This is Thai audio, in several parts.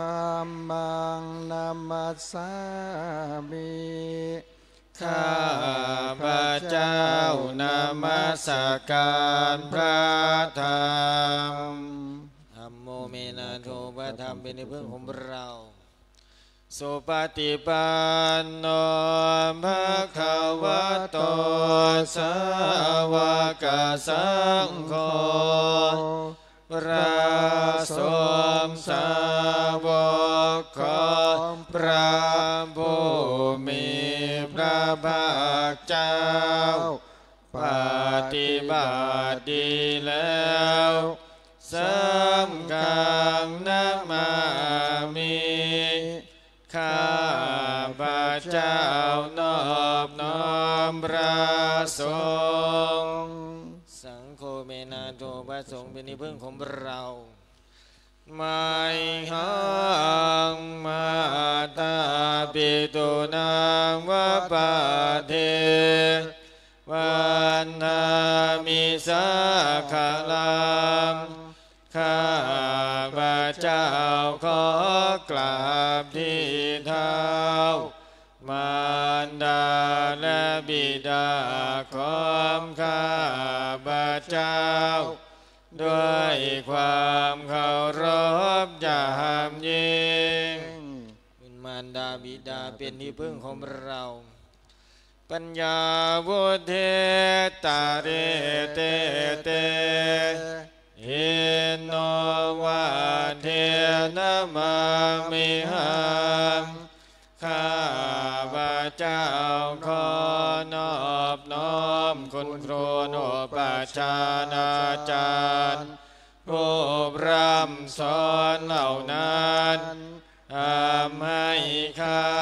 ธัมมังนัมมัสสามิข้าพระเจ้านัมมัสการพระธรรมธัมโมเมนะโทพระธรรมเป็นที่พึ่งของเราสุปฏิปันโนภควโตสาวกสังโฆพระสงฆ์สาวกของพระผู้มีพระภาคเจ้าปฏิบัติดีแล้วสังฆังนะมามิข้าพระเจ้านอบน้อมพระสงฆ์สังโฆเมนะโทพระสงฆ์เป็นที่พึ่งของเราไม่หังมาตาปิตุนางวะปะเทวันนามิสาขลามข้าพระเจ้าขอกราบที่เท้ามารดาและบิดาของข้าพระเจ้าด้วยความเคารพอย่างยิ่งคุณมารดาบิดาเป็นที่พึ่งของเราปัญญาวุฒิตาเรเตเตเอนโนวาเทนะมามิหังข้าพระเจ้าขอนอบน้อมคุณครูโนปชานาจารย์ผู้พร่ำสอนเหล่านั้นทำให้ข้า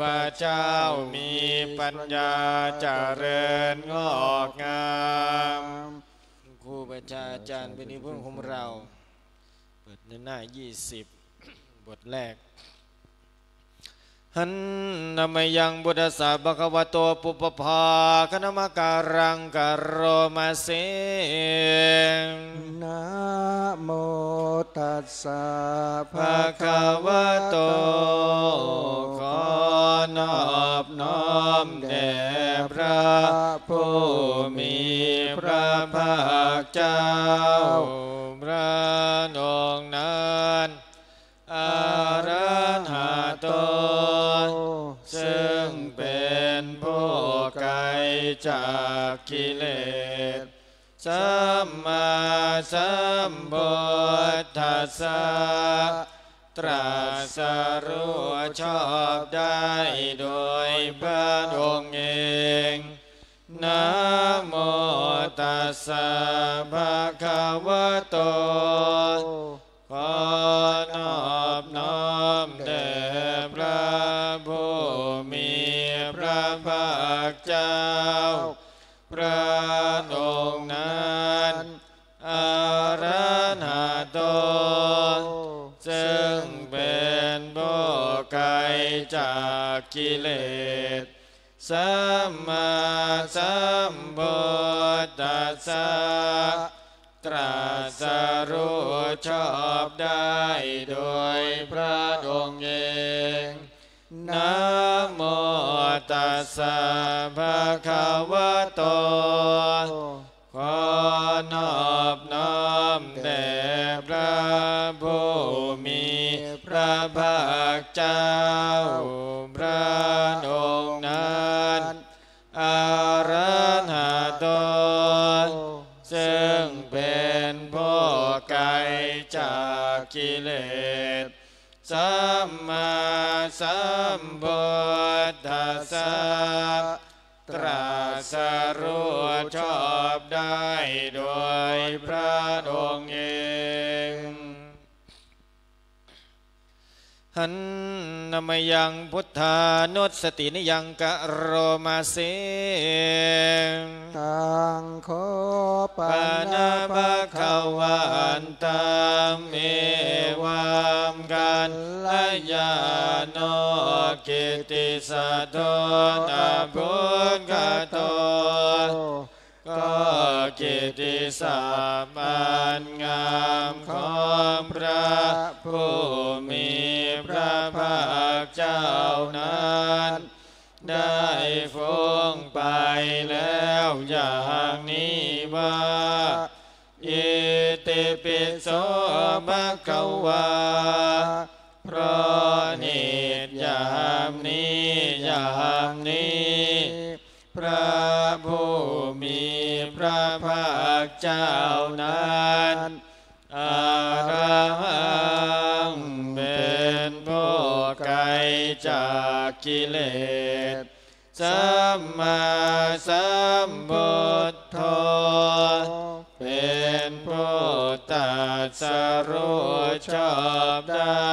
พระเจ้ามีปัญญาเจริญงอกงามครูบาอาจารย์เป็นที่พึ่งของเราเปิดในหน้า20บทแรกหันนามยังบุตรสาวกวัตโตปุปภาคณมการังกโรมาเสนะโมตัสสะภะคะวะโตขอนอบน้อมแด่พระผู้มีพระภาคเจ้าพระองค์นั้นอะระหะโตซึ่งเป็นผู้ไกลจากกิเลสสัมมาสัมพุทธัสสะตรัสรู้ชอบได้โดยพระองค์เองนะโมตัสสะภะคะวะโตขอนอบน้อมแด่พระผู้มีพระภาคเจ้าพระองค์นั้นอะระหะโตซึ่งเป็นผู้ไกลจากกิเลสสัมมาสัมพุทธัสสะตรัสรู้ชอบได้โดยพระองค์เองนะโมตัสสะภะคะวะโตขอนอบน้อมแด่พระผู้มีพระภาคเจ้าพระองค์นั้นอะระหะโตซึ่งเป็นผู้ไกลจากกิเลสสัมมาสัมพุทธัสสะตรัสรู้ชอบได้โดยพระองค์เองหันนามยังพุทธานุสตินิยังกะโรมาเสตังโคปนะภะคะวันตังเอวังกัลยาโนกิตติสัทโธนะพุทธโตก ก็กิตติศัพท์อันงามของพระผู้มีพระภาคเจ้านั้นได้ฟุ้งไปแล้วอย่างนี้ว่าอิติปิโสภควาเพราะนิจอย่างนี้อย่างนี้พระผู้มีพระภาคเจ้านั้นอะระหังเป็นผู้ไกลจากกิเลสสัมมาสัมพุทโธเป็นผู้ตรัสรู้ชอบได้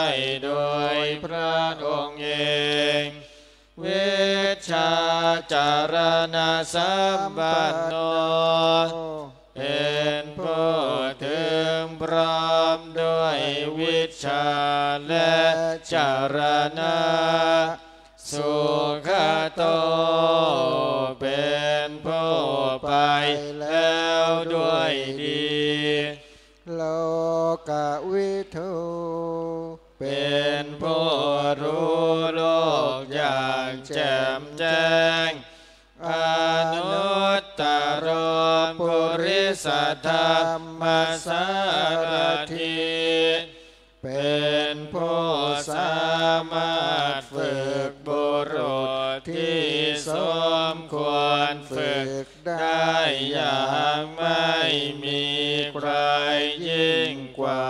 โดยพระองค์เองวิชชาจารณสัมปันโนเป็นผู้ถึงพร้อมด้วยวิชชาและจารณะสุขโตเป็นผู้ไปแล้วด้วยดีโลกวิทูเป็นผู้รู้โลกอย่างแจ่มแจ้งอนุตตรปุริสธรรมสารถิเป็นผู้สามารถฝึกบุรุษที่สมควรฝึกได้อย่างไม่มีใครยิ่งกว่า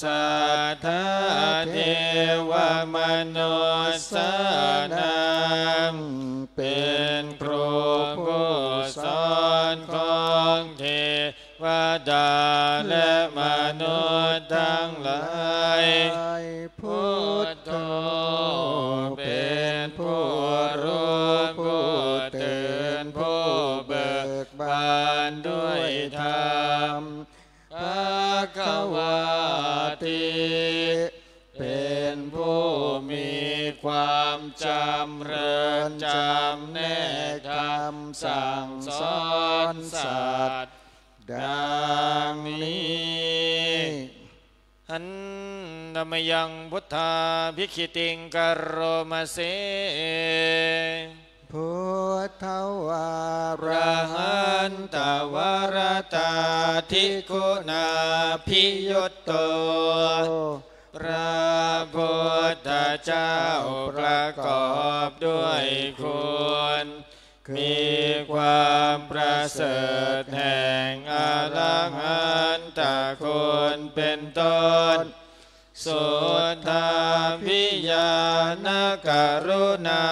สัทธาเทวมนุสสนามเป็นครูผู้สอนของเทวดาและมนุษย์ทั้งหลายพุทโธเป็นผู้รู้ผู้ตื่นผู้เบิกบานด้วยธรรมภควติเป็นผู้มีความจำเริญจำแนกธรรมสั่งสอนสัตว์ดังนี้อันธรรมยังพุทธาภิกขิติงกโรมเสพุทธวาระหันตวรตาทิคุณาภิยุตโตพระพุทธเจ้าประกอบด้วยคุณมีความประเสริฐแห่งอรหันตคุณเป็นต้นสุทธาพิญาณกรุณา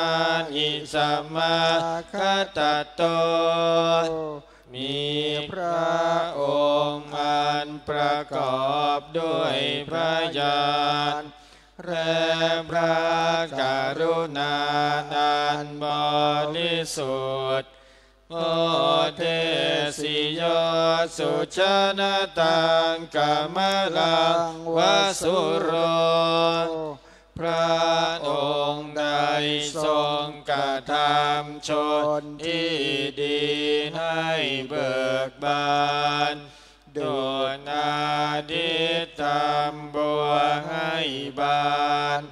อิสัมมาคตโตมีพระองค์อันประกอบด้วยพระญาณและพระกรุณาอันบริสุทธิ์โอเทสิยสุชนะตังกามลังวสุโรพระองค์ได้ทรงกระทำชนที่ดีให้เบิกบานโดนอาทิตย์ทำบัวให้บาน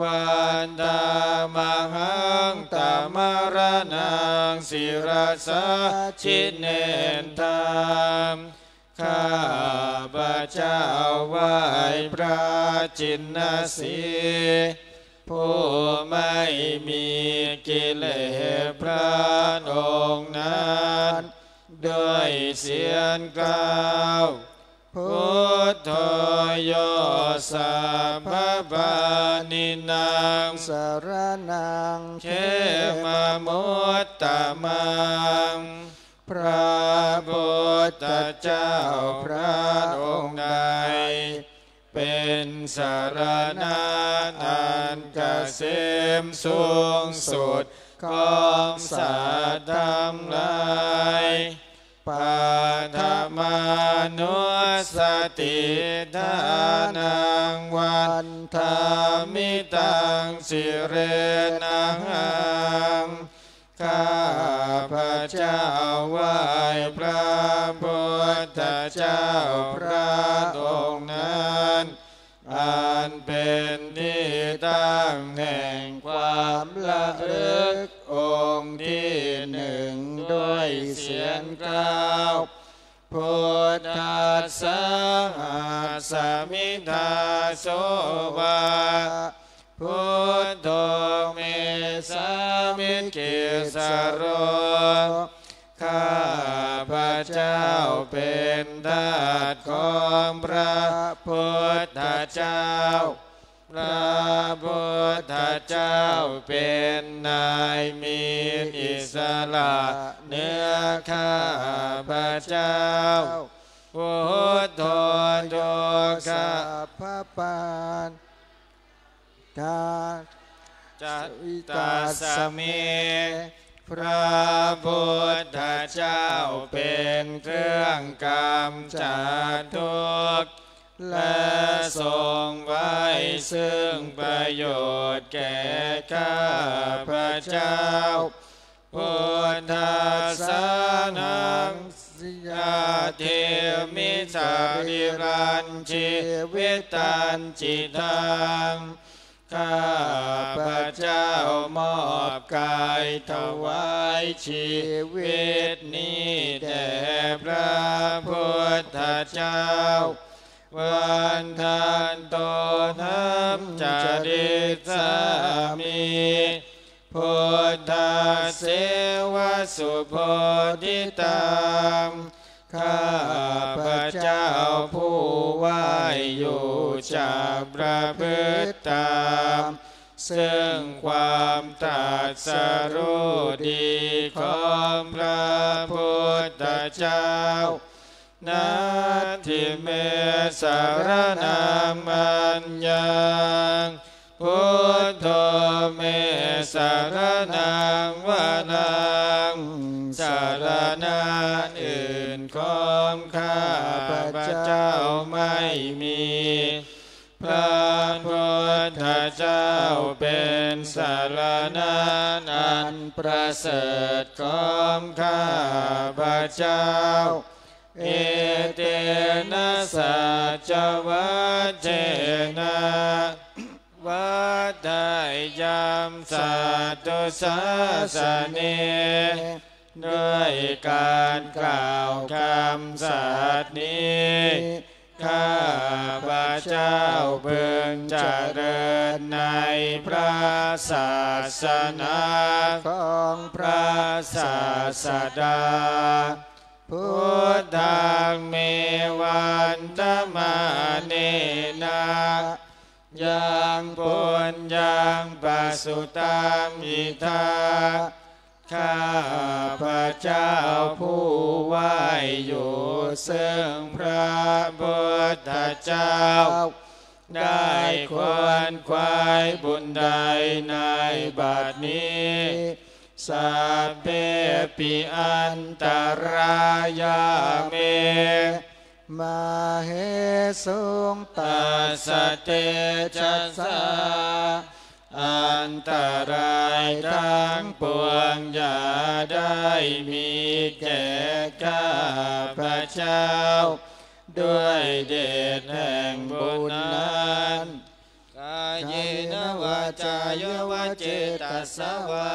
วันตามหังตามรณังศิรสาชิเนนธรรมข้าพระเจ้าไหว้พระจินสีผู้ไม่มีกิเลสพระองค์นั้นด้วยเสียงกล่าวพุทโธโยสัพพปานินังสรณังเขมมุตตมังพระพุทธเจ้าพระองค์ใดเป็นสรณะอันเกษมสูงสุดของสัตว์ทั้งหลายปัทมานุสติทานังวันธามิตังสิเรนังข้าพระเจ้า ไหว้พระพุทธเจ้าพระองค์นั้นอันเป็นที่ตั้งแห่งความละลึกองค์ที่หนึ่งด้วยเสียงกล่าวพุทธัสสะสมิทาโสวาพุทโธเมสามิเกสโรข้าพระเจ้าเป็นทาสของพระพุทธเจ้าพระพุทธเจ้าเป็นนายมีอิสระเหนือข้าพระเจ้าพุทโธโยคะภะปานกาจัตวิตาสเมพระพุทธเจ้าเป็นเครื่องกำจัดทุกข์และทรงไว้ซึ่งประโยชน์แก่ข้าพระเจ้าพุทธัสสะนังสิยาเทมิสาริรันชีวิตันจิตังข้าพระเจ้ามอบกายถวายชีวิตนี้แด่พระพุทธเจ้าวันทานโตธัมจริตสามีพุทธเสวสุโพธิตังข้าพระเจ้าผู้ไหวอยู่จากประพฤติตามซึ่งความตรัสรู้ดีของพระพุทธเจ้านาทิเมสารนามัญญังพุทโธเมสารนังวานังสารณะอื่นของข้าพระเจ้าไม่มีพระพุทธเจ้าเป็นสารณะอันประเสริฐของข้าพระเจ้าเอเตนะสัจวัจเจนะวัฏฏายามสัตตุสาสเนด้วยการกล่าวคำสัตย์นี้ข้าพระเจ้าเบื้องเจริญในพระศาสนาของพระศาสดาพุทธังเมวันตมาเนนะยังปุญญังปัสสุตังอิทาข้าพระเจ้าผู้ไหวอยู่ซึ่งพระพุทธเจ้าได้ควรควายบุญใดในบัดนี้สัพเพปิอันตรายาเมมาเหสุงตัสสะเตจัสสะอันตรายทั้งปวงอย่าได้มีแก่ข้าพระเจ้าด้วยเดชแห่งบุญนั้นกายนวาจายวเจตสวา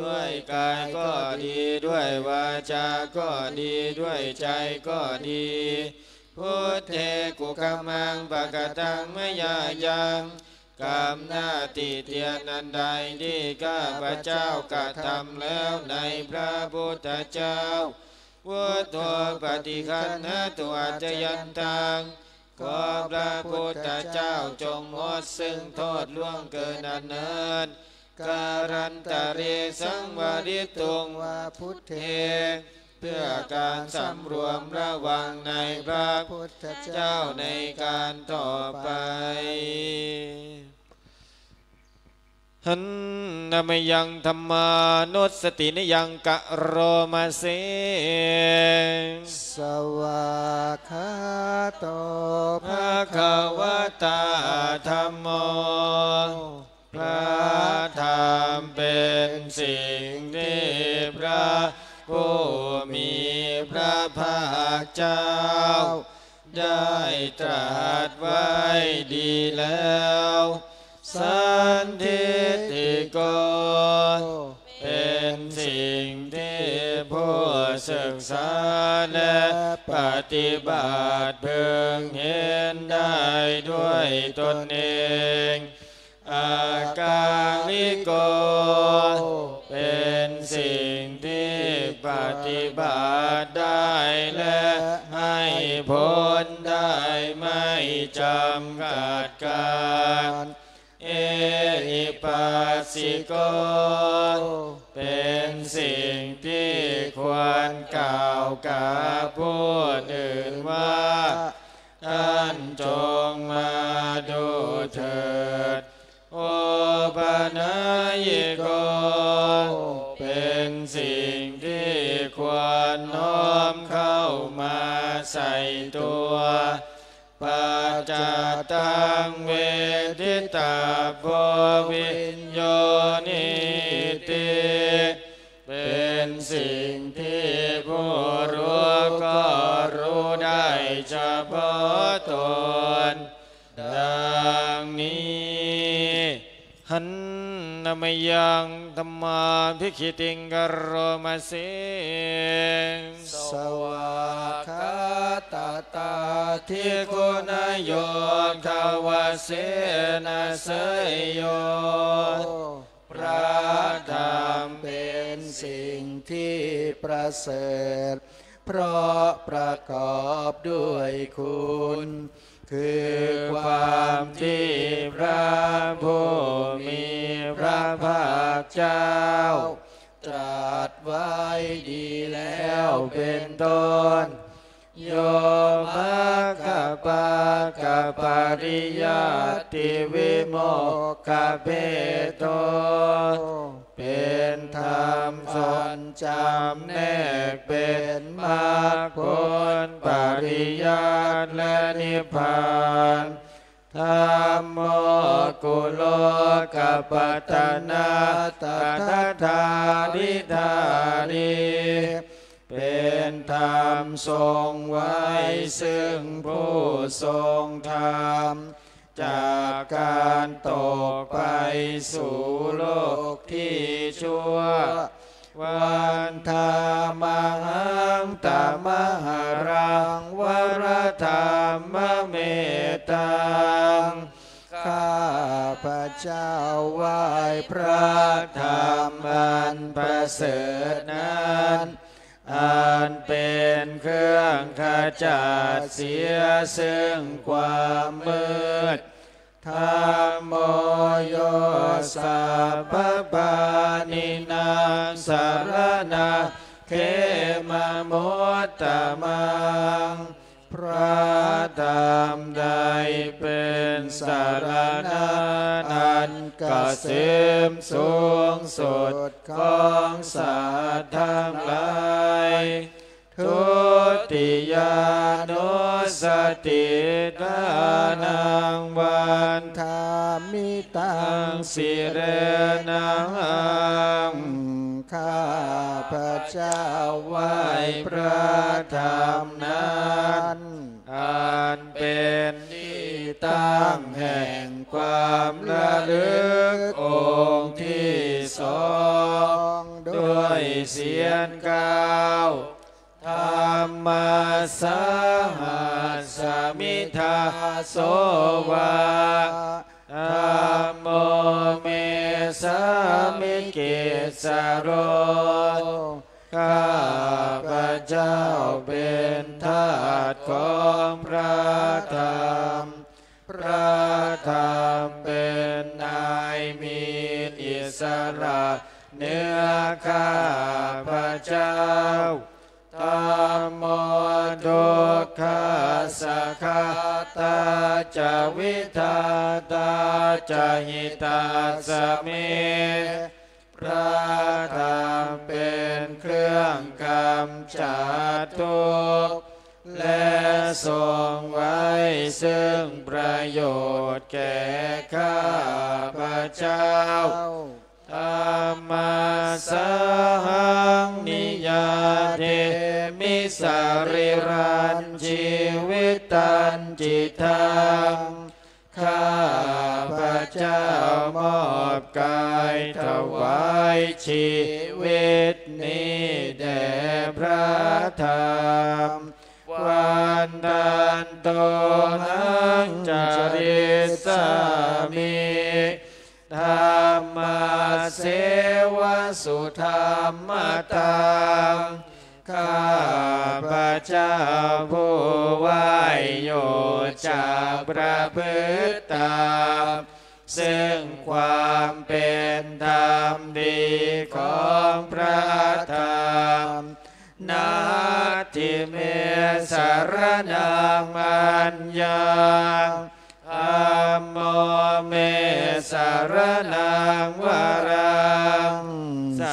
ด้วยกายก็ดีด้วยวาจาก็ดีด้วยใจก็ดีพุทเทกุกมังปะกตังมยายังกรรมหน้าติเตียนอันใดที่ข้าพระเจ้ากระทำแล้วในพระพุทธเจ้าพุทโธปฏิคันหตุอัจจยันตังขอพระพุทธเจ้าจงงดซึ่งโทษล่วงเกินอันเนินการันตเรสังวริตุงวาพุทเทเพื่อการสำรวมระวังในพระพุทธเจ้าในการต่อไปหันนามยังธรรมานุสตินิยังกะโรมาเสสวากขาโตภะคะวะตาธัมโมพระธรรมเป็นสิ่งที่พระพุ เจ้าได้ตรัสไว้ดีแล้วสันทิฏฐิโกเป็นสิ่งที่ผู้ศึกษาและปฏิบัติเพิ่งเห็นได้ด้วยตนเองอากาลิโกเป็นสิ่งที่ปฏิบัติได้และให้ผลได้ไม่จำกัดการเอหิปัสสิโกเป็นสิ่งที่ควรกล่าวกับผู้อื่นว่าท่านจงมาดูเถิดโอปนายโกเป็นสิ่งที่ควรน้อมเข้ามาใส่ตัวปัจจัตตังเวทิตาภวิญโยนิติเป็นสิ่งที่ผู้รู้ก็รู้ได้เฉพาะตนดังนี้หันนามยังธรรมาภิกขิติงกโรมาเสสวากขาตตาทิโกนโยทวเสนาเสยโยพระธรรมเป็นสิ่งที่ประเสริฐเพราะประกอบด้วยคุณคือความที่พระผู้มีพระภาคเจ้าตรัสไว้ดีแล้วเป็นต้นโยมัคคะปะกะปริยัติวิโมกขะเปโตเป็นธรรมสอนจำแนกเป็นมรรคผลปริยัติและนิพพานธัมโมกุโลกปัฏฐนาตถาธาริธาริเป็นธรรมทรงไว้ซึ่งผู้ทรงธรรมจากการตกไปสู่โลกที่ชั่ววันธามหังตามหารังวรธรรมเมตังข้าพระเจ้าไหว้พระธรรมอันประเสริฐนั้นอันเป็นเครื่องขจัดเสียซึ่งความมืดธัมโมโยสัพพปานินังสารณังเขมมุตตมังพระธรรมใดเป็นสารณะอันเกษมสูงสุดของสัตว์ทั้งหลายทุติยานุสติทานังวันธามิตังสิเรนังข้าพระเจ้าไหว้พระธรรมนั้นอันเป็นที่ตั้งแห่งความระลึกองค์ที่สองด้วยเสียงก้าวธรรมสหัสมิทาโสวาธัมโมเมสามิกิสโรข้าพระเจ้าเป็นทาสของพระธรรมพระธรรมเป็นนายมีอิสระเหนือข้าพระเจ้าธัมโมทุกขาสักขตาจวิทาตาจหิตาสเมพระธรรมเป็นเครื่องกำจัดทุกข์และทรงไว้ซึ่งประโยชน์แก่ข้าพระเจ้าธัมมัสสหังนิยาเทมิส สรีรันชีวิตันจิตังข้าพระเจ้ามอบกายถวายชีวิตนี้แด่พระธรรมวันตันโตหังจริสามิธรรมเสวสุธรรมตังข้าพระเจ้าผู้ไหวโยจากประพฤติตามซึ่งความเป็นธรรมดีของพระธรรมนาทิเมสรณังมัญญาธัมโมเมสรณังวรัง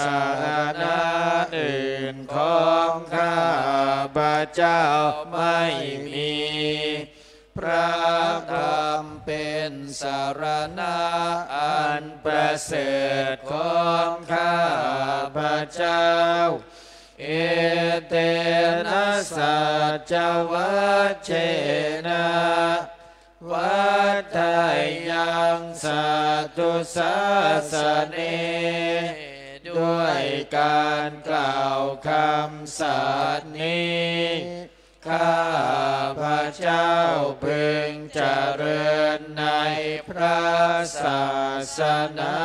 สรณะอื่นของข้าพระเจ้าไม่มีพระธรรมเป็นสรณะอันประเสริฐของข้าพระเจ้าเอเตนะสัจวัชเชนะวัฏฏยังสัตตุสาสเนด้วยการกล่าวคำสัตย์นี้ข้าพระเจ้าพึงเจริญในพระศาสนา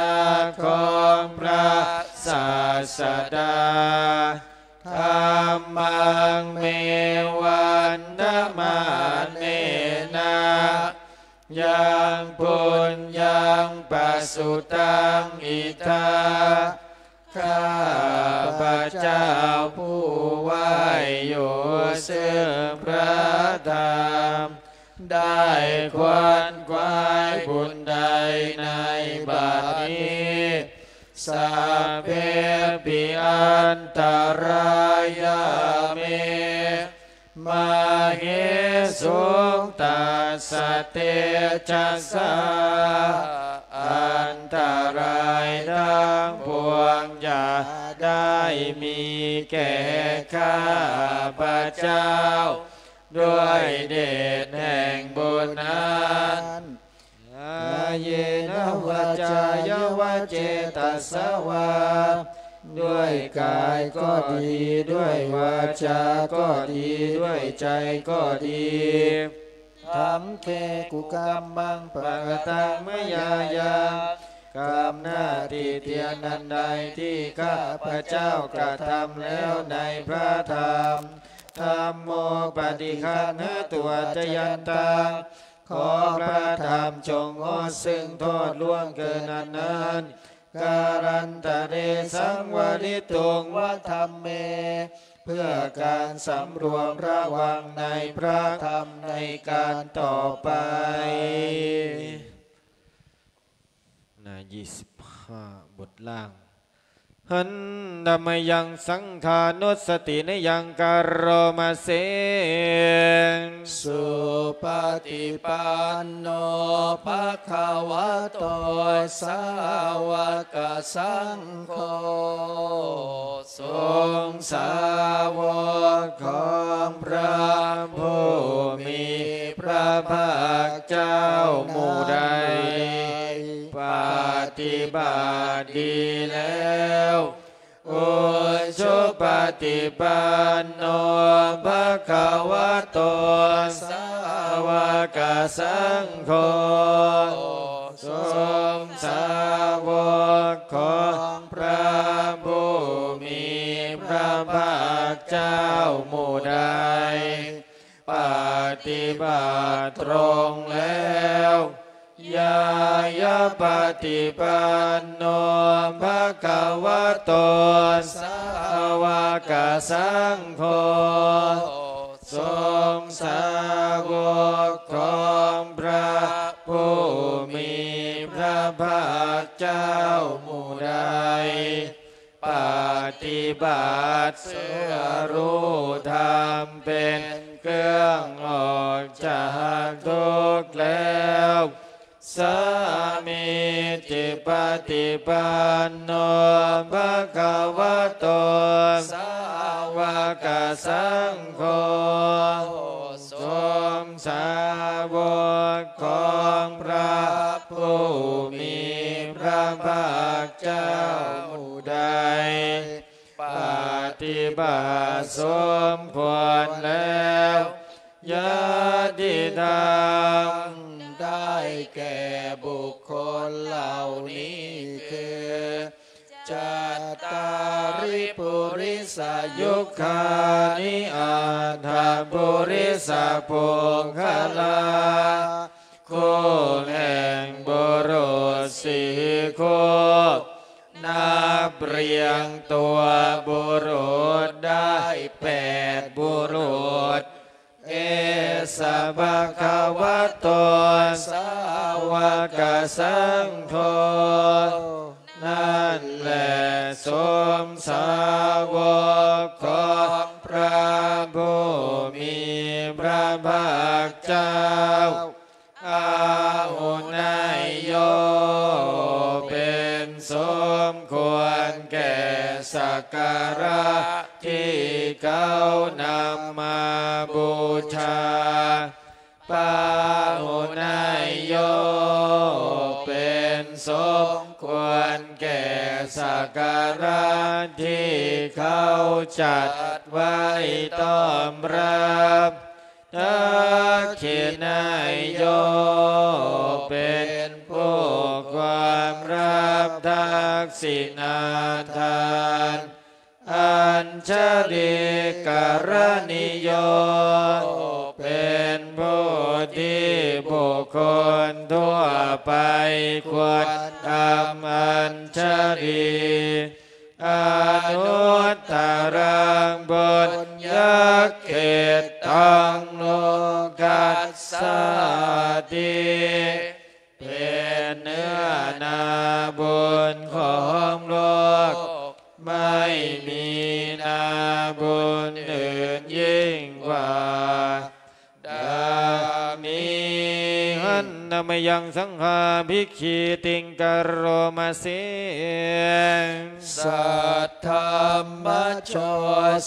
ของพระศาสดาธัมมังเมวันตมาเนนะยังปุญญังปัสสุตังอิทาข้าพระเจ้าผู้ไหวอยู่ซึ่งพระธรรมได้ควรควายบุญใดในบัดนี้สัพเพปิอันตรายามิมาเหสุงตัสสเตจัสสะอันตรายทั้งปวงอย่าได้มีแก่ข้าพระเจ้าด้วยเดชแห่งบุญนั้นอาเยนะวาจายวาเจตัสสวาด้วยกายก็ดีด้วยวาจาก็ดีด้วยใจก็ดีธัมเมกุกัมมังปะกตังมยายากรรมหน้าที่เตียนนันใดที่ข้าพระเจ้ากระทำแล้วในพระธรรมธัมโมปฏิฆะนะตัวจยันตังขอพระธรรมจงงดซึ่งโทษล่วงเกินอันนั้นการันตเรสังวริตุงวะธัมเมเพื่อการสำรวมระวังในพระธรรมในการต่อไปหน้า25บทล่างหันดมยังสังขานุสตินยังการโรมาเสสุปฏิปันโนภควโตสาวกสังโฆสงฆ์สาวกของพระผู้มีพระภาคเจ้าหมู่ใดปฏิบัติดีแล้วอุชุปฏิปันโนภควโตสาวกสังโฆสงฆ์สาวกของพระผู้มีพระภาคเจ้าหมู่ใดปฏิบัติตรงแล้วยายาปฏิปันโนภควโตสาวกสังโฆสงฆ์สาวกของพระผู้มีพระภาคเจ้าหมู่ใดปฏิบัติเสื่อรู้ธรรมเป็นเครื่องออกจากทุกข์แล้วสามิติปฏิปันโนภควโตสาว กสังโฆสมสาวกของพระผู้มีพระภาคเจ้าผู้ใดปฏิบัติสมควรแล้วญาติธรรมได้แก่บุคคลเหล่านี้คือจัตตาริปุริสยุคคานิอัฏฐปุริสปุงคลาโคแห่งบุรุษสี่โคนับเรียงตัวบุรุษได้8บุรุษเอสะภะคะวะโตสาวกสังโฆนั่นแหละสมสาวกของพระผู้มีพระภาคเจ้าอาหุนายโยเป็นสมควรแก่สักการะที่เขานำมาบูชาปาหุนายโยเป็นสมควรแก่สักการะที่เขาจัดไว้ต้อนรับทักขิณายโยเป็นผู้ความรับทักษิณาทานอัญชลิกรณิโยเป็นผู้ที่บุคคลทั่วไปควรทำอัญชลีอนุตตรังบุญยักเขตตังโลกัสสาติเป็นเนื้อนาบุญของโลกไม่มีนาบุญอื่นยิ่งกว่าดามิหันนามยังสังหาภิกขิติงกโรมาเสสัทธัมมัจโฉ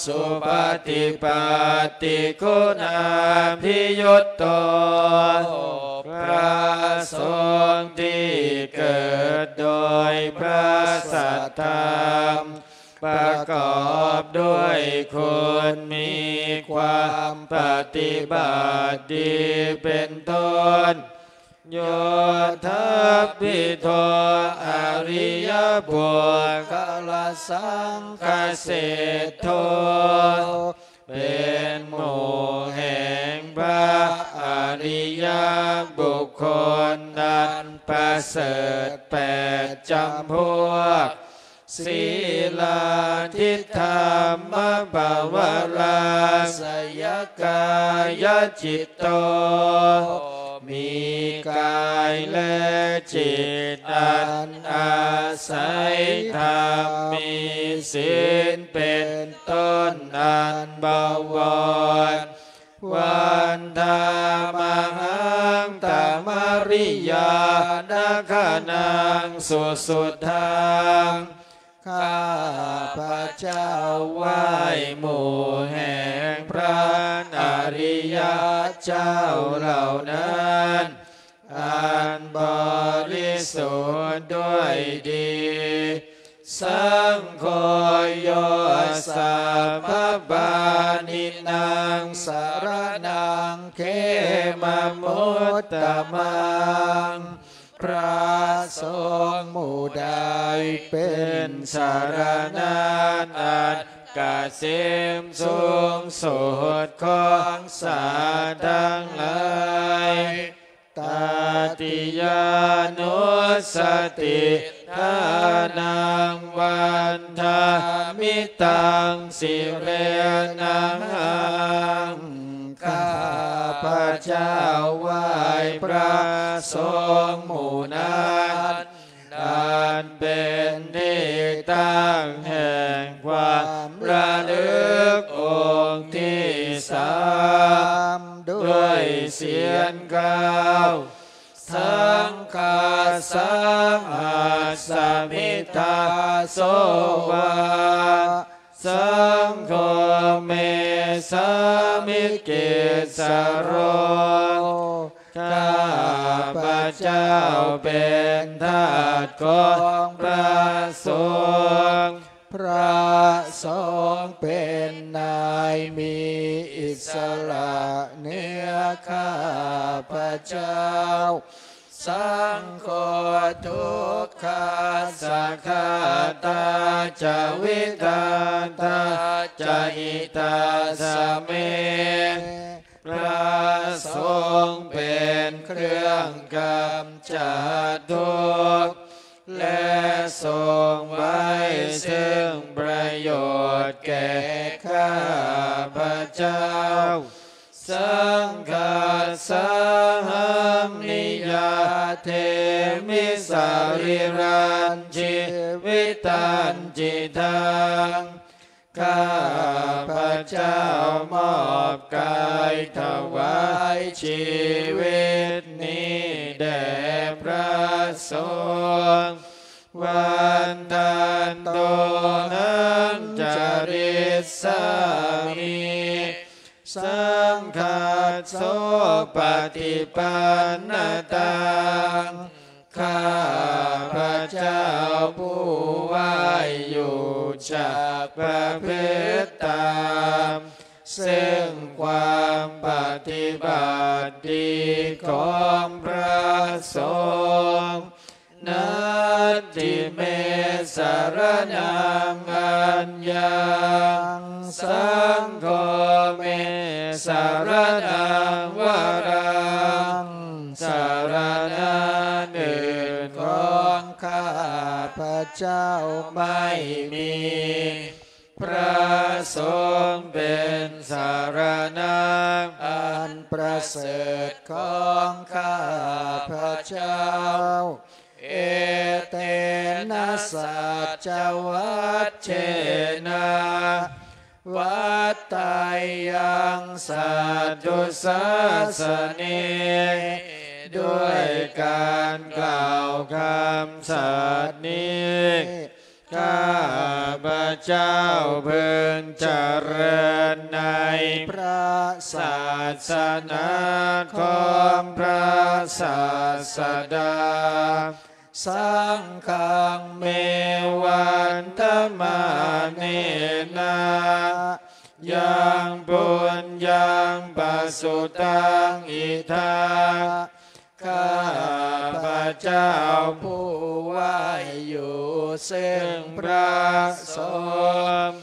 สุปฏิปัตติคุณาภิยุตโตพระสงฆ์ที่เกิดโดยพระสัทธรรมประกอบด้วยคนมีความปฏิบัติดีเป็นต้นโยทัพพิโทอริยบุคคลสังฆเสตโทเป็นหมู่แห่งพระอริยบุคคลนั้นประเสริฐ8จำพวกศีลาทิฏฐามภาวราสยกายจิตโตมีกายและจิตอันอาศัยธรรมมีศีลเป็นต้นอันบวรวันธามหังตามริยานาคานางสุสุทธังข้าพระเจ้าไหว้หมู่แห่งพระอริยเจ้าเหล่านั้นอันบริสุทธิ์ด้วยดีสังโฆโยสัมภบานินางสารนังเขมมุตตมังพระสงฆ์หมู่ใดเป็นสารณะอันเกษมสูงสุดของสัตว์ทั้งหลายตติยานุสติทานังวันธามิตังสิเรนังข้าพระเจ้าไหว้พระสงฆ์หมู่นั้นอันเป็นที่ตั้งแห่งความระลึกองค์ที่สามด้วยเสียงกล่าวสังฆาสังหัสสมิทาโสวา สังโฆเมสามิกิจสโรข้าพระเจ้าเป็นทาสของพระสงฆ์พระสงฆ์เป็นนายมีอิสระเนื้อข้าพระเจ้าสังโฆทุกขาสักขาตาจวิตาตาจหิตาสเมพระสงฆ์เป็นเครื่องกำจัดทุกข์และทรงไว้ซึ่งประโยชน์แก่ข้าพระเจ้าสังฆาสหังนิยเทมิสริรันจิวิตันจิทังข้าพระเจ้ามอบกายถวายชีวิตนี้แด่พระสงฆ์วันตันโตนันจริสสามีสังฆาโสปฏิปันนตังข้าพระเจ้าผู้ไหวอยู่จะประพฤติตามซึ่งความปฏิบัติดีของพระสงฆ์นัตถิเมสรณังอัญญังสังโฆเมสรณังวรังสรณะอื่นของข้าพระเจ้าไม่มีพระสงฆ์เป็นสรณะอันประเสริฐของข้าพระเจ้าเอเตนะสัจวัชเชนะวัตตัยยังสัตุสาสเนด้วยการกล่าวคำสัตย์นี้ข้าพระเจ้าเพิ่งเจริญในพระศาสนาของพระศาสดาสังฆังเมวันธมาเนนะยังบุญยังปัสสุตังอิทาข้าพระเจ้าผู้ไหวอยู่ซึ่งพระสงฆ์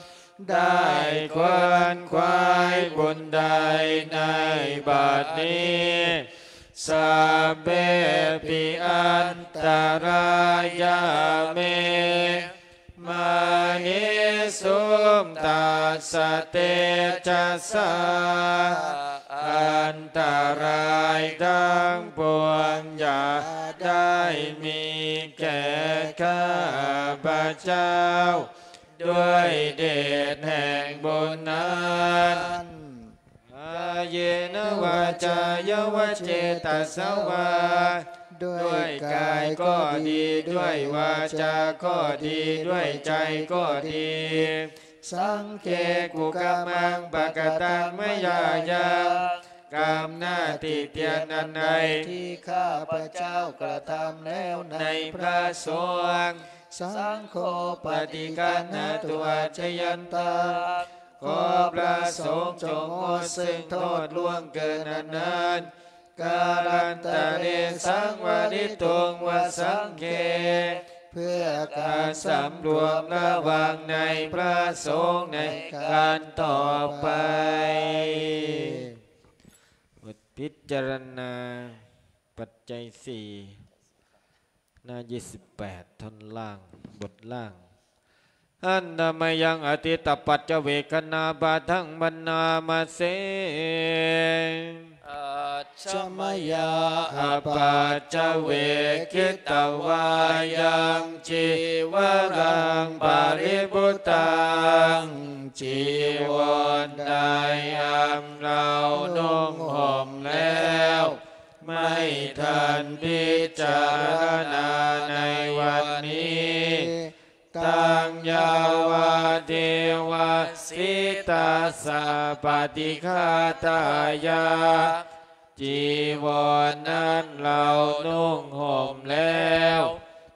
ได้ควนคว้ายบุญใดในบัดนี้สัพเพปิอันตรายาเมมาหิสุมตัสสเตจัสสาอันตรายทั้งปวงอย่าได้มีแก่ข้าพเจ้าด้วยเดชแห่งบุญนั้นอาเยนวาจายวเจตัสสวาด้วยกายก็ดีด้วยวาจาก็ดีด้วยใจก็ดีสังเกกุกามังปะกตังมยายากรรมหน้าติเตียนนันในที่ข้าพระเจ้ากระทำแล้วในพระสงฆ์สังโฆปฏิกันหตัวชยันตาขอพระสงฆ์จงงดซึ่งโทษล่วงเกินนั้นการันตะเรสังวานิตงวสังเกเพื่อการสำรวมระวังในพระสงฆ์ในการต่อไปพิจารณาปัจจัยสี่หน้า28ท่อนล่างบทล่างอันธรรมยังอติตปัจจเวคนาบาทังบรรณามาเสอัจฉมยาปัจจเวคิตวายังจีวรังปาริบุตังจีวรใดอันเรานุ่งห่มแล้วไม่ทันพิจารณาในวันนี้ตังยาวาเทวา สิตัสสะปฏิฆาตายาจีวรนั้นเรานุ่งห่มแล้ว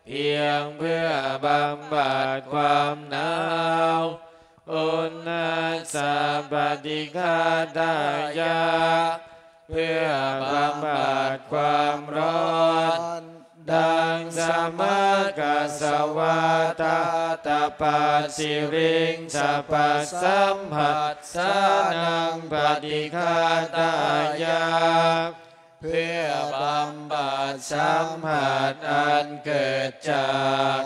เพียงเพื่อบำบัดความหนาวอุณนัสสะปฏิฆาตายาเพื่อบำบัดความร้อนดังสมากัสสวาตาตาปัสสิริงสัพสัมผัสสานังปฏิฆาตายาเพื่อบำบัดสัมผัสอันเกิดจาก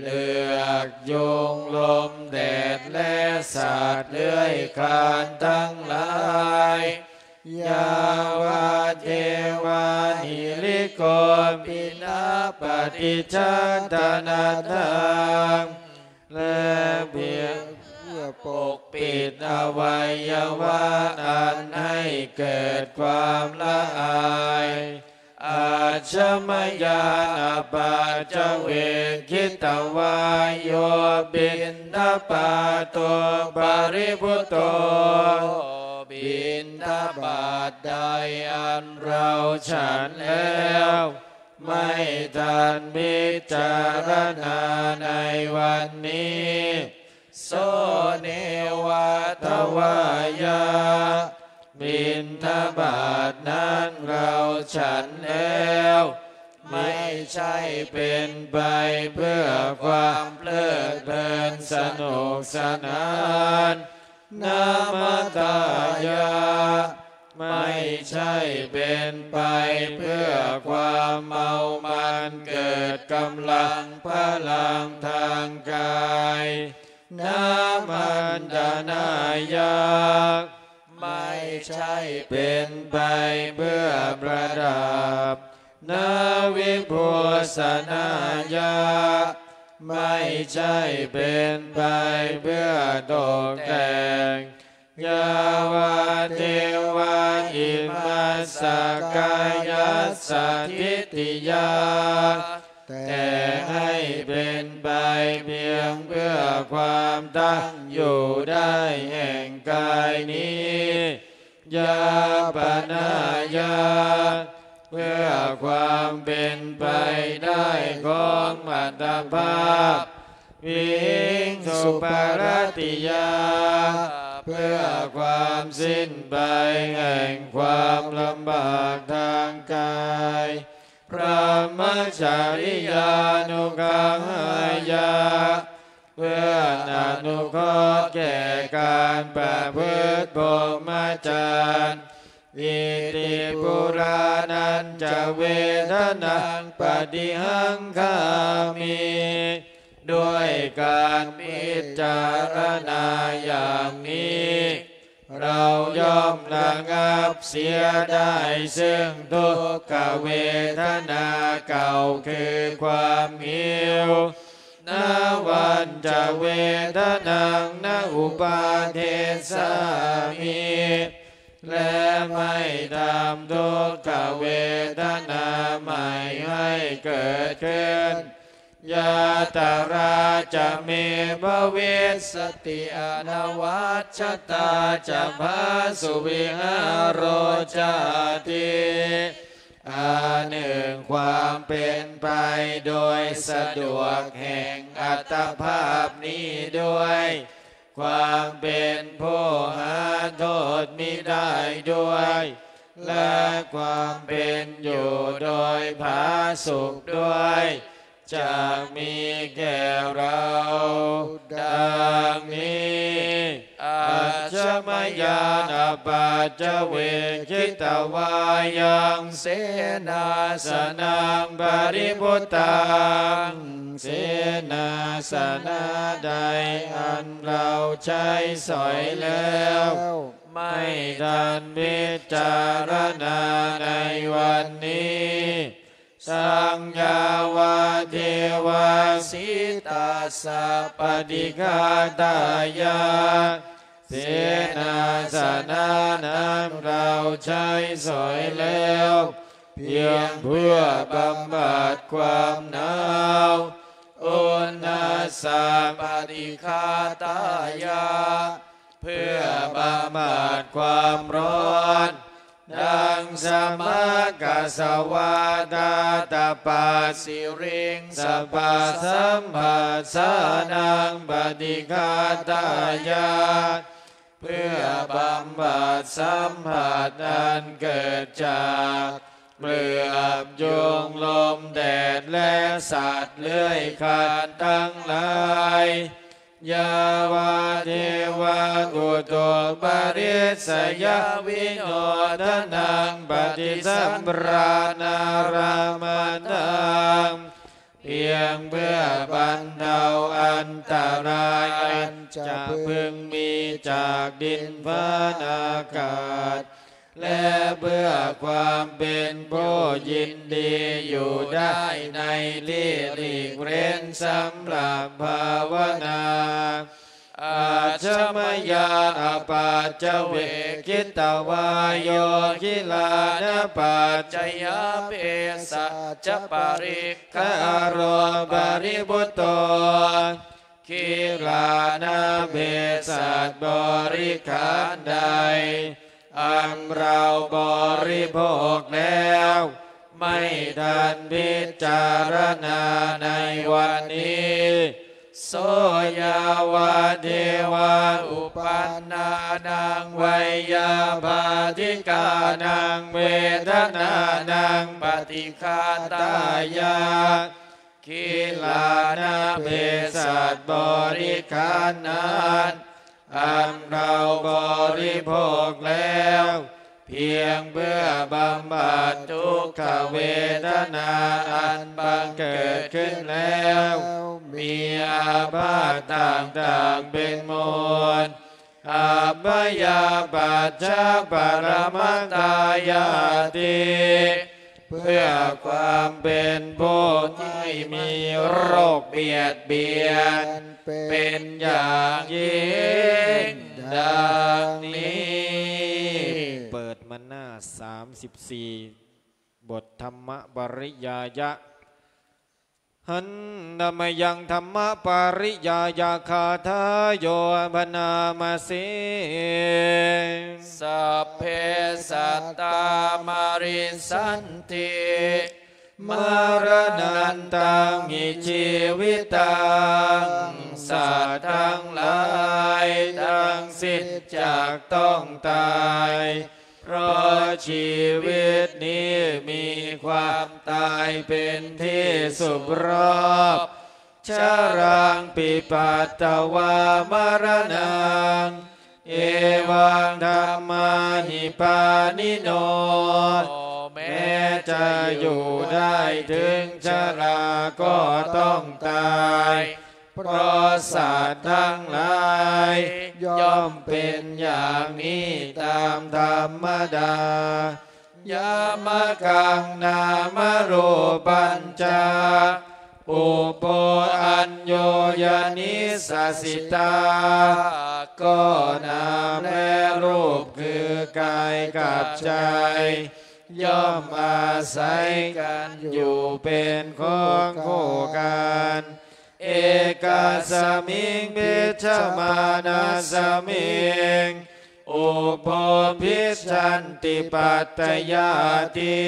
เลือกยุงลมแดดและสัตว์เลื้อยคลานทั้งหลายยาวาเทวาหิริโกปินาปฏิจันตนาทังและเพียงเพื่อปกปิดอวัยวะอันให้เกิดความละอายอาชมยานาปาจเวคิตวายโยบินดาปาโตปริพุโตบิณฑบาตใดอันเราฉันแล้วไม่ทันพิจารณาในวันนี้โสเนวาทวายาบิณฑบาตนั้นเราฉันแล้วไม่ใช่เป็นไปเพื่อความเพลิดเพลินสนุกสนานนามตายาไม่ใช่เป็นไปเพื่อความเมามันเกิดกำลังพลังทางกายนามันดานายาไม่ใช่เป็นไปเพื่อประดับนาวิภูสนายาไม่ใช่เป็นไปเพื่อตกแต่งยาวาเทวาอิมัสสกายสัทธิติยาแต่ให้เป็นไปเพียงเพื่อความตั้งอยู่ได้แห่งกายนี้ยาปนายาเพื่อความเป็นไปได้ของอัตภาพวิงสุปรติยาเพื่อความสิ้นไปแห่งความลำบากทางกายพระมัจจริยานุกังหายาเพื่ออนุเคราะห์แก่การประพฤติพรหมจรรย์อิติปุรานันจะเวทนังปฏิหังคามิด้วยการพิจารณาอย่างนี้เราย่อมระงับเสียได้ซึ่งทุกขเวทนาเก่าคือความหิวนาวันจะเวทนังนาอุปาเทสามิและไม่ทำทุกขเวทนาใหม่ให้เกิดขึ้นยาตราจะเมวเวสติอนวัชชตาจะภัสสุวิหโรจติอันหนึ่งความเป็นไปโดยสะดวกแห่งอัตภาพนี้ด้วยความเป็นผู้หาโทษมิได้ด้วยและความเป็นอยู่โดยผาสุขด้วยจะมีแก่เราดังนี้อาชมยานาปัจจเวคิตวายังเสนาสนังปริพุตตังเสนาสนะใดอันเราใช้สอยแล้วไม่ทันพิจารณาในวันนี้สังยาวาเทวาสิตัสสะปฏิฆาตายาเสนาสนะนั้นเราใช้สอยแล้วเพียงเพื่อบำบัดความหนาวอุณนัสสะปฏิฆาตายา เพื่อบำบัดความร้อนดังสมกัสวาทาตปัสสิริงสัพพสัมปัสสนังปฏิฆาตายาเพื่อบำบัดสัมผัสอันเกิดจากเปลือบยุงลมแดดและสัตว์เลื้อยคลานทั้งหลายยาวาเทวากุโตปริสยวิโนทนังปฏิสัมปรานารามานังเพียงเพื่อบรรเทาอันตรายอันจะพึงมีจากดินฟ้าอากาศและเพื่อความเป็นผู้ยินดีอยู่ได้ในที่หลีกเร้นสำหรับภาวนาอาชมยาอปัจจเวกิตวายโยกิลานปัจจยาเปสัจปริคารบริบุตโตกิลานเปสัจบริขารใดอันเราบริโภคแล้วไม่ทันพิจารณาในวันนี้โสยาวาเทวาอุปันนานังไวยาปาทิกานังเวทนานังปฏิฆาตายากิลานาเภสัชบริขารนั้นอันเราบริโภคแล้วเพียงเพื่อบำบัดทุกขเวทนาอันบังเกิดขึ้นแล้วมีอาพาธต่างๆเป็นมูลอัปปยาปัจจปรมัตตายาติเพื่อความเป็นผู้ไม่มีโรคเบียดเบียนเป็นอย่างยิ่งดังนี้เปิดมาหน้า34บทธรรมปริยายะหันนามยังธรรมปริยายาคาทโยบนามาสิสัพเพสัตตามาริสันติมรณันตังหิชีวิตังสัตว์ทั้งหลายทั้งสิ้นจากต้องตายเพราะชีวิตนี้มีความตายเป็นที่สุดรอบชรังปิปัตตวามรณังเอวังธัมมานิปานิโนแม้จะอยู่ได้ถึงชราก็ต้องตายเพราะสัตว์ทั้งหลายย่อมเป็นอย่างนี้ตามธรรมดายามกังนามรูปัญจาอุปอัญโยยนิสสิตาก็นามและรูปคือกายกับใจย่อมอาศัยกันอยู่เป็นของคู่กันเอกาสมิงเบชมานาสมิงอุปพิชันติปัตตยาติ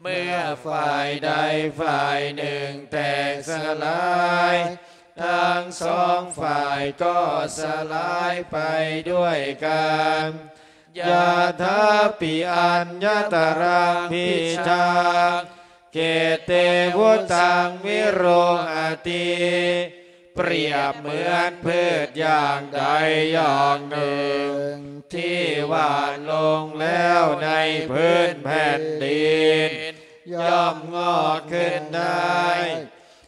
เมื่อฝ่ายใดฝ่ายหนึ่งแตกสลายทั้งสองฝ่ายก็สลายไปด้วยกันยะถาปิอัญญตรังพิชาเกเตวุตังวิโรหติเปรียบเหมือนพืชอย่างใดอย่างหนึ่งที่หว่านลงแล้วในพื้นแผ่นดินย่อมงอกขึ้นได้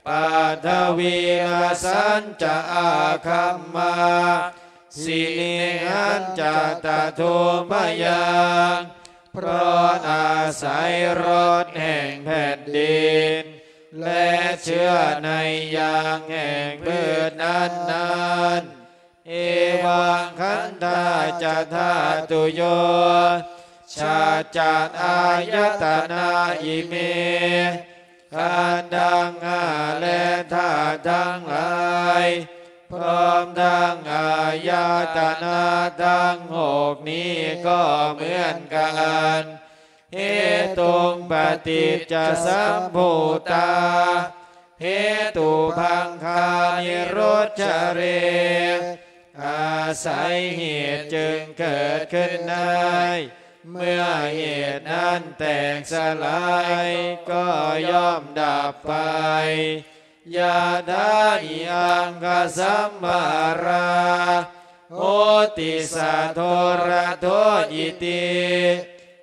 ปาทวีอาสัญจะอาคัมมาสิเนหันจะตะโทมยังเพราะอาศัยรสแห่งแผ่นดินและเชื่อในยางแห่งพืชนั้นๆเอวังขันธาจะธาตุโยชาจัตอายตนาอิเมขันธังหาและธาตุทั้งหลายพร้อมทั้งอาย ายตนะทั้งหกนี้ก็เหมือนกันเหตุปฏิจจสัมภูตาเหตุพังคานิโรธจเรอาศัยเหตุจึงเกิดขึ้นได้เมื่อเหตุนั้นแตกสลายก็ย่อมดับไปยาดานิอังคสัมภาราโอติสาโทระโทยิติ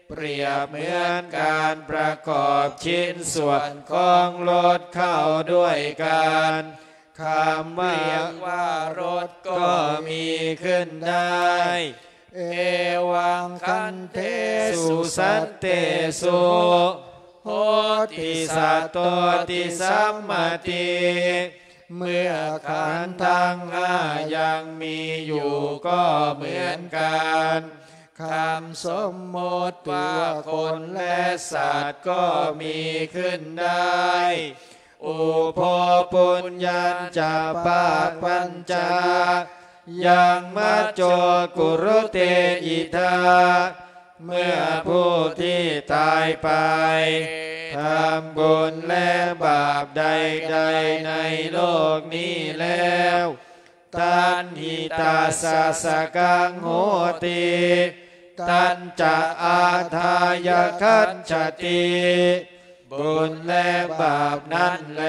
เปรียบเหมือนการประกอบชิ้นส่วนของรถเข้าด้วยกันคำว่าเรียกว่ารถก็มีขึ้นได้เอวังคันเทสุสันเตสุโหติสัตโตติสัมมติเมื่อขันธ์ทั้งห้ายังมีอยู่ก็เหมือนกันคำสมมติว่าคนและสัตว์ก็มีขึ้นได้อุปปุญญัญจะปาปัญจายังมัจโจกุรุเตอิทาเมื่อผู้ที่ตายไปทำบุญและบาปใดๆในโลกนี้แล้วตัณหิตาสสะกังโหติตัณจะอาทายคัญชติบุญและบาปนั้นแล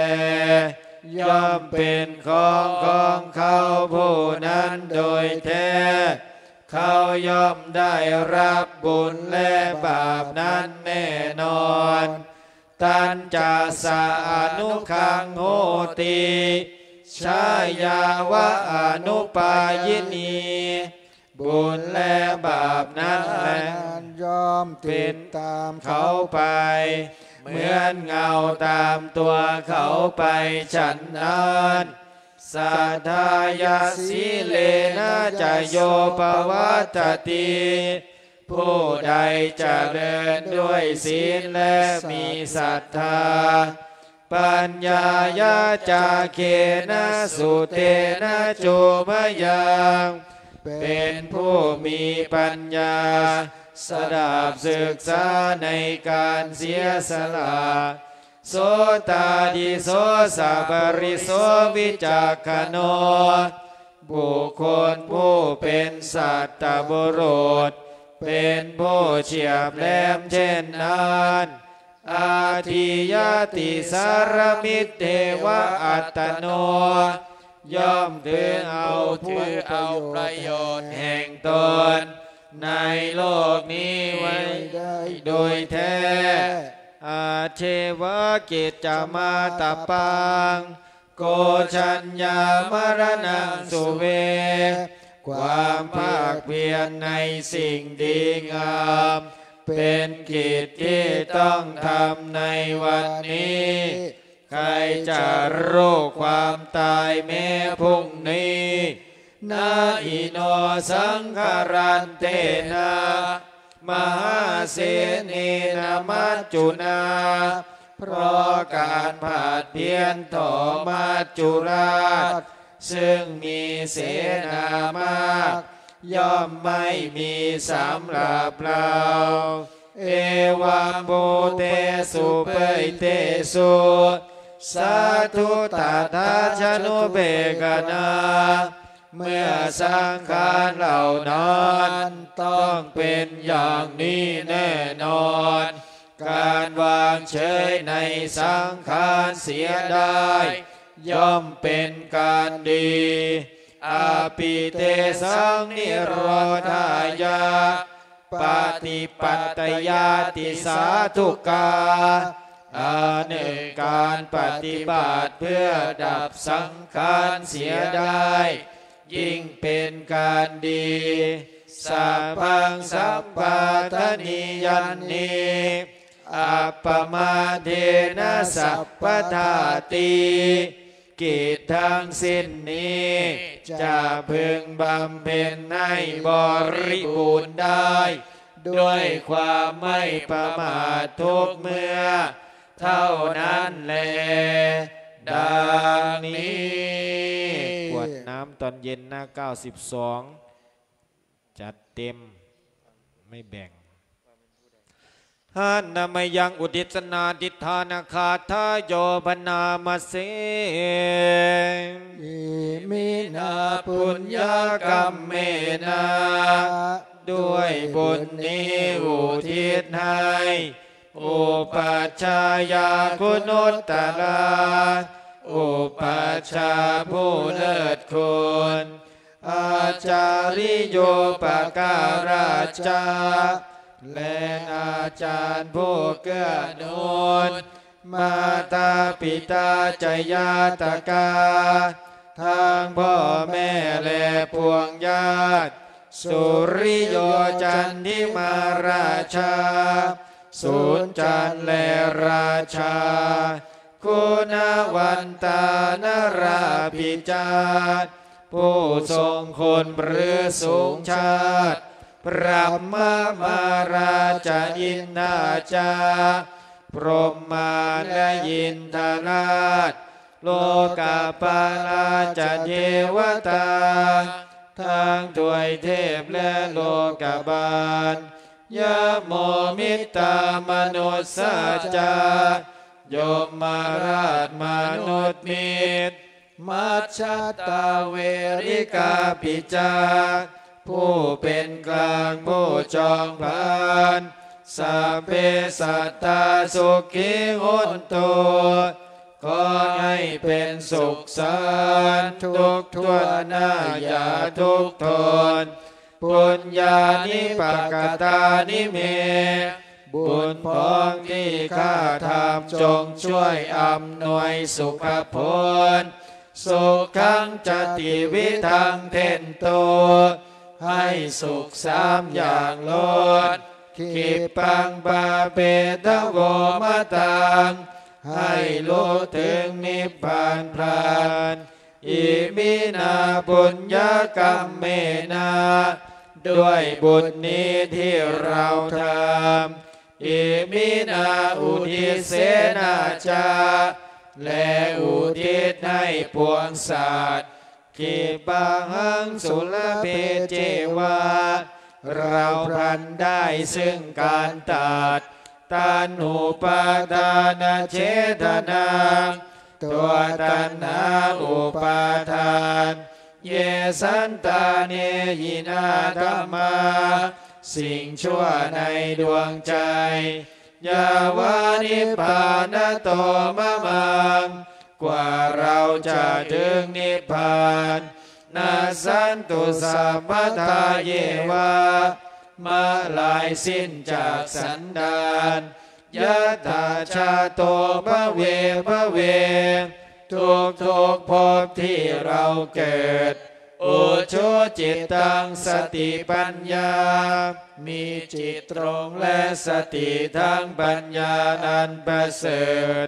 ย่อมเป็นของเขาผู้นั้นโดยแท้เขาย่อมได้รับบุญและบาปนั้นแน่นอนตัณจะสะอนุคังโหติชายาวะอนุปายนีบุญและบาปนั้นย่อมติดตามเขาไปเหมือนเงาตามตัวเขาไปฉันนั้นสัทธายาสิเลนะจะโยปวัตติผู้ใดเจริญด้วยศีลและมีศรัทธาปัญญายาจาเกนะสุเตนะจูมยังเป็นผู้มีปัญญาสดับศึกษาในการเสียสละโสตาดิโสสะปริโสวิจักขโนบุคคลผู้เป็นสัตตบุรุษเป็นผู้เฉียบแหลมเช่นนั้นอาทิยติสารมิตเทวะอัตโนย่อมถือเอาประโยชน์แห่งตนในโลกนี้ไว้ได้โดยแท้อาเชวะกิจจามาตะปังโกชัญญามรณังสุเวความภาคเพียรในสิ่งดีงามเป็นกิจที่ต้องทำในวันนี้ใครจะรู้ความตายแม้พรุ่งนี้นาอิโนสังคารันเตนะมหาเสนีนามัจจุนาเพราะการผาดเพี้ยนต่อมัจจุราชซึ่งมีเสนามากย่อมไม่มีสำหรับเราเอวังภูเตสุเปเตสุสาธุตถาชนุเบกนาเมื่อสังขารเหล่านั้นต้องเป็นอย่างนี้แน่นอนการวางเฉยในสังขารเสียได้ย่อมเป็นการดีอาปิเตสังนิโรธายาปฏิปัตยาติสาธุกาอันหนึ่งการปฏิบัติเพื่อดับสังขารเสียได้ยิ่งเป็นการดีสัพพังสัมปทานิยันนีอัปปมาเทนะสัพพธาติกิจทั้งสิ้นนี้จะพึงบำเพ็ญให้บริบูรณ์ได้ด้วยความไม่ประมาททุกเมื่อเท่านั้นแลดังนี้กวดน้ำ 3ตอนเย็นหน้า92จัดเต็มไม่แบ่งหานามยังอุดิสนาดิธานาคาทาโยบนามเสอิมินาปุญญากรรมเมนาด้วยบุญนี้อุทิศให้อุปัชฌายาคุณุตตราอุปัชฌาย์ผู้เลิศคุณอาจาริโยปการาจาและอาจารย์ผู้เกื้อหนุนมาตาปิตาใจยาตกาทางพ่อแม่และพวงญาติสุริโยจันทิมาราชาสุนจันและราชาคุณวันตานราภิจารผู้ทรงคนเรือสูงชาติพระมามาราชอินนาจาพรหมาและยินทราชโลกาปาราชเทวตาทางด้วยเทพและโลกบาลยโมมิตามนุษย์สัจจายมาราชมนุษย์มิตรมัชฌาตาเวริกาปิจาผู้เป็นกลางผู้จองพานสัพเพสัตตาสุขิโหนตุขอให้เป็นสุขสันต์ทุกทั่วหน้าอย่าทุกทนปุญญานิปกตานิเมบุญพ้องที่ข้าทำจงช่วยอำนวยสุขผลสุขังจติวิทังเทนโตให้สุขสามอย่างล้นขิปังปาเปตโวมตังให้โลถึงนิพพานพรานอิมินาบุญญากรรมเมนาด้วยบุญนี้ที่เราทำอิมินาอุทิเสนาจาและอุทิศให้ปวงสัตว์กิปังสุลเปเจวาเราพลันได้ซึ่งการตัดตานุปาทานเจตนาตัวตัณหาอุปาทานเยสันตาเนยินาธรรมาสิ่งชั่วในดวงใจยาวานิพานะโตมะมังกว่าเราจะถึงนิพพานนาสันตุสัมปทาเยวะมาลายสิ้นจากสันดานยะถาชาโตภเวภเวทุกภพที่เราเกิดโอโชจิตตังสติปัญญามีจิตตรงและสติทั้งปัญญาอันประเสริฐ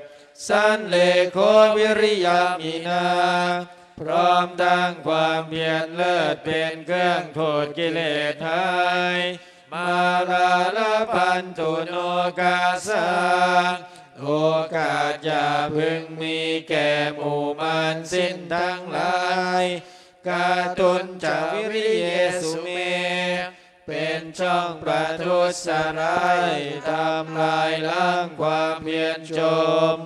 สันเลโควิริยามินาพร้อมทั้งความเพียรเลิศเป็นเครื่องโทษกิเลสให้มาลาลพันตุโนกาสาโอกาสอย่าพึงมีแก่หมู่มารสิ้นทั้งหลายกาตุนจาวิริเยสุเมเป็นช่องประทุษร้ายทำลายล้างความเพียรจม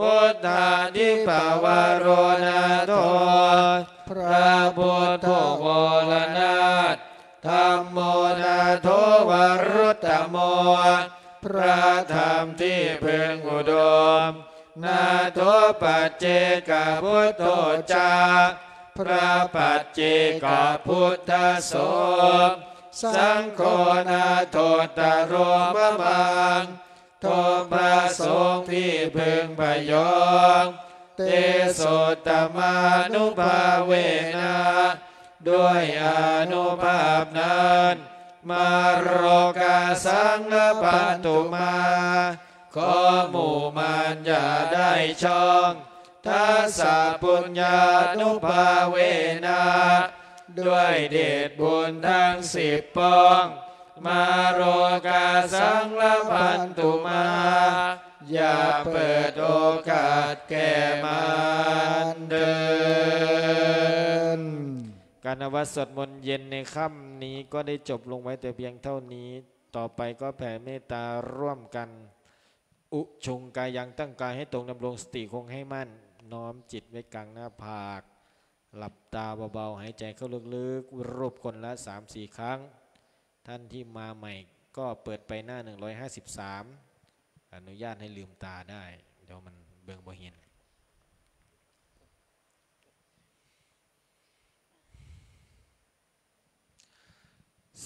พุทธานิปวารณาโตพระพุทธโวรนาถธรรมโมนาโทวรุตตโมพระธรรมที่เพึงอุดมนาโทปัจเจกพุทโธจาพระปัจเจกพุทธโสสังโฆนาโทตโรมะมังโทพระสงฆ์ที่พึงพยองเตโสตมานุภาเวนะด้วยอนุภาพนั้นมารกาสังปันตุมาขอหมู่มารอย่าได้ช่องทัสสะปุญญานุภาเวนะด้วยเดชบุญทั้ง10ปองมาโรกาสังละพันตุมาอย่าเปิดโอกาสแก่มันเดิน วัดสวดมนต์เย็นในค่ำนี้ก็ได้จบลงไว้แต่เพียงเท่านี้ต่อไปก็แผ่เมตตาร่วมกันอุชงกายยังตั้งกายให้ตรงดำรงสติคงให้มั่นน้อมจิตไว้กลางหน้าผากหลับตาเบาๆหายใจเข้าลึกๆรวบคนละ 3-4 ครั้งท่านที่มาใหม่ก็เปิดไปหน้า153อนุญาตให้ลืมตาได้เดี๋ยวมันเบิ่งบ่เห็น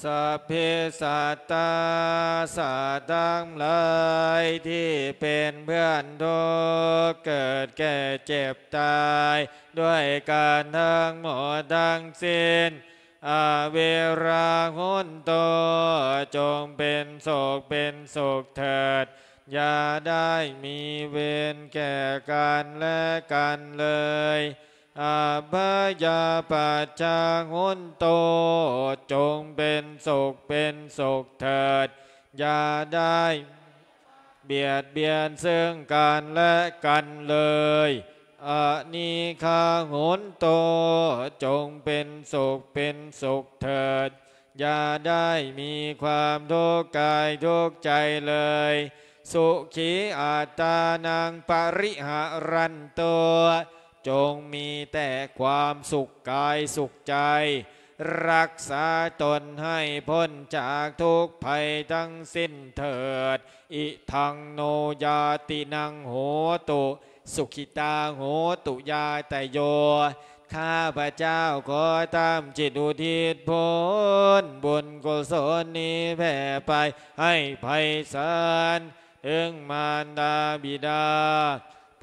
สัพเพสัตตาสัตว์ทั้งหลายที่เป็นเพื่อนทุกข์เกิดแก่เจ็บตายด้วยกันทั้งหมดทั้งสิ้นอเวราหุนโตจงเป็นโศกเป็นโศกเถิดอย่าได้มีเวรแก่กันและกันเลยอาภยาปัจจาหุนโตจงเป็นสุขเป็นสุขเถิดอย่าได้เบียดเบียนซึ่งกันและกันเลยอานิฆาหุนโตจงเป็นสุขเป็นสุขเถิดอย่าได้มีความทุกข์กายทุกข์ใจเลยสุขีอัตตานังปริหารันโตจงมีแต่ความสุขกายสุขใจรักษาตนให้พ้นจากทุกภัยทั้งสิ้นเถิดอิทังโนยาตินังโหตุสุขิตาโหตุยาตโยข้าพเจ้าขอตามจิตอุทิศผลบุญกุศลนี้แผ่ไปให้ไพศาลถึงมารดาบิดา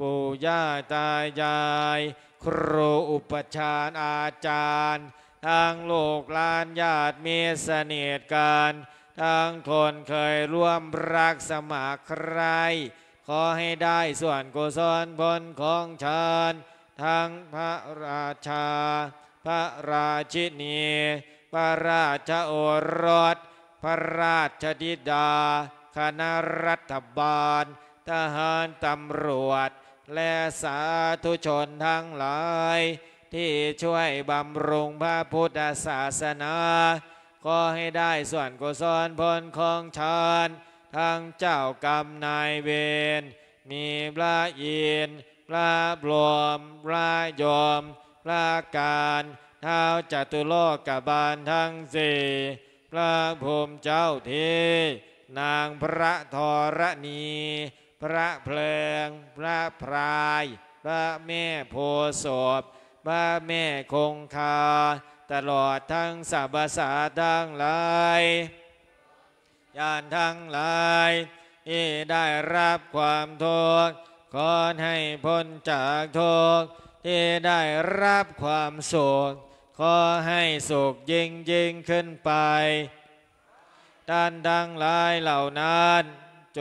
ปู่ย่าตายายครูอุปชาญอาจารย์ทางโลกลานญาติเมสเสนตการทางคนเคยร่วมรักสมัครใครขอให้ได้ส่วนกุศลผลของฉันทั้งพระราชาพระราชินีพระราชโอรสพระราชธิดาคณะรัฐบาลทหารตำรวจและสาธุชนทั้งหลายที่ช่วยบำรุงพระพุทธศาสนาขอให้ได้ส่วนกุศลผลของฉันทั้งเจ้ากรรมนายเวรมีพระอินทร์พระบรมพระยมพระการเท้าจัตุโลกบาลทั้งสี่พระภูมิเจ้าที่นางพระธรณีพระเพลิงพระพรายพระแม่โพธิ์ศพพระแม่คงคาตลอดทั้งสรรพสัตว์ทั้งหลายญาณทั้งหลายที่ได้รับความทุกข์ขอให้พ้นจากทุกข์ที่ได้รับความสุขขอให้สุขยิ่งขึ้นไปท่านทั้งหลายเหล่านั้น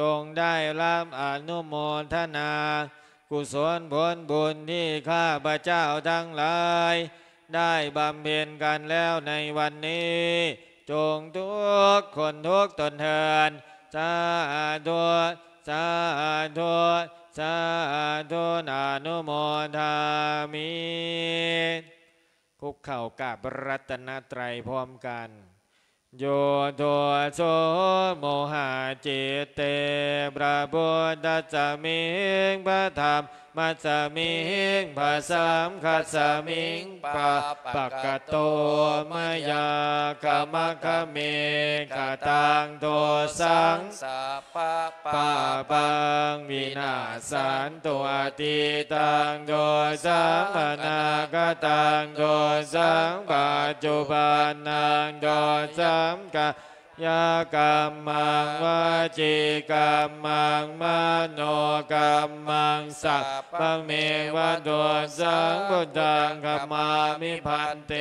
จงได้รับอนุโมทนากุศลผลบุญที่ข้าพเจ้าทั้งหลายได้บำเพ็ญกันแล้วในวันนี้จงทุกคนทุกตนเถิดสาธุสาธุสาธุอนุโมทามิคุกเข่ากราบรัตนตรัยพร้อมกันโยโทโสโมหะจิตเตพระพุทธเจ้ามิงพระธรรมมัจจมิงพระสังฆัจจมิงปะปะกะโตมายากะมะคะเมฆะตังโทสังสัพพะปะปังวินาสันตุอติตังโทสังมนากะตังโทสังปัจจุบันนังโทสังกะยากรรมังวจีกรรมังมโนกรรมังสัพพเมวะโดสังพุทธังคัมมามิพันเต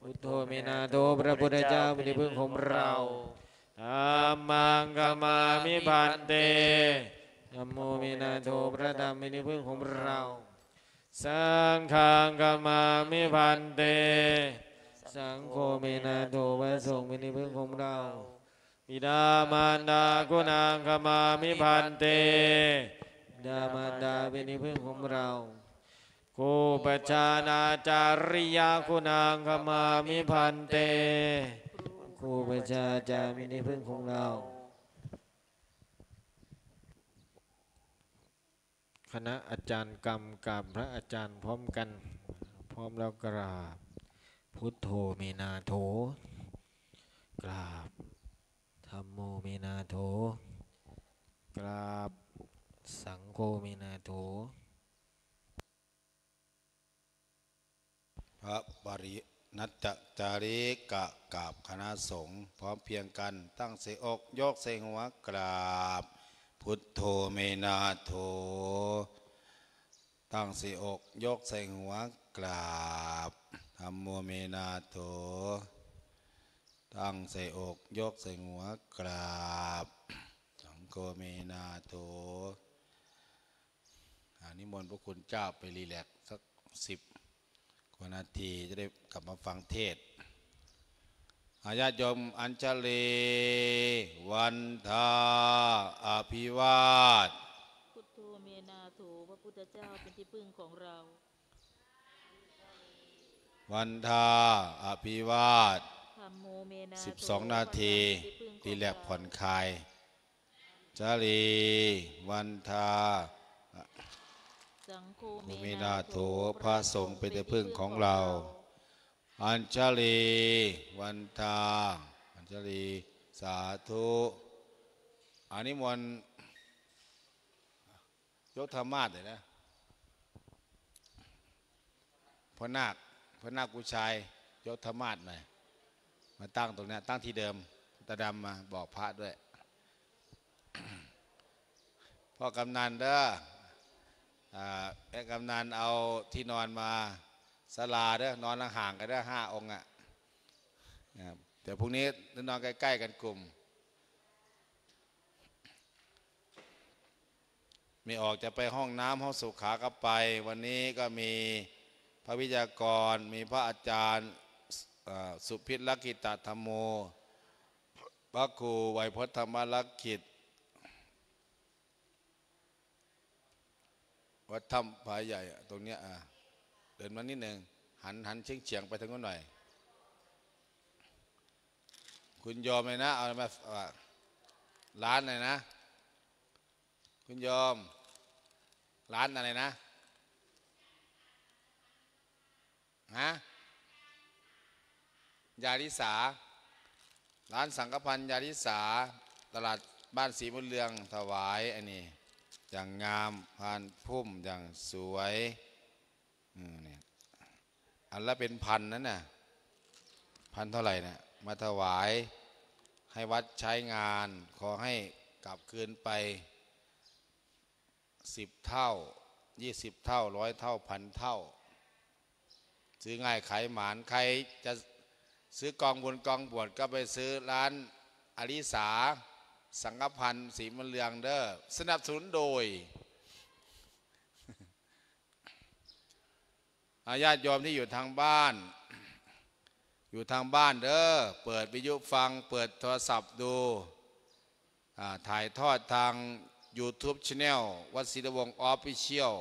พุทโธเมนาโตพระพุทธเจ้าเป็นที่พึ่งของเราธัมมังคัมมามิพันเตธัมโมเมนาโตพระธรรมเป็นที่พึ่งของเราสังฆังคัมมามิพันเตสังโฆเมนาโตพระสงฆ์เป็นที่พึ่งของเราบิดามารดาคุณังคัมมามิพันเตบิดามารดาเป็นที่พึ่งของเราโค ปชานาจาริยาคุณังขมามิพันเตครูปชาจามินิพึ่งของเราคณะอาจารย์กรรมกราบพระอาจารย์พร้อมกันพร้อมแล้วกราบพุทโธเมนาโถกราบธัมโมเมนาโถกราบสังโฆเมนาโถพระปริณัตจาริกะกราบคณะสงฆ์พร้อมเพียงกันตั้งเสอกยกเสหัวกราบพุทโธเมนาโถตั้งเสอกยกเสหัวกราบธัมโมเมนาโถตั้งเสอกยกเสหัวกราบสังโฆเมนาโถนิมนต์พระคุณเจ้าไปรีแลกสัก10 นาทีจะได้กลับมาฟังเทศอาญาติโยมอัญชลีวันทาอภิวาทพุทโธเมนาโถพระพุทธเจ้าเป็นที่พึ่งของเราวันทาอภิวาท12 นาทีรีแลกผ่อนคลายชลีวันทาภูมินาโถพระสงฆ์เป็นที่พึ่งของเราอัญชลีวันทาอัญชลีสาธุอันนี้มนยกธรรมาสเลยนะพระนาคกุชัยยกธรรมาสหน่อยมาตั้งตรงนี้ตั้งที่เดิมตะดำมาบอกพระด้วยพ่อกำนันเด้อแม่กำนันเอาที่นอนมาศาลาเด้อนอนห่างกันเด้อ5 องค์ แต่พรุ่งนี้นอนใกล้ๆกันกลุ่มไม่ออกจะไปห้องน้ำห้องสุขาก็ไปวันนี้ก็มีพระวิทยากรมีพระอาจารย์สุพิษลักขิตธรรมโมพระครูไวยพจน์ธรรมลักขิตวัดถ้ำผาใหญ่ตรงเนี้ยเดินมานิดหนึ่งหันเฉียงไปทางนู้นหน่อยคุณยอมเลยนะเอามาร้านเลยนะคุณยอมร้านอะไรนะฮะยาลิสาร้านสังกพันธ์ยาลิสาตลาดบ้านศรีบุญเรืองถวายอันนี้อย่างงามพานพุ่มอย่างสวยเนี่ยอันละเป็นพันนั่นน่ะพันเท่าไหร่น่ะมาถวายให้วัดใช้งานขอให้กลับคืนไป10 เท่า20 เท่า100 เท่า1,000 เท่าซื้อง่ายขายหมานใครจะซื้อกองบุญกองบวชก็ไปซื้อร้านอริสาสังฆพันธ์ศรีบุญเรืองเด้อสนับสนุนโดยญาติโยมที่อยู่ทางบ้านเด้อเปิดวิทยุฟังเปิดโทรศัพท์ดูถ่ายทอดทาง YouTube Channel วัดศิลวงศ์ Official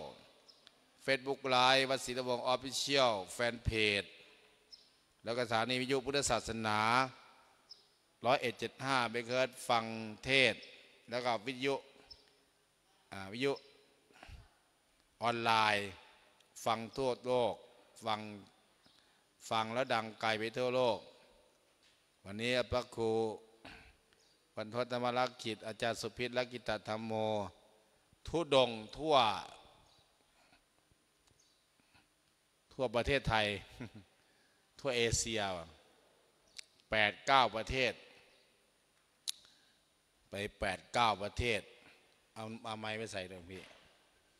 Facebook Live วัดศิลวงศ์ Official แฟนเพจแล้วก็สถานีวิทยุพุทธศาสนา101.5 เมกะเฮิรตซ์ฟังเทศแล้วก็วิทยุออนไลน์ฟังทั่วโลกฟังแล้วดังไกลไปทั่วโลกวันนี้พระครูบรรพธรรมลักขิตอาจารย์สุพิษลักขิตธรรมโมทุดงทั่วประเทศไทยทั่วเอเชีย8-9 ประเทศไป8-9 ประเทศเอาไม้ไปใส่เลยพี่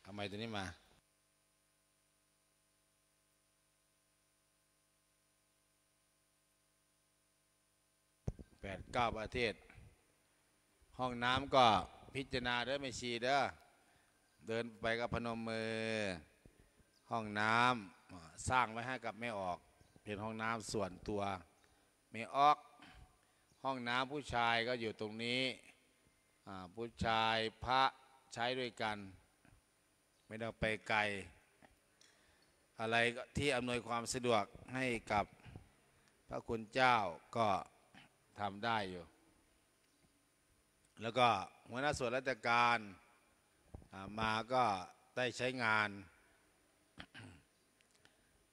เอาไม้ตัวนี้มา8-9 ประเทศห้องน้ำก็พิจารณาเด้อไม่ชี้เด้อเดินไปกับพนมมือห้องน้ำสร้างไว้ให้กับไม่ออกเป็นห้องน้ำส่วนตัวไม่ออกห้องน้ำผู้ชายก็อยู่ตรงนี้ผู้ชายพระใช้ด้วยกันไม่ต้องไปไกล อะไรที่อำนวยความสะดวกให้กับพระคุณเจ้าก็ทำได้อยู่แล้วก็หัวหน้าส่วนราชการมาก็ได้ใช้งาน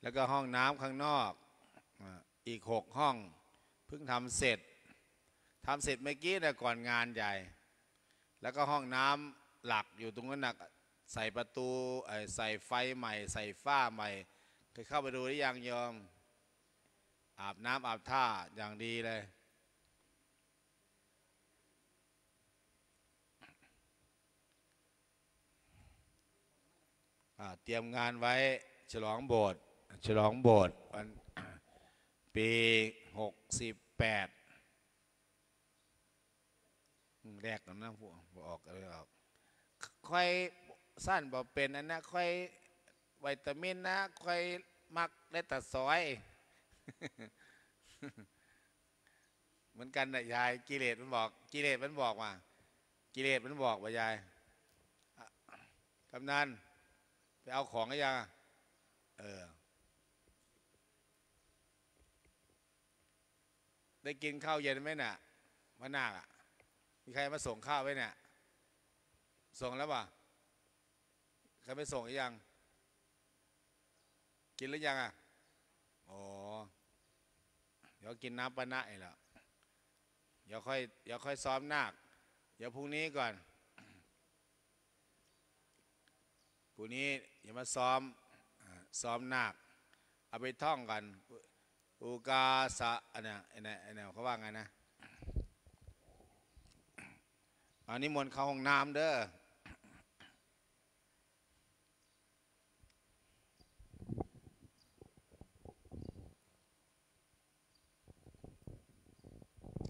แล้วก็ห้องน้ำข้างนอกอีก6ห้องเพิ่งทำเสร็จเมื่อกี้แต่ก่อนงานใหญ่แล้วก็ห้องน้ำหลักอยู่ตรงนั้นหนักใส่ประตูใส่ไฟใหม่ใส่ฝ้าใหม่เคยเข้าไปดูหรือยังโยมอาบน้ำอาบท่าอย่างดีเลยเตรียมงานไว้ฉลองโบสถ์ปี68แรกนะพวกออกอะไรออกค่อยสั้นบ่เป็นอันนะค่อยวิตามินนะค่อยมักและตัดซอยเหมือนกันนะยายกิเลสมันบอกว่ายายกำนันไปเอาของอะไรยังได้กินข้าวเย็นไหมน่ะมะนาวอ่ะมีใครมาส่งข้าวไว้เนี่ยส่งแล้วป่ะใครไปส่งหรือยังกินหรือยังอ่ะอ๋อเดี๋ยวกินน้ำปนะอีกแล้วเดี๋ยวค่อยซ้อมนาคเดี๋ยวพรุ่งนี้ก่อนพรุ่งนี้อย่ามาซ้อมนาคเอาไปท่องกันอุกาสะเนี่ยเขาว่าไงนะอันนี้มนต์เข้าห้องน้ำเด้อ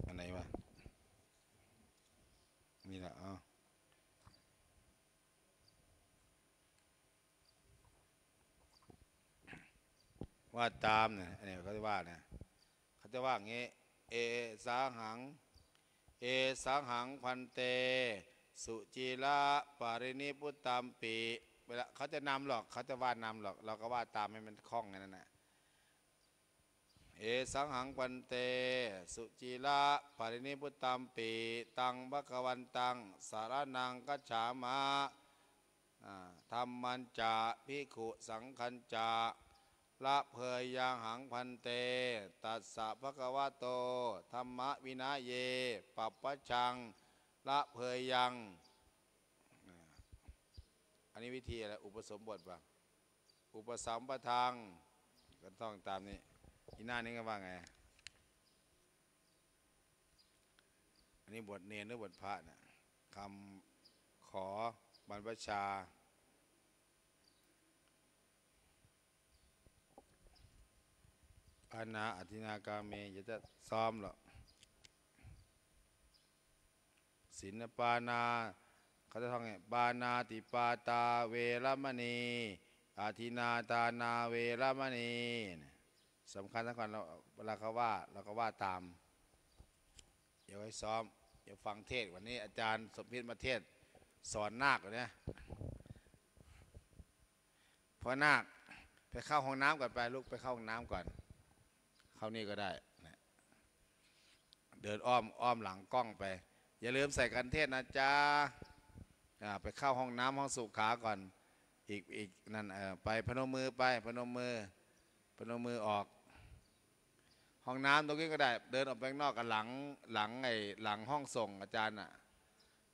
อันไหนวะนี่แหละอ๋อว่าตามเนี่ยอันนี้เขาจะว่าเนี่ยเขาจะว่าอย่างงี้เอสาหังเอสังหังพันเตสุจีละปารินิพุตตามปีเวลาเขาจะนำหรอกเขาจะว่านำหรอกเราก็ว่าตามให้มันคล่องนั่นแหละเอสังหังพันเตสุจีละปารินิพุตตามปีตังภควันตังสารนังกัจฉามะธัมมัญจาภิกขุสังคัญจาละเพยยังหังพันเตตัสสะภควโตธัมมะวินัยเยปัปปะชังละเพยยังอันนี้วิธีอะไรอุปสมบทป่ะอุปสัมปทางก็ต้องตามนี้อีหน้านี้ก็ว่าไงอันนี้บทเนรหรือบทพระเนี่ยคำขอบรรพชาอาณาอธินากาเมอย่าจะซ้อมหรอกศิลปานาเขาจะท่องไงปานาติปาตาเวรมณีอธินาตานาเวรมณีสำคัญทั้งกันเวลาเขาว่าเราก็ว่าตามเดี๋ยวให้ซ้อมเดี๋ยวฟังเทศวันนี้อาจารย์สมพิษมาเทศสอนนาคเนี่ยพอนาคไปเข้าห้องน้ำก่อนไปลูกไปเข้าห้องน้ำก่อนเข้านี่ก็ได้นะเดินอ้อมหลังกล้องไปอย่าลืมใส่กันเทศนะจ๊ะไปเข้าห้องน้ำห้องสุขาก่อนอีกนั่นไปพนมมือออกห้องน้ำตรงนี้ก็ได้เดินออกไปนอกกับหลังห้องส่งอาจารย์น่ะ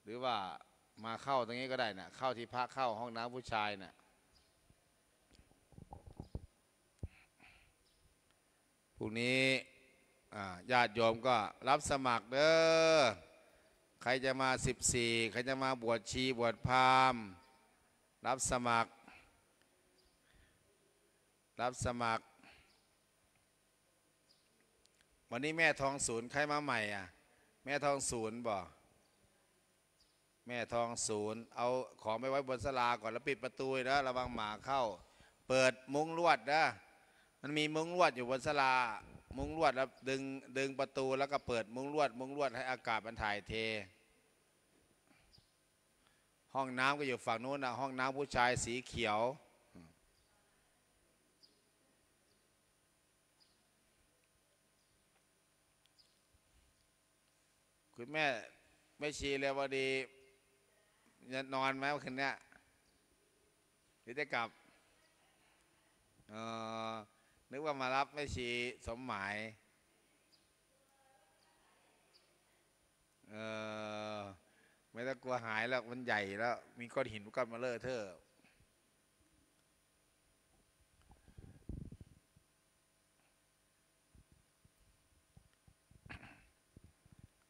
หรือว่ามาเข้าตรงนี้ก็ได้น่ะเข้าที่พระเข้าห้องน้ำผู้ชายน่ะพรุ่งนี้ญาติโยมก็รับสมัครเด้อใครจะมา14ใครจะมาบวชชีบวชพราหมณ์รับสมัครวันนี้แม่ทองศูนย์ใครมาใหม่อ่ะแม่ทองศูนย์บ่แม่ทองศูนย์เอาของไปไว้บนศาลาก่อนแล้วปิดประตูนะระวังหมาเข้าเปิดมุ้งลวดนะมันมีมุ้งลวดอยู่บนศาลามุ้งลวดแล้วดึงประตูแล้วก็เปิดมุ้งลวดให้อากาศมันถ่ายเทห้องน้ำก็อยู่ฝั่งโน้นนะห้องน้ำผู้ชายสีเขียว คุณแม่ไม่ชีเลยวดีจะนอนไหมคืนนี้หรือจะกลับนึกว่ามารับไม่ชีสมหมายไม่ต้องกลัวหายแล้วมันใหญ่แล้วมีก้อนหินก้อนมาเลอะเทอะ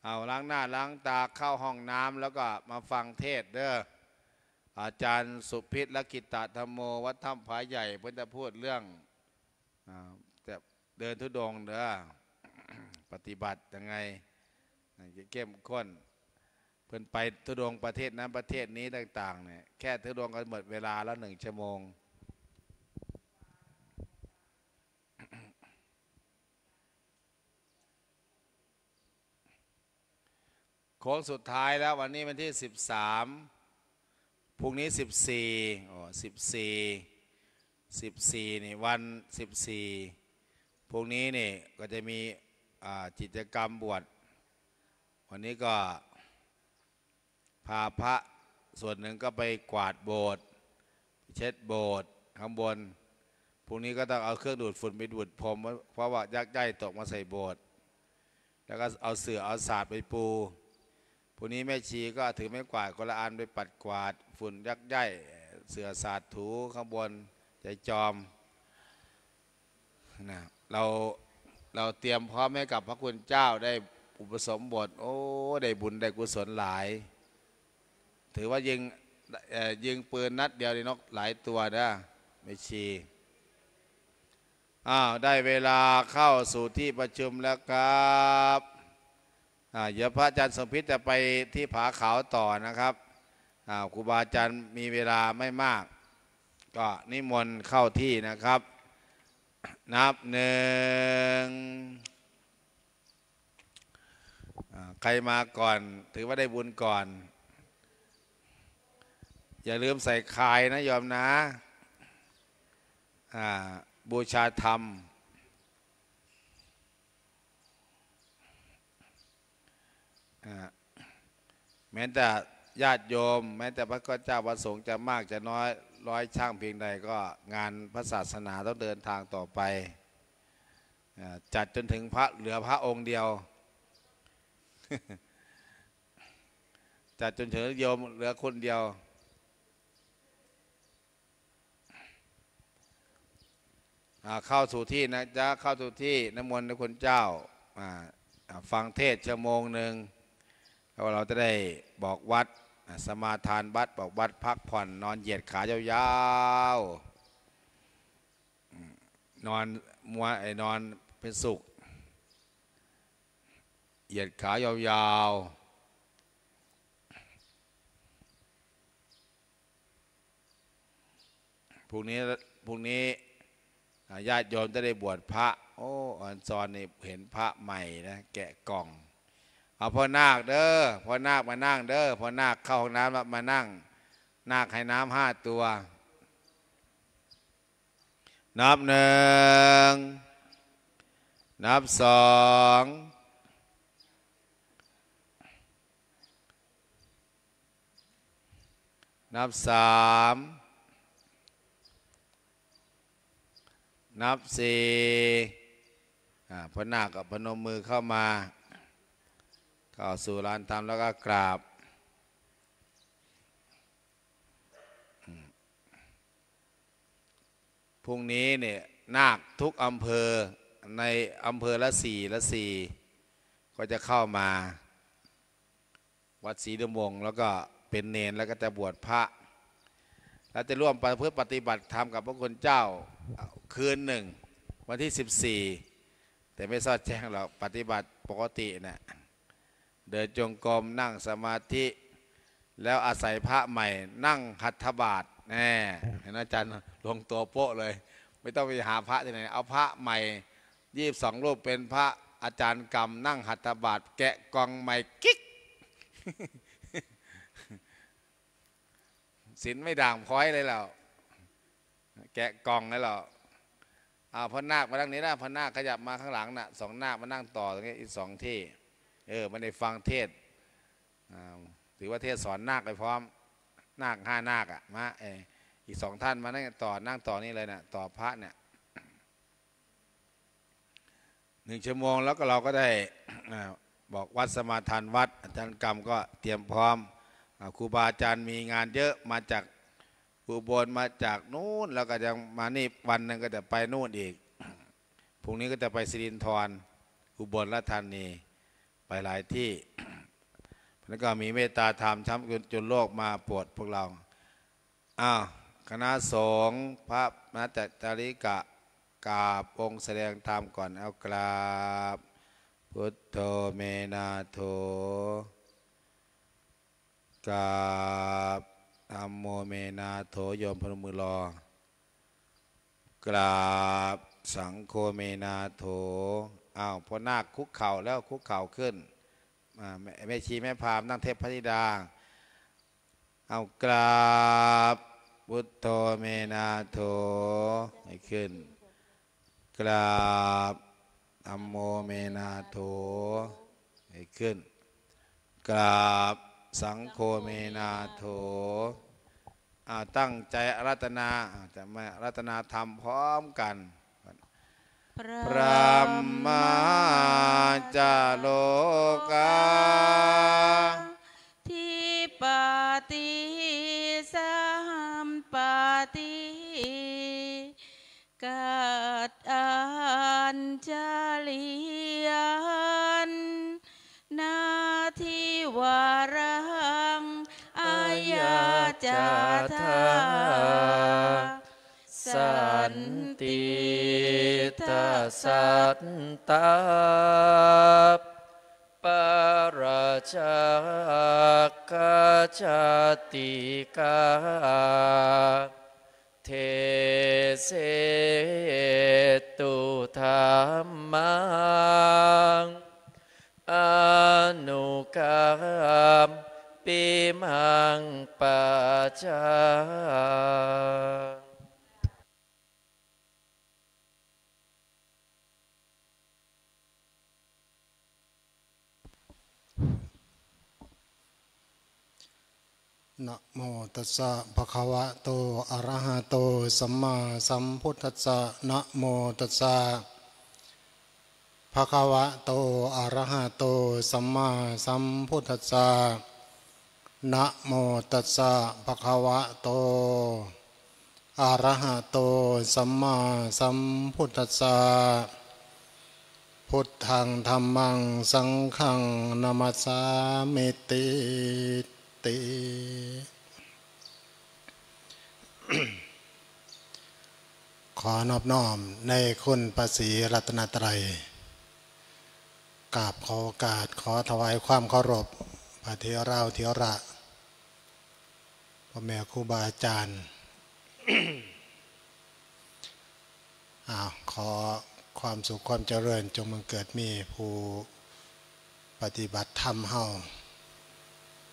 เอาล้างหน้าล้างตาเข้าห้องน้ำแล้วก็มาฟังเทศเด้ออาจารย์สุพิษและกิตตธรรมโมวัดถ้ำผาใหญ่เพิ่นจะพูดเรื่องจะเดินธุดงค์เด้อ ปฏิบัติยังไงเข้มข้นเพิ่นไปธุดงค์ประเทศนั้นประเทศนี้ต่างๆเนี่ยแค่ธุดงค์ก็หมดเวลาแล้ว1 ชั่วโมงโค้งสุดท้ายแล้ววันนี้วันที่13พรุ่งนี้14นี่วัน14พรุ่งนี้นี่ก็จะมีกิจกรรมบวชวันนี้ก็พาพระส่วนหนึ่งก็ไปกวาดโบสถ์เช็ดโบสถ์ข้างบนพรุ่งนี้ก็ต้องเอาเครื่องดูดฝุ่นไปดูดพรมเพราะว่ายักษ์ใหญ่ตกมาใส่โบสถ์แล้วก็เอาเสื่อเอาศาสตร์ไปปูพวกนี้แม่ชีก็ถือไม้กวาดคนละอันไปปัดกวาดฝุ่นยักษ์ใหญ่เสื่อสาดถูข้างบนใจจอมนะเราเตรียมพร้อมให้กับพระคุณเจ้าได้อุปสมบทโอ้ได้บุญได้กุศลหลายถือว่ายิงปืนนัดเดียวได้นกหลายตัวนะแม่ชีได้เวลาเข้าสู่ที่ประชุมแล้วครับเดี๋ยวพระอาจารย์สมพิษจะไปที่ผาขาวต่อนะครับครูบาอาจารย์มีเวลาไม่มากก็นิมนต์เข้าที่นะครับนับ1ใครมาก่อนถือว่าได้บุญก่อนอย่าลืมใส่คายนะโยมนะบูชาธรรมแม้แต่ญาติโยมแม้แต่พระเจ้าประสงค์จะมากจะน้อยร้อยช่างเพียงใดก็งานพระศาสนาต้องเดินทางต่อไปจัดจนถึงพระเหลือพระองค์เดียว จัดจนถึงโยมเหลือคนเดียวเข้าสู่ที่นะจ๊ะเข้าสู่ที่น้ำมนต์พระคุณเจ้าฟังเทศ1 ชั่วโมงเราจะได้บอกวัดสมาทานวัดบอกวัดพักผ่อนนอนเหยียดขายาวๆนอนมัวนอนเป็นสุขเหยียดขายาวๆพรุ่งนี้ญาติโยมจะได้บวชพระโอ้อันซอนนี่เห็นพระใหม่นะแกะกล่องเอาพ่อนาคเด้อพ่อนาคมานั่งเด้อพ่อนาคเข้าห้องน้ำมานั่งนาคให้น้ำ5 ตัวนับ1นับ2นับ3นับ4พระนาคกับพนมมือเข้ามาเข้าสู่ลานธรรมแล้วก็กราบพรุ่งนี้เนี่ยนาคทุกอำเภอในอำเภอละ 4ก็จะเข้ามาวัดศรีดำวงแล้วก็เป็นเณรแล้วก็จะบวชพระแล้วจะร่วมเพื่อปฏิบัติธรรมกับพระคุณเจ้าคืนหนึ่งวันที่14แต่ไม่สอดแจ้งหรอกปฏิบัติปกตินะเดินจงกรมนั่งสมาธิแล้วอาศัยพระใหม่นั่งหัตถบาทแน่เห็นอาจารย์ลงตัวโป๊ะเลยไม่ต้องไปหาพระที่ไหนเอาพระใหม่22 รูปเป็นพระอาจารย์กรรมนั่งหัตถบาทแกะกองใหม่กิ๊ก ศีลไม่ด่างพ้อยเลยแล้วแกะกองเลยแล้วพระนาคมานั่งนี้นะพระนาคขยับมาข้างหลังนะ2 นาคมานั่งต่อตรงนี้อีก2 ที่ มันได้ฟังเทศถือว่าเทศสอนนาคไปพร้อมนาคห้านาคอ่ะมาอีกสองท่านมานั่งต่อนี่เลยนะต่อพระเนี่ย1 ชั่วโมงแล้วก็เราก็ได้บอกวัดสมาทานวัดอาจารย์กรรมก็เตรียมพร้อมครูบาอาจารย์มีงานเยอะมาจากอุบลมาจากนู้นแล้วก็ยังมานี่วันนึงก็จะไปนู่นอีกพรุ่งนี้ก็จะไปสิรินธรอุบลราชธานีไปหลายที่แล้วก็มีเมตตาธรรมช้ำจนโลกมาปวดพวกเราคณะสงฆ์พระนัตจาริกะกราบองค์แสดงธรรมก่อนเอากราบพุทโธเมนาโถกราบธัมโมเมนาโถโยมพนมมือรอกราบสังโฆเมนาโถพอนาคคุกเข่าแล้วคุกเข่าขึ้นแม่ชีแม่พามนั่งเทพพระธิดากราบพุทโธเมนาโถให้ขึ้นกราบธัมโมเมนาโถให้ขึ้นกราบสังโฆเมนาโถตั้งใจอารัตนาจะมาอารัตนาธรรมพร้อมกันพระมาจาโลกาทิปติสัมปติกัตอัญจลิยันนาทิวารังอายาจาธาสันติทัสสัตตาปราชากาชาติกาเทเสตุธัมมังอนุกัมปิมังปัจจานะโมตัสสะภะคะวะโตอะระหะโตสัมมาสัมพุทธัสสะนะโมตัสสะภะคะวะโตอะระหะโตสัมมาสัมพุทธัสสะนะโมตัสสะภะคะวะโตอะระหะโตสัมมาสัมพุทธัสสะพุทธังธัมมังสังฆังนะมัสสามิติขอนอบน้อมในคุณพระศรีรัตนตรัยกราบขอโอกาสขอถวายความเคารพพระเถระเถระพ่อแม่ครูบาอาจารย์ ขอความสุขความเจริญจงบังเกิดมีผู้ปฏิบัติธรรมเฮา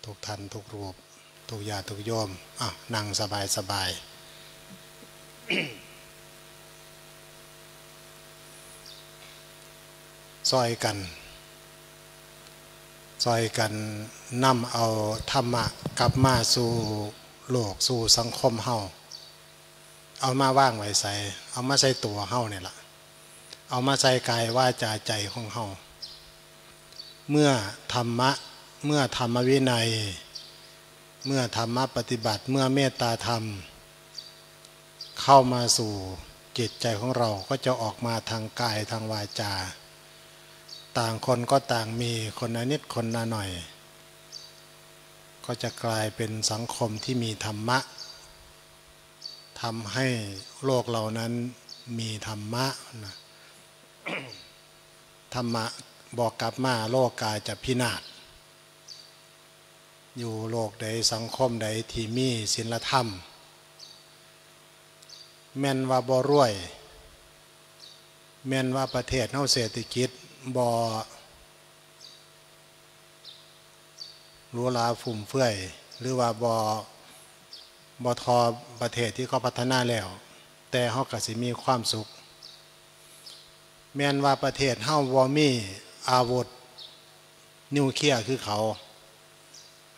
ทุกท่านทุกรูปทุกญาติทุกโยมนั่งสบายสบาย ซอยกันนำเอาธรรมะกลับมาสู่โลกสู่สังคมเฮาเอามาว่างไว้ใส่เอามาใส่ตัวเฮาเนี่ยล่ะเอามาใส่กายว่าจาใจของเฮาเมื่อธรรมวินัยเมื่อธรรมปฏิบัติเมื่อเมตตาธรรมเข้ามาสู่จิตใจของเราก็จะออกมาทางกายทางวาจาต่างคนก็ต่างมีคนละนิดคนละหน่อยก็จะกลายเป็นสังคมที่มีธรรมะทำให้โลกเรานั้นมีธรรมะนะธรรมะบอกกลับมาโลกกายจะพินาศอยู่โลกใดสังคมใดที่มีศีลธรรมแม่นว่าบ่รวยแม่นว่าประเทศเฮาเศรษฐกิจบ่หรูหราฟุ่มเฟือยหรือว่าบ่ทอประเทศที่เขาพัฒนาแล้วแต่เฮาก็สิมีความสุขแม่นว่าประเทศเฮาบ่มีอาวุธ นิวเคลียร์คือเขา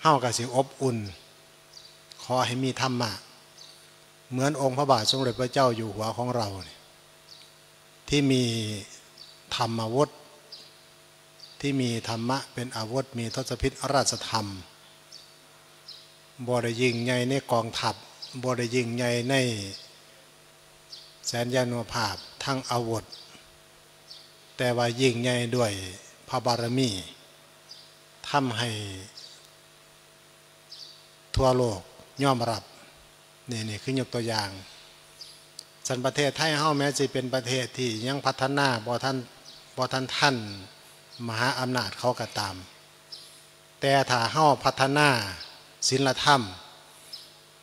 เฮ้ากับสิอบอุ่นขอให้มีธรรมะเหมือนองค์พระบาทสมเด็จพระเจ้าอยู่หัวของเราที่มีธรรมอาวุธที่มีธรรมะเป็นอาวุธมีทศพิธราชธรรมบ่ได้ยิงใหญ่ในกองทัพบ่ได้ยิงใหญ่ในแสนยานุภาพทั้งอาวุธแต่ว่ายิงใหญ่ด้วยพระบารมีทำให้ทั่วโลกยอมรับนี่คือยกตัวอย่างสันประเทศไทยเฮ้าแม้จะเป็นประเทศที่ยังพัฒนาบ่ท่านมหาอำนาจเขาก็ตามแต่ถ้าเฮ้าพัฒนาศีลธรรม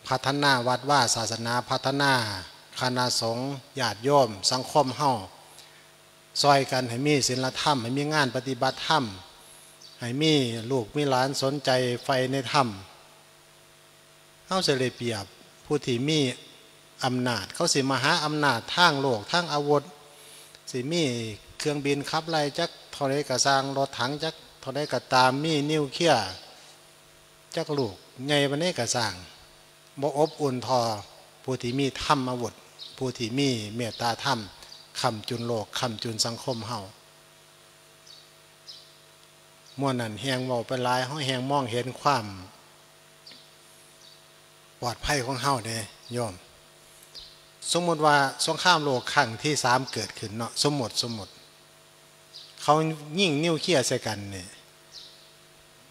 พัฒนาวัดว่าศาสนาพัฒนาคณะสงฆ์ญาติโยมสังคมเฮ้าซอยกันให้มีศีลธรรมให้มีงานปฏิบัติธรรมให้มีลูกมีหลานสนใจไฟในธรรมเฮ้าเสรีเปรียบผู้ที่มีอำนาจเขาสิมหาอำนาจทางโลกทางอาวุธสิมีเครื่องบินขับไล่จักเท่าไรกระซังรถถังจักเท่าไรกระตามมีนิวเคลียร์จักลูกไงวันนี้กระซังบ่อบอุ่นทอผู้ที่มีธรรมอาวุธผู้ที่มีเมตตาธรรมคำจุนโลกคำจุนสังคมเฮาม่วนนั่นแหงเบาเป็นลายห้องแหงมองเห็นความปลอดภัยของเฮาเด้โยมสมมติว่าสงครามโลกครั้งที่3เกิดขึ้นเนาะสมมติเขายิ่งนิ้วเขี้ยใส่กันเนี่ย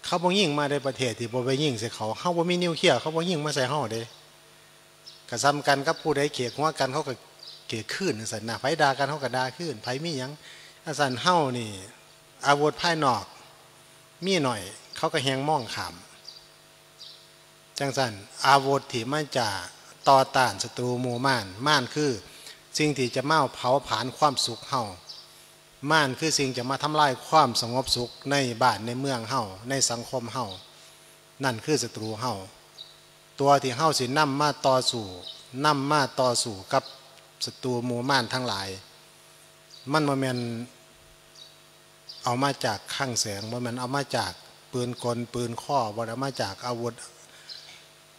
เขาบ่ยิ่งมาในประเทศที่บ่ไปยิ่งใส่เขาเขาบ่มีนิ้วเขี้ยเขาบ่ยิ่งมาใส่เฮาเด้กระซ้ำกันกับผู้ใดเขี่ยหัวกันเขาก็เกี่ยขึ้นสันนะไผด่ากันเขาก็ด่าขึ้นไผมีหยังอาสันเฮานี่อาวุธภายนอกมีหน่อยเขาก็แหงมองขามจังสันอาวุธที่มันจะต่อต้านศัตรูหมู่ม่านคือสิ่งที่จะมาเผาผลาญความสุขเฮาม่านคือสิ่งจะมาทำลายความสงบสุขในบ้านในเมืองเฮาในสังคมเฮานั่นคือศัตรูเฮาตัวที่เฮาสินำมาต่อสู่กับศัตรูหมู่ม่านทั้งหลายมันบ่แม่นเอามาจากข้างแสงบ่แม่นเอามาจากปืนกลปืนข้อบ่ได้มาจากอาวุธ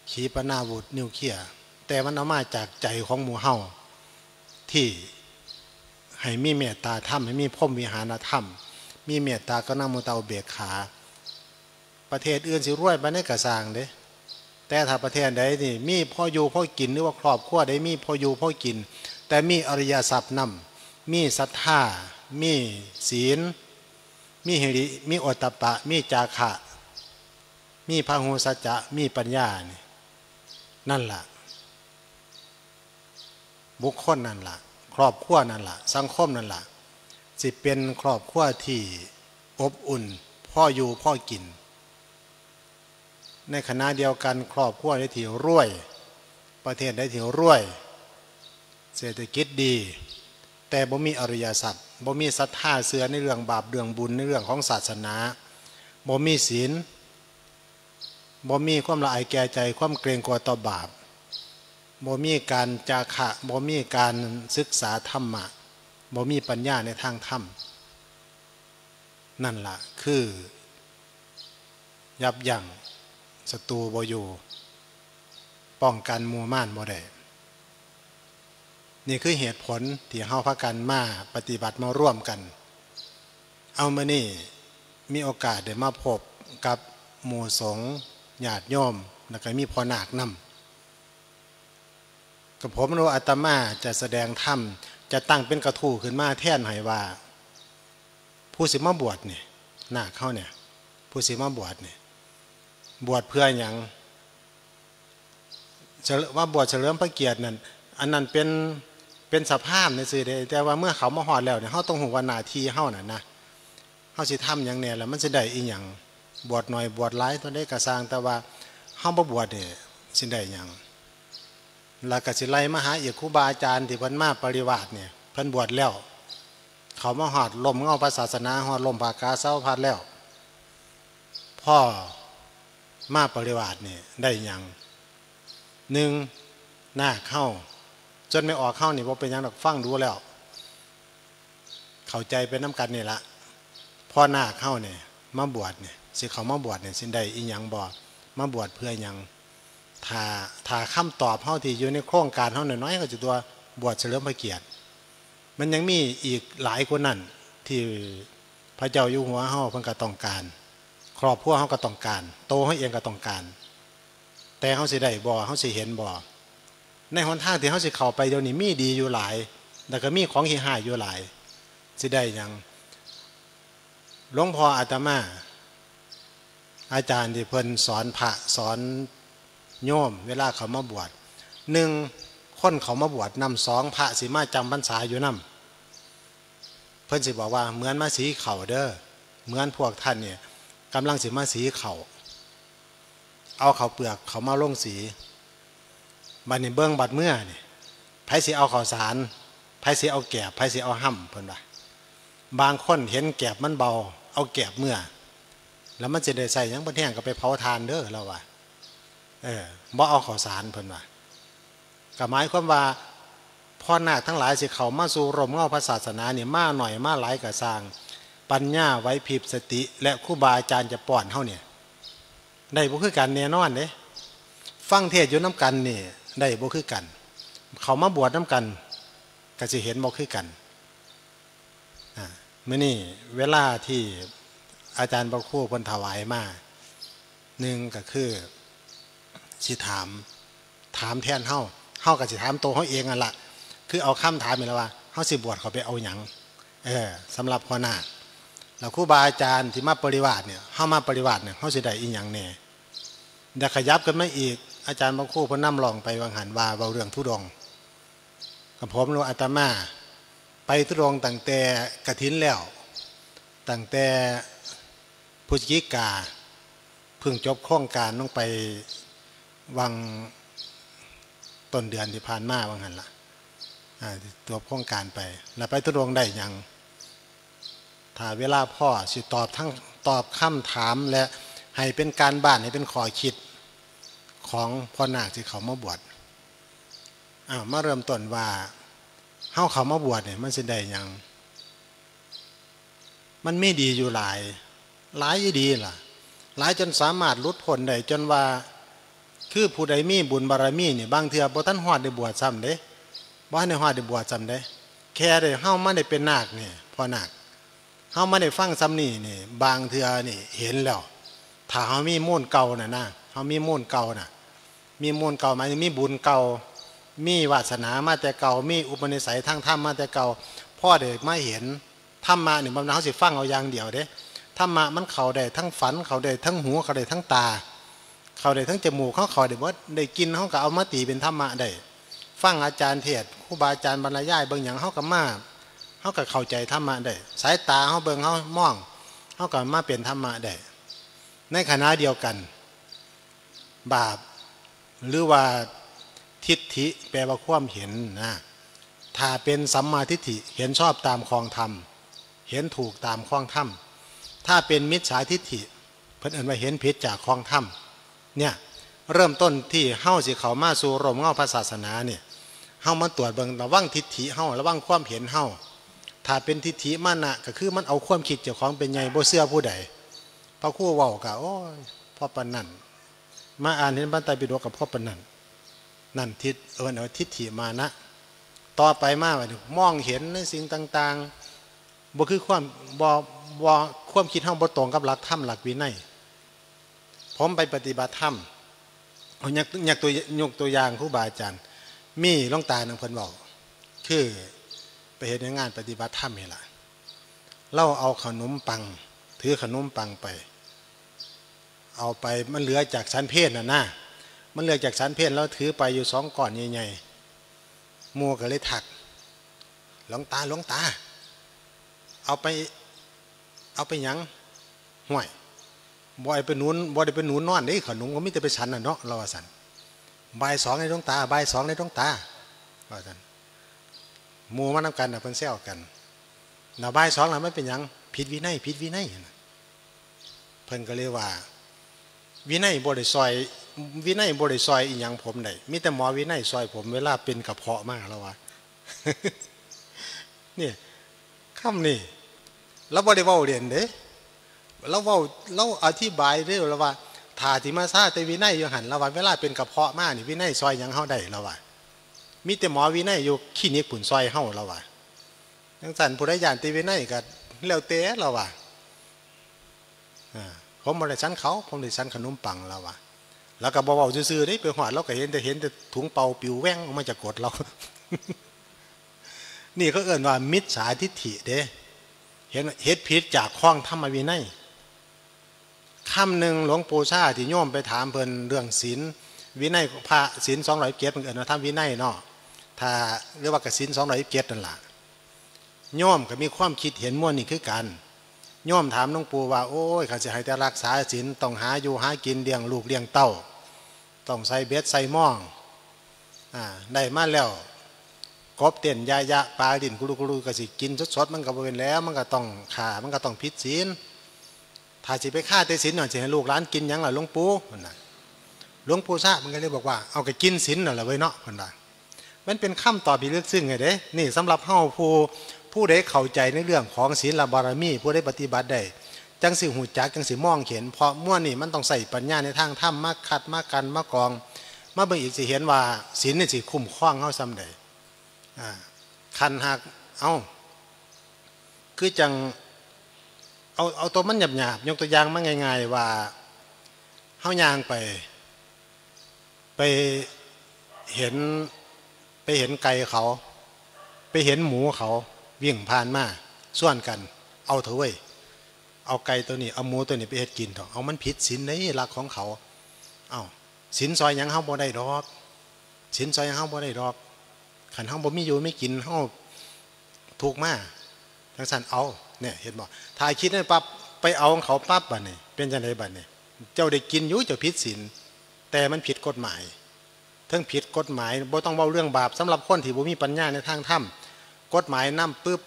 ขีปนาวุธนิวเคลียร์แต่มันเอามาจากใจของหมู่เฮาที่ให้มีเมตตาธรรมให้มีพรหมวิหารธรรมมีเมตตากรุณามุตาอุเบกขาประเทศอื่นสิรวยไปในกระซังเด้แต่ถ้าประเทศใดนี่มีพ่ออยู่พ่อกินหรือว่าครอบครัวใดมีพ่ออยู่พ่อกินแต่มีอริยทรัพย์นำมีศรัทธามีศีลมีหิริมีโอตตัปปะมีจาคะมีพหูสัจจะมีปัญญานี่นั่นล่ะบุคคลนั่นล่ะครอบครัวนั่นล่ะสังคมนั่นล่ะสิเป็นครอบครัวที่อบอุ่นพ่ออยู่พ่อกินในขณะเดียวกันครอบครัวได้ที่รวยประเทศได้ที่รวยเศรษฐกิจดีแต่บ่มีอริยทรัพย์บ่มีศรัทธาเสื่อในเรื่องบาปเรื่องบุญในเรื่องของศาสนาบ่มีศีลบ่มีความละอายแก่ใจความเกรงกลัวต่อบาปบ่มีการจาคะบ่มีการศึกษาธรรมะบ่มีปัญญาในทางธรรมนั่นล่ะคือยับยั้งศัตรูบ่อยู่ป้องกันหมู่ม่านบ่ได้นี่คือเหตุผลที่เฮาพากันมาปฏิบัติมาร่วมกันเอามานี่มีโอกาสได้มาพบกับหมู่สงฆ์ญาติโยมแล้วก็มีพ่อนาคนำกับผมโนอาตมาจะแสดงธรรมจะตั้งเป็นกระทู้ขึ้นมาแท่นให้ว่าผู้สิมาบวชเนี่ยนาคเขาเนี่ยผู้สิมาบวชเนี่ยบวชเพื่ออย่างว่าบวชเฉลิมพระเกียรตินั่นอันนั้นเป็นสภาพในสื่อแต่ว่าเมื่อเขามาหอดแล้วเนี่ยเขาต้องหูวานาทีเขาน่ะนะเขาสิทำอย่างเนี่ยแล้วมันจะได้อีหยังบวชหน่อยบวชหลายตัวได้กระซังแต่ว่าเฮาบ่บวชเนี่ยสิได้หยังแล้วก็สิไล่มาหาเอกครูบาอาจารย์ที่เพิ่นมาปริวาสเนี่ยเพิ่นบวชแล้วเขามาหอดลมเงาพระศาสนาหอดลมภากาเศร้าพัดแล้วพ่อมาปริวาสเนี่ยได้หยังหนึ่งหน้าเข้าจนไม่ออกเข้านี่บ่เป็นหยังดอกฟังดูแล้วเข้าใจเป็นน้ำกันนี่ละพ่อหน้าเข้าเนี่ย มาบวชเนี่ยสิเขามาบวชเนี่ยสิได้อีหยังบ่มาบวชเพื่อหยังถ้าคำตอบเฮาที่อยู่ในโครงการเฮาน้อยๆก็จะตัวบวชเฉลิมพระเกียรติมันยังมีอีกหลายคนนั่นที่พระเจ้าอยู่หัวเฮาเพิ่นก็ต้องการครอบครัวเฮาก็ต้องการโตเฮาเองก็ต้องการแต่เฮาสิได้บ่เฮาสิเห็นบ่ในหนทางที่เฮาสิเข้าไปเดี๋ยวนี้มีดีอยู่หลายแล้วก็มีของหิหายอยู่หลายสิได้หยังหลวงพ่ออาตมาอาจารย์ที่เพิ่นสอนพระสอนโยมเวลาเขามาบวชหนึ่งคนเขามาบวชนำสองพระสีมาจำพรรษาอยู่นำเพื่อนสิบอกว่าเหมือนมาสีเข่าเด้อเหมือนพวกท่านเนี่ยกำลังสีมาสีเข่าเอาเขาเปลือกเขามาลงสีบัดนี้เบื้องบัดเมื่อนี่ไผสีเอาข่าวสารไผสีเอาแกบไผสีเอาห่ำเพิ่นว่าบางคนเห็นแกบมันเบาเอาแกบเมื่อแล้วมันจะได้ใส่ยังบ่แห้งก็ไปเผาทานเด้อเราว่าบ่เอาข่าวสารเพิ่นว่าก็หมายความว่าพ่อนาคทั้งหลายสิเขามาสู่ร่มเงาพระศาสนาเนี่ยมาหน่อยมาหลายกะสร้างปัญญาไว้พริบสติและครูบาอาจารย์จะป้อนเฮาเนี่ยได้บ่คือกันแน่นอนเด้ฟังเทศอยู่น้ำกันนี่ได้บ่คือกันเขามาบวชน้ำกันก็สิเห็นบ่คือกันมื้อนี้เวลาที่อาจารย์พระครูเพิ่นถวายมาหนึ่งก็คือสิถามแทนเฮาก็สิถามตัวเฮาเองนั่นล่ะคือเอาคำถามนี่ล่ะว่าเฮาสิบวชเขาไปเอาหยังสำหรับพ่อนาคแล้วครูบาอาจารย์ที่มาปริวาสเนี่ยเฮามาปริวาสเนี่ยเฮาสิได้อีหยังแน่เดี๋ยวขยับกันมาอีกอาจารย์พระครูเพิ่นนำลองไปวังหันว่าเว้าเรื่องธุดงค์กับผมหลวงอาตมาไปธุดงค์ตั้งแต่กฐินแล้วตั้งแต่พุทธิกาเพิ่งจบโครงการต้องไปวังต้นเดือนที่ผ่านมาวังหันละตัวโครงการไปแล้วไปธุดงค์ได้ยังถ้าเวลาพ่อสิตอบทั้งตอบคำถามและให้เป็นการบ้านให้เป็นข้อคิดของพ่อนาคที่เขามาบวชมาเริ่มต้นว่าเฮาเขามาบวชเนี่ยมันสิได้ยังมันไม่ดีอยู่หลายยี่ดีล่ะหลายจนสามารถลุดพ้นได้จนว่าคือผู้ใดมีบุญบารมีนี่บางเถื่อบ่ทันฮอดได้บวชซ้ำเด้บ่ทันได้ฮอดได้บวชซ้ำเด้แค่ได้เฮามาได้เป็นนาคนี่พ่อนาคเฮามาได้ฟังซ้ำนี่นี่บางเถื่อนี่เห็นแล้วถ้าเฮามีมูลเก่าน่ะนะเฮามีมูลเก่าน่ะมีมูลเก่าหมายถึงมีบุญเก่ามีวาสนามาแต่เก่ามีอุปนิสัยทั้งธรรมมาแต่เก่าพ่อเด็กไม่เห็นธรรมะนี่บางเฮาสิฟังเอาอย่างเดียวเด้ธรรมะมันเข้าได้ทั้งฝันเข้าได้ทั้งหูเข้าได้ทั้งตาเข้าได้ทั้งจมูกเข้าได้บ่ได้กินเฮาก็เอามาตีเป็นธรรมะได้ฟังอาจารย์เทศน์ครูบาอาจารย์บรรยายเบิ่งหยังเฮาก็มาเฮาก็เข้าใจธรรมะได้สายตาเฮาเบิ่งเฮามองเฮาก็มาเป็นธรรมะได้ในขณะเดียวกันบาปหรือว่าทิฏฐิแปลว่าความเห็นนะถ้าเป็นสัมมาทิฏฐิเห็นชอบตามครองธรรมเห็นถูกตามครองธรรมถ้าเป็นมิจฉาทิฏฐิเพิ่นเอิ้นว่าเห็นผิดจากครองธรรมเนี่ยเริ่มต้นที่เฮาสิเขามาสู่ร่มเงาพระศาสนาเนี่ยเฮามาตรวจเบิ่งระวังทิฏฐิเฮาระวังความเห็นเฮาถ้าเป็นทิฏฐิมานะก็คือมันเอาความคิดเจ้าของเป็นใหญ่บ่เชื่อผู้ใดพระครูเว้าก็โอ้ยพ่อปานนั้นมาอ่านเห็นพระไตรปิฎกกับพ่อปานนั้นนั่นทิฏฐิทิฏฐิมานะต่อไปมาว่ามองเห็นในสิ่งต่างๆบ่คือความบ่ความคิดเฮาบ่ตรงกับหลักธรรมหลักวินัยผมไปปฏิบัติธรรมเอายกตัวอย่างครูบาอาจารย์มีหลวงตาหนึ่งเพิ่นบอกคือไปเฮ็ดงานปฏิบัติธรรมนี่ล่ะเราเอาขนมปังถือขนมปังไปเอาไปมันเหลือจากชั้นเพศน่ะนะมันเหลือจากชั้นเพศแล้วถือไปอยู่สองก้อนใหญ่ๆมัวก็เลยถักหลวงตาเอาไปหยังห่วยบ่ได้ไปหนุนนอนนี่ขนมก็มีแต่ไปฉันน่ะเนาะเราว่าซั่นบ่าย2ในดวงตาบ่าย2ในดวงตาว่าซั่นหมู่มานำกันน่ะเพิ่นแซวกันน่ะบ่าย2น่ะมันเป็นหยังผิดวินัยน่ะเพิ่นก็เลยว่าวินัยบ่ได้ซอยอีหยังผมได้มีแต่หมอวินัยซอยผมเวลาเป็นกระเพาะมากแล้วว่านี่คำนี้แล้วบ่ได้เว้าเล่นเด้ แล้วว่าเราอธิบายเรื่องละว่าถาติมาซาแต่วินัยอยู่หันละว่าเวลาเป็นกระเพาะมากนี่วินัยซอยยังเข้าได้ละว่ามีแต่หมอวินัยอยู่ขี้นิกผุนซอยเข้าละว่าทั้งสันผู้ได้ยานตีวินัยกับแล้วเตะละว่าผมมาได้ชั้นเขาผมได้ชั้นขนมปังละว่าแล้วก็เบาๆซื่อๆได้ไปหอดเราก็เห็นแต่ถุงเป่าปิวแว่งออกมาจากกดเรานี่เขาเอ่ยว่ามิจฉาทิฐิเด้เห็นเฮ็ดผิดจากข้องธรรมวินัยคำหนึ่งหลวงปู่ชาที่โยมไปถามเพิ่นเรื่องศีลวินัยพระศีล207เพิ่นเอ่ยว่าธรรมวินัยเนาะถ้าเรียกว่ากศีล207นั่นล่ะโยมก็มีความคิดเห็นม่วนนี่คือกันโยมถามหลวงปู่ว่าโอ้ยข้าจะให้แต่รักษาศีลต้องหาอยู่หากินเลี้ยงลูกเลี้ยงเต้าต้องใส่เบ็ดใส่ม่องได้มาแล้วกบเต้นยะปลาดินกุลุกุลุก็สิกินสดๆมันก็บ่เป็นแล้วมันก็ต้องฆ่ามันก็ต้องผิดศีลถ้าสิไปฆ่าแต่ศีลหน่อยสิให้ลูกหลานกินหยังล่ะหลวงปู่น่ะหลวงปู่ซะมันก็เลยบอกว่าเอาก็กินศีลน่ะล่ะเว้ยเนาะเพิ่นว่ามันเป็นคำตอบที่ลึกซึ้งไงเด้นี่สำหรับเฮาผู้ใดเข้าใจในเรื่องของศีลบารมีผู้ใดปฏิบัติได้จังสิหูจักจังสิมองเห็นเพราะม่วนนี่มันต้องใส่ปัญญาในทางธรรมมาขัดมากันมากองมาเบิ่งอีกสิเห็นว่าศีลนี่สิคุ้มครองเฮาซำใดคันหักเอาคือจังเอาตัวมันหยาบหยาบยกตัวอย่างมาง่ายๆว่าเฮายางไปเห็นไก่เขาไปเห็นหมูเขาวิ่งผ่านมาส่วนกันเอาเถอะเว้ยเอาไก่ตัวนี้เอาหมูตัวนี้ไปเฮ็ดกินเถอะเอามันผิดศีลในหลักของเขาเอาศีลซอยยังเฮาบ่ได้ดอกศีลซอยยังเฮาบ่ได้ดอกขันห้องบ่มีอยู่ไม่กินห้องถูกมากทั้งสันเอาเนี่ยเห็นบอกถ่ายคิดนั่นปั๊บไปเอาของเขาปั๊บบัดนี่เป็นจังไดบัดนี่เจ้าได้กินอยู่เจ้าผิดศีลแต่มันผิดกฎหมายทั้งผิดกฎหมายบ่ต้องเว้าเรื่องบาปสำหรับคนที่บ่มีปัญญาในทางธรรมกฎหมายนำปึ๊บ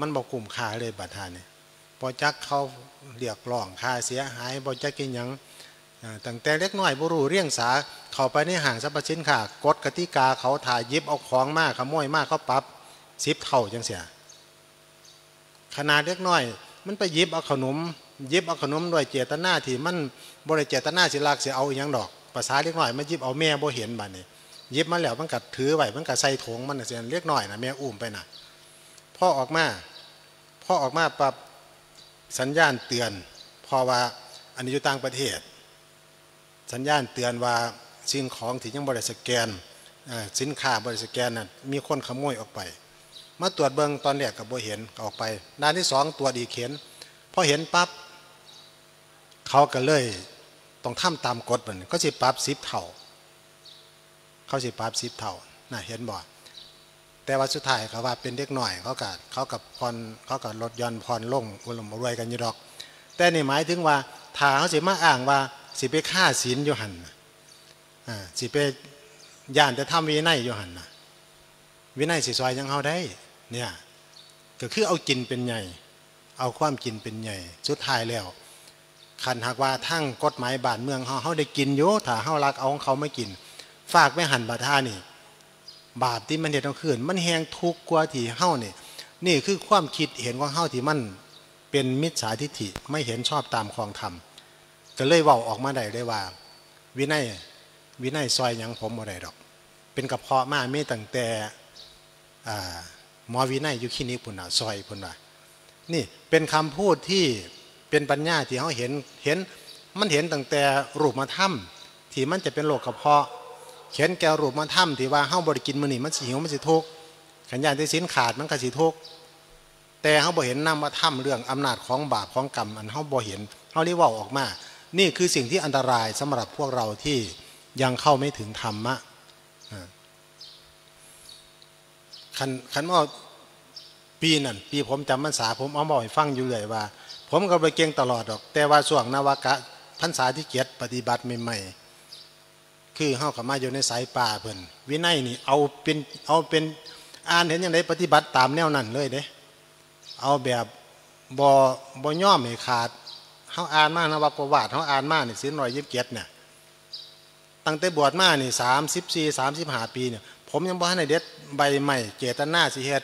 มันบ่คุ้มค่าเลยบัดท่านี่บ่จักเขาเรียกร้องค่าเสียหายบ่จักกินหยังตั้งแต่เล็กน้อยบ่รู้เรื่องสาเข้าไปในห้างสรรพสินค้ากฎกติกาเขาถ่ายยิบเอาของมากขโมยมากเขาปรับ10 เท่าจังเสียขนาดเล็กน้อยมันไปยิบเอาขนมด้วยเจตนาที่มันบ่ได้เจตนาสิลักสิเอาอีหยังดอกภาษาเล็กน้อยมันยิบเอาแม่บ่เห็นบัดนี้ยิบมาแล้วมันก็ถือไว้มันก็ใส่ถุงมันน่ะเสียเล็กน้อยน่ะแม่อุ้มไปน่ะพ่อออกมาปรับสัญญาณเตือนพอว่าอันนี้อยู่ต่างประเทศสัญญาณเตือนว่าสิ่งของที่ยังบริสแกนสินค้าบริสแกนนั้นมีคนขโมยออกไปมาตรวจเบิ้งตอนแรกกับบ่เห็นออกไปด้านที่สองตรวจอีกเห็นพอเห็นปั๊บเขาก็เลยต้องทำตามกฎมันก็สิปรับ10 เท่าเขาสิปรับ10 เท่าน่ะเห็นบ่แต่ว่าสุดท้ายเขาว่าเป็นเด็กหน่อยเขากับพรเขากับลดย้อนพรลงวุ่นวุ่นรวยกันอยู่ดอกแต่นี่หมายถึงว่าถ้าเขาสิมาอ้างว่าสิไปฆ่าศีลโยหันสิไปย่านแต่ทำวินัยโยหันวินัยสิซอยยังเข้าได้เนี่ยก็คือเอากินเป็นใหญ่เอาความกินเป็นใหญ่สุดท้ายแล้วขันหากว่าทั้งกฎหมายบ้านเมืองเขาได้กินโยถ้าเขารักเอาของเขาไม่กินฝากไม่หันบาท่านี่บาปที่มันเด็ดเอาคืนมันแหงทุกข์กว่าที่เขาเนี่ยนี่คือความคิดเห็นของเขาที่มันเป็นมิจฉาทิฐิไม่เห็นชอบตามครองธรรมก็เลยเว้าออกมาได้เลยว่าวินัยซอยยังผมบ่ได้ดอกเป็นกระเพาะมามีตั้งแต่หมอวินัยอยู่คลินิกพุ่นน่ะซอยพุ่นน่ะนี่เป็นคำพูดที่เป็นปัญญาที่เฮาเห็นมันเห็นตั้งแต่รูปมาถ้ำที่มันจะเป็นโรคกระเพาะเห็นแก่รูปมาถ้ำที่ว่าเฮาบ่ได้กินมื้อนี้มันสิหิวมันสิทุกข์ขันย่านที่ศีลขาดมันก็สิทุกข์แต่เฮาบ่เห็นนำมาถ้ำเรื่องอำนาจของบาปของกรรมอันเฮาบ่เห็นเฮาเลยเว้าออกมานี่คือสิ่งที่อันตรายสำหรับพวกเราที่ยังเข้าไม่ถึงธรรมะขันว่าปีนั่นปีผมจำพรรษาผมเอาบ่อยฟังอยู่เลยว่าผมก็ไปเก่งตลอดดอกแต่ว่าส่วงนวากะพรรษาที่เกียรติปฏิบัติใหม่ๆคือเข้ากับมาอยู่ในสายป่าเพิ่นวินัยนี่เอาเป็นอ่านเห็นอย่างไรปฏิบัติตามแนวนั้นเลยเด้เอาแบบบ่ย่อมให้ขาดเขาอ่านมากนะวักวาดเขาอ่านมากนี่ศีล 127เนี่ยตั้งแต่บวชมานี่34-35 ปีเนี่ยผมยังบ่ให้ในเด็ดใบใหม่เจตนาสิเฮ็ด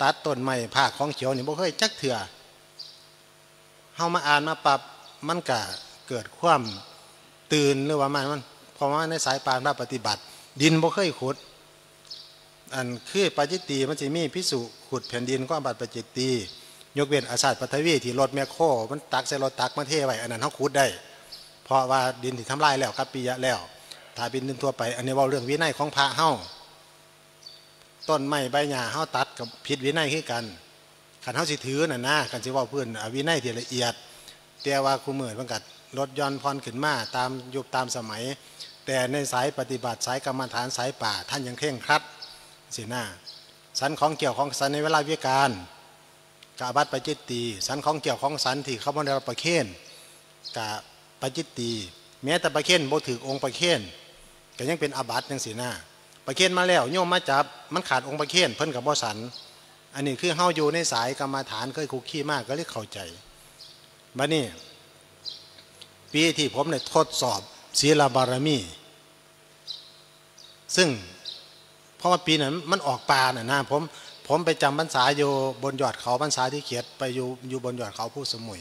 ตัดต้นใหม่ผ้าของเขียวนี่บ่เคยจักเถื่อ เฮามาอ่านมาปรับมันก็เกิดความตื่นหรือว่ามันเพราะว่าในสายปานภาคปฏิบัติดินบ่เคยขุดอันคือปาจิตตีมันจะมีพิสุขุดแผ่นดินก็อบัติปาจิตตียกเว้นอาสาทปัทวีที่รถแมคโคมันตักใส่รถตักมาเทไว้อันนั้นเขาขุดได้เพราะว่าดินที่ทำลายแล้วครับปิยะแล้วถ้าเป็นดินทั่วไปอันนี้ว่าเรื่องวินัยของพระเฮ้าต้นไม้ใบหญ้าเฮ้าตัดกับพิษวินัยขึ้นกันขันเฮ้าสิถือน่ะนะกันสิว่าเพื่อนวินัยที่ละเอียดแต่ว่าคุณเหมือนบังกัดรถยนต์พรขึ้นมาตามยุคตามสมัยแต่ในสายปฏิบัติสายกรรมฐานสายป่าท่านยังเคร่งครัดสิหน้าสันของเกี่ยวของสันในเวลาวิการกะบัดปาจิตตีสันของเกี่ยวของสันที่เขาบอกเราประเคนกะปาจิตตีแม้แต่ประเคนโบถือองค์ประเคนก็ยังเป็นอาบัติยังสีหน้าประเคนมาแล้วโยมมาจับมันขาดองค์ประเคนเพิ่นกับบ่สันอันนี้คือเฮาอยู่ในสายกรรมฐานเคยคุกขี้มากก็เลยเข้าใจบัดนี้ปีที่ผมเนี่ยทดสอบศีลบารมีซึ่งเพราะว่าปีนั้นมันออกปลาเนี่ยนะผมไปจำพรรษาอยู่บนยอดเขาพรรษาที่เขียดไปอยู่บนยอดเขาผู้สมุย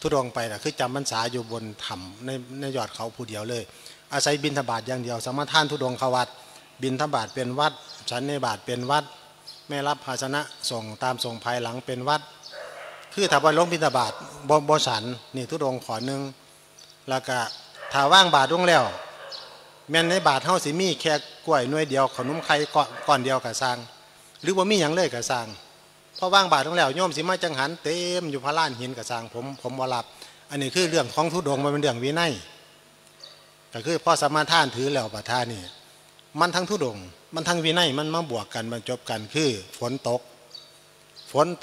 ทุดงไปนะคือจำพรรษาอยู่บนถ้ำในยอดเขาผู้เดียวเลยอาศัยบิณฑบาตอย่างเดียวสมทานทุดงขวัตบิณฑบาตเป็นวัดฉันในบาตเป็นวัดไม่รับภาชนะส่งตามส่งภายหลังเป็นวัดคือถ้าว่าลงบิณฑบาตบ่ฉันนี่ทุดงขอหนึ่งแล้วก็ถ้าว่างบาตลงแล้วแม่นในบาทเฮาสิมีแค่กล้วยหน่วยเดียวขนมไข่ก่อนเดียวกะสร้างหรือว่ามีอย่างเลยกะสร้างเพราะว่างบาทของแล้วโยมสิมาจังหันเต็มอยู่พระล้านหินกะสร้างผมบ่รับอันนี้คือเรื่องของทุดงมันเป็นเรื่องวินัยก็คือพ่อสมาทานถือแล้วประทานี่มันทั้งทุดงมันทั้งวินัยมันมาบวกกันบรรจบกันคือฝน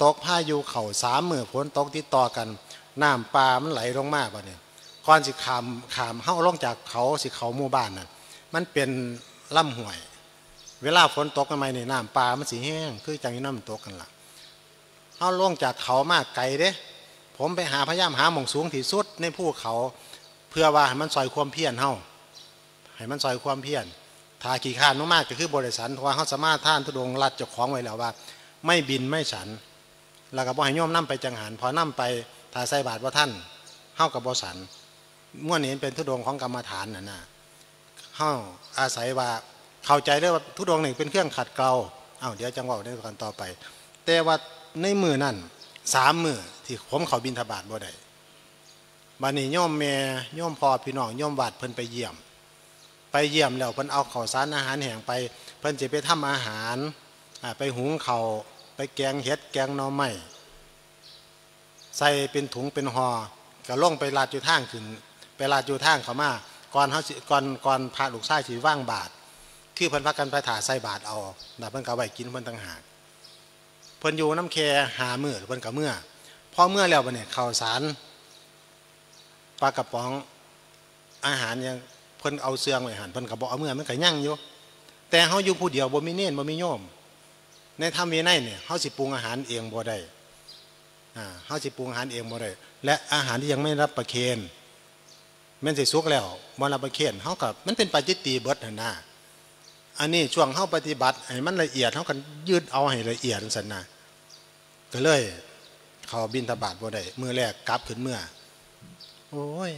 ตกพายุเข่าสามมือฝนตกติดต่อกันน้ำปลามันไหลลงมาบ่เนี่ยก่อนสิขามเฮาลงจากเขาสิเขาหมู่บ้านน่ะมันเป็นล่ำห่วยเวลาฝนตกกันใหม่ในน้ำปลามันสีแห้งคือจังนี้น้ำมันตกกันละเฮาลงจากเขามากไกลเด้ผมไปหาพยายามหาหม่องสูงที่สุดในภูเขาเพื่อว่าให้มันซอยความเพียรเฮาให้มันซอยความเพียรทาขี่ข้านมากๆก็คือบริษัทว่าเฮาสามารถท่านทุดงรัดเจ้าของไว้แล้วว่าไม่บินไม่ฉันแล้วก็บ่ให้โยมนำไปจังหันพอนำไปถ้าใส่บาตรว่าท่านเฮากับบ่ฉันม้วนนี้เป็นทุดงของกรรมฐานน่ะนะเฮาอาศัยว่าเข้าใจเรื่องว่าทุดงหนึ่งเป็นเครื่องขัดเกลาเดี๋ยวจังหวะในการต่อไปแต่ว่าในมือนั่นสามมือที่ผมเขาบิณฑบาตบ่ได้บัดนี้โยมแม่โยมพ่อพี่น้องโยมวัดเพิ่นไปเยี่ยมแล้วเพิ่นเอาข้าวสารอาหารแห้งเพิ่นจะไปทำอาหารไปหุงข้าวไปแกงเห็ดแกงหน่อไม้ใส่เป็นถุงเป็นห่อก็ล่องไปลาดอยู่ทางขึ้นเวลาอยู่ทางเขามาก่อนพาลูกชายถือว่างบาทคือเพิ่นพักกันไปถ่าใส่บาทเอาแต่เพิ่นก็ไว้กินเพิ่นต่างหากเพิ่นอยู่น้ำแคหาเมื่อเพิ่นก็เมื่อพอเมื่อแล้วเนี่ยข้าวสารปลากระป๋องอาหารยังเพิ่นเอาเสื่องไว้หันเพิ่นก็บ่เอาเมื่อมันก็ยั่งอยู่แต่เฮาอยู่ผู้เดียวบ่มีเนนบ่มีโยมในธรรมวินัยเนี่ยเฮาสิปรุงอาหารเองบ่ได้เฮาสิปรุงอาหารเองบ่ได้และอาหารที่ยังไม่รับประเคนแม่นสิสุกแล้วมรณะประเคนเฮากับมันเป็นปาจิตตีเบิดหั่นนะอันนี้ช่วงเฮาปฏิบัติให้มันละเอียดเฮากันยืดเอาให้ละเอียดซั่นนะก็เลยเข้าบิณฑบาตบ่ได้มื้อแรกกลับขึ้นเมื่อโอ้ย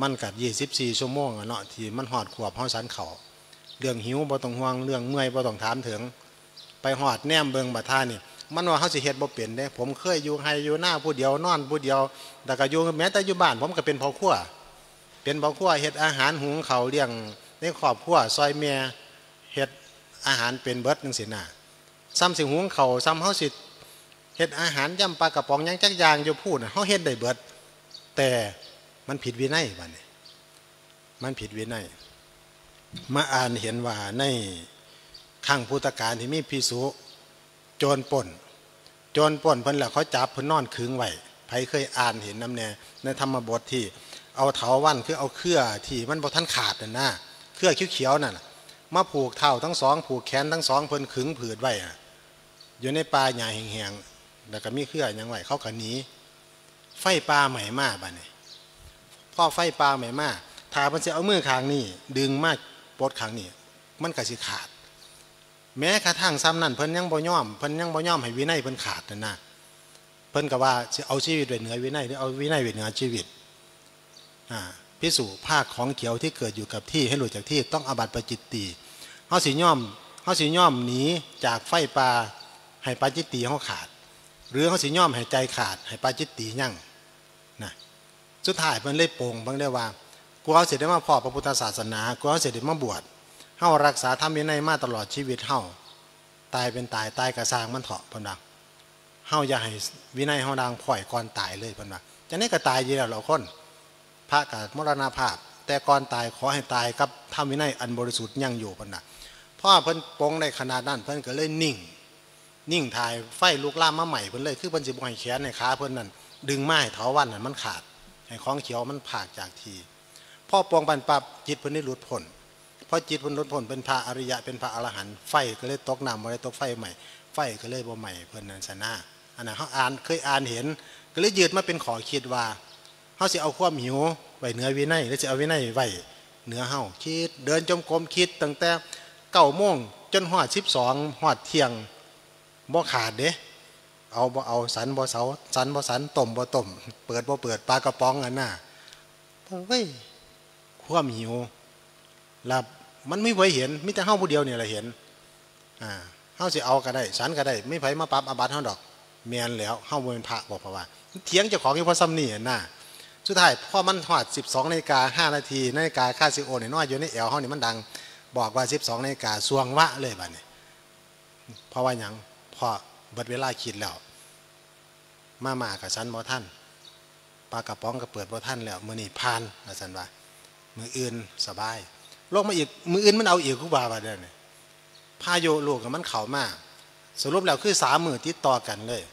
มันกับ24ชั่วโมงเนาะที่มันหอดขวบเฮาสันเข้าเรื่องหิวบ่ต้องห่วงเรื่องเมื่อยบ่ต้องถามถึงไปหอดแนมเบิงบัดท่านี่มันว่าเฮาสิเฮ็ดบ่เป็นเด้ผมเคยอยู่ไห้อยู่หน้าผู้เดียวนอนผู้เดียวแต่ก็อยู่แม้แต่อยู่บ้านผมก็เป็นพ่อครัวเฮ็ดอาหารหุงข้าวเลี้ยงในครอบครัวซอยแม่เฮ็ดอาหารเป็นเบิดจังซี่น่ะซ้ำสิหุงข้าวซ้ำเฮาสิเฮ็ดอาหารย่ำปลากระป๋องหยังจักอย่างอยู่พูดน่ะเฮาเฮ็ดได้เบิดแต่มันผิดวินัยบัดนี้มันผิดวินัยมาอ่านเห็นว่าในครั้งพุทธกาลที่มีภิกษุโจรป่นเพิ่นแล้วเขาจับเพิ่นนอนขึงไว้ไผเคยอ่านเห็นน้ำแน่ในธรรมบทที่เอาเถาวัลย์คือเอาเครือที่มันบ่ทันขาดน่ะนะเครือเขียวๆนั่นมาผูกเท้าทั้งสองผูกแขนทั้งสองเพิ่นขึงผืดไว้อยู่ในป่าหญ้าแห้งๆแล้วก็มีเครือหยังไว้เขาก็หนีไฟป่าใหม่มาบัดนี้พอไฟป่าใหม่มาถ้าเพิ่นสิเอามือข้างนี้ดึงมาปลดข้างนี้มันก็สิขาดแม้กระทั่งซ้ำนั่นเพิ่นยังบ่ย่อมให้วินัยเพิ่นขาดน่ะนะ เพิ่นก็ว่าเอาชีวิตไว้เหนือวินัยหรือเอาวินัยไว้เหนือชีวิตภิกษุภาคของเขียวที่เกิดอยู่กับที่ให้หลุดจากที่ต้องอาบัติปาจิตตีเฮาสิย่อมหนีจากไฟป่าให้ปาจิตตีเฮาขาดหรือเฮาสิย่อมให้ใจขาดให้ปาจิตตียั่งนะสุดท้ายเพิ่นเลยโป่งเพิ่นได้ว่ากูเฮาสิได้มาพบพระพุทธศาสนากูเฮาสิได้มาบวชเฮารักษาธรรมวินัยมาตลอดชีวิตเฮาตายเป็นตายกระซางมันเถาะเพิ่นว่าเฮาอย่าให้วินัยเฮาดังพ่อยก่อนตายเลยเพิ่นว่าจังได๋ก็ตายอยู่แล้วเราคนพระกาศมรณภาพแต่ก่อนตายขอให้ตายกับธรรมวินัยอันบริสุทธิ์ยั่งอยู่เพิ่นน่ะพ่อเพิ่นปองได้ขนาดนั้นเพิ่นก็เลยนิ่งถ่ายไฟลุกลามมาใหม่เพิ่นเลยคือเพิ่นสิบ่ให้แขนให้ขาเพิ่นนั่นดึงไม้เถาวัลย์นั่นมันขาดให้ของเขียวมันผากจากทีพ่อปองปันปับจิตเพิ่นได้หลุดพ้นพอจิตเพิ่นหลุดพ้นเป็นพระอริยะเป็นพระอรหันต์ไฟก็เลยตกน้ำบ่ได้ตกไฟใหม่ไฟก็เลยบ่ใหม่เพิ่นนั่นซะนะอันนั้นเฮาอ่านเคยอ่านเห็นก็เลยยืดมาเป็นข้อคิดว่าเฮาสิเอาความหิวไว้เหนือวินัยหรือสิเอาวินัยไว้เหนือเฮาคิดเดินจมกรมคิดตั้งแต่9 โมงจนฮอด12ฮอดเที่ยงบ่ขาดเด้เอาบ่เอาสันบ่เสาสันบ่สันต้มบ่ต้มเปิดบ่เปิดปลากระป๋องอันน่ะเฮ้ยความหิวลับมันไม่เคยเห็นมีแต่เฮาผู้เดียวนี่แหละเห็นเฮาสิเอาก็ได้สันก็ได้ไม่ไผมาปรับอาบัติเฮาดอกแม่นแล้วเฮาบ่เป็นพระบอกเพราะว่าเถียงเจ้าของอยู่พอซ้ำนี่น่ะสุดท้ายพ่อมันหอด 12:05 น.นาฬิกาคาซิโอเนี่ยน้อยอยู่ในแอลเฮานี่มันดังบอกว่า 12:00 น.สวงวะเลยบัดนี้เพราะว่าหยังพอเบิดเวลาคิดแล้วมากับฉันบ่ท่านปลากระป๋องก็เปิดบ่ท่านแล้วมื้อนี้ผ่านว่าซั่นว่ามื้ออื่นสบายลงมาอีกมื้ออื่นมันเอาอีกกูบ่ว่าเด้อนี่พาโยลูกกับมันเข้ามาสรุปแล้วคือ3มื้อติดต่อกันเลย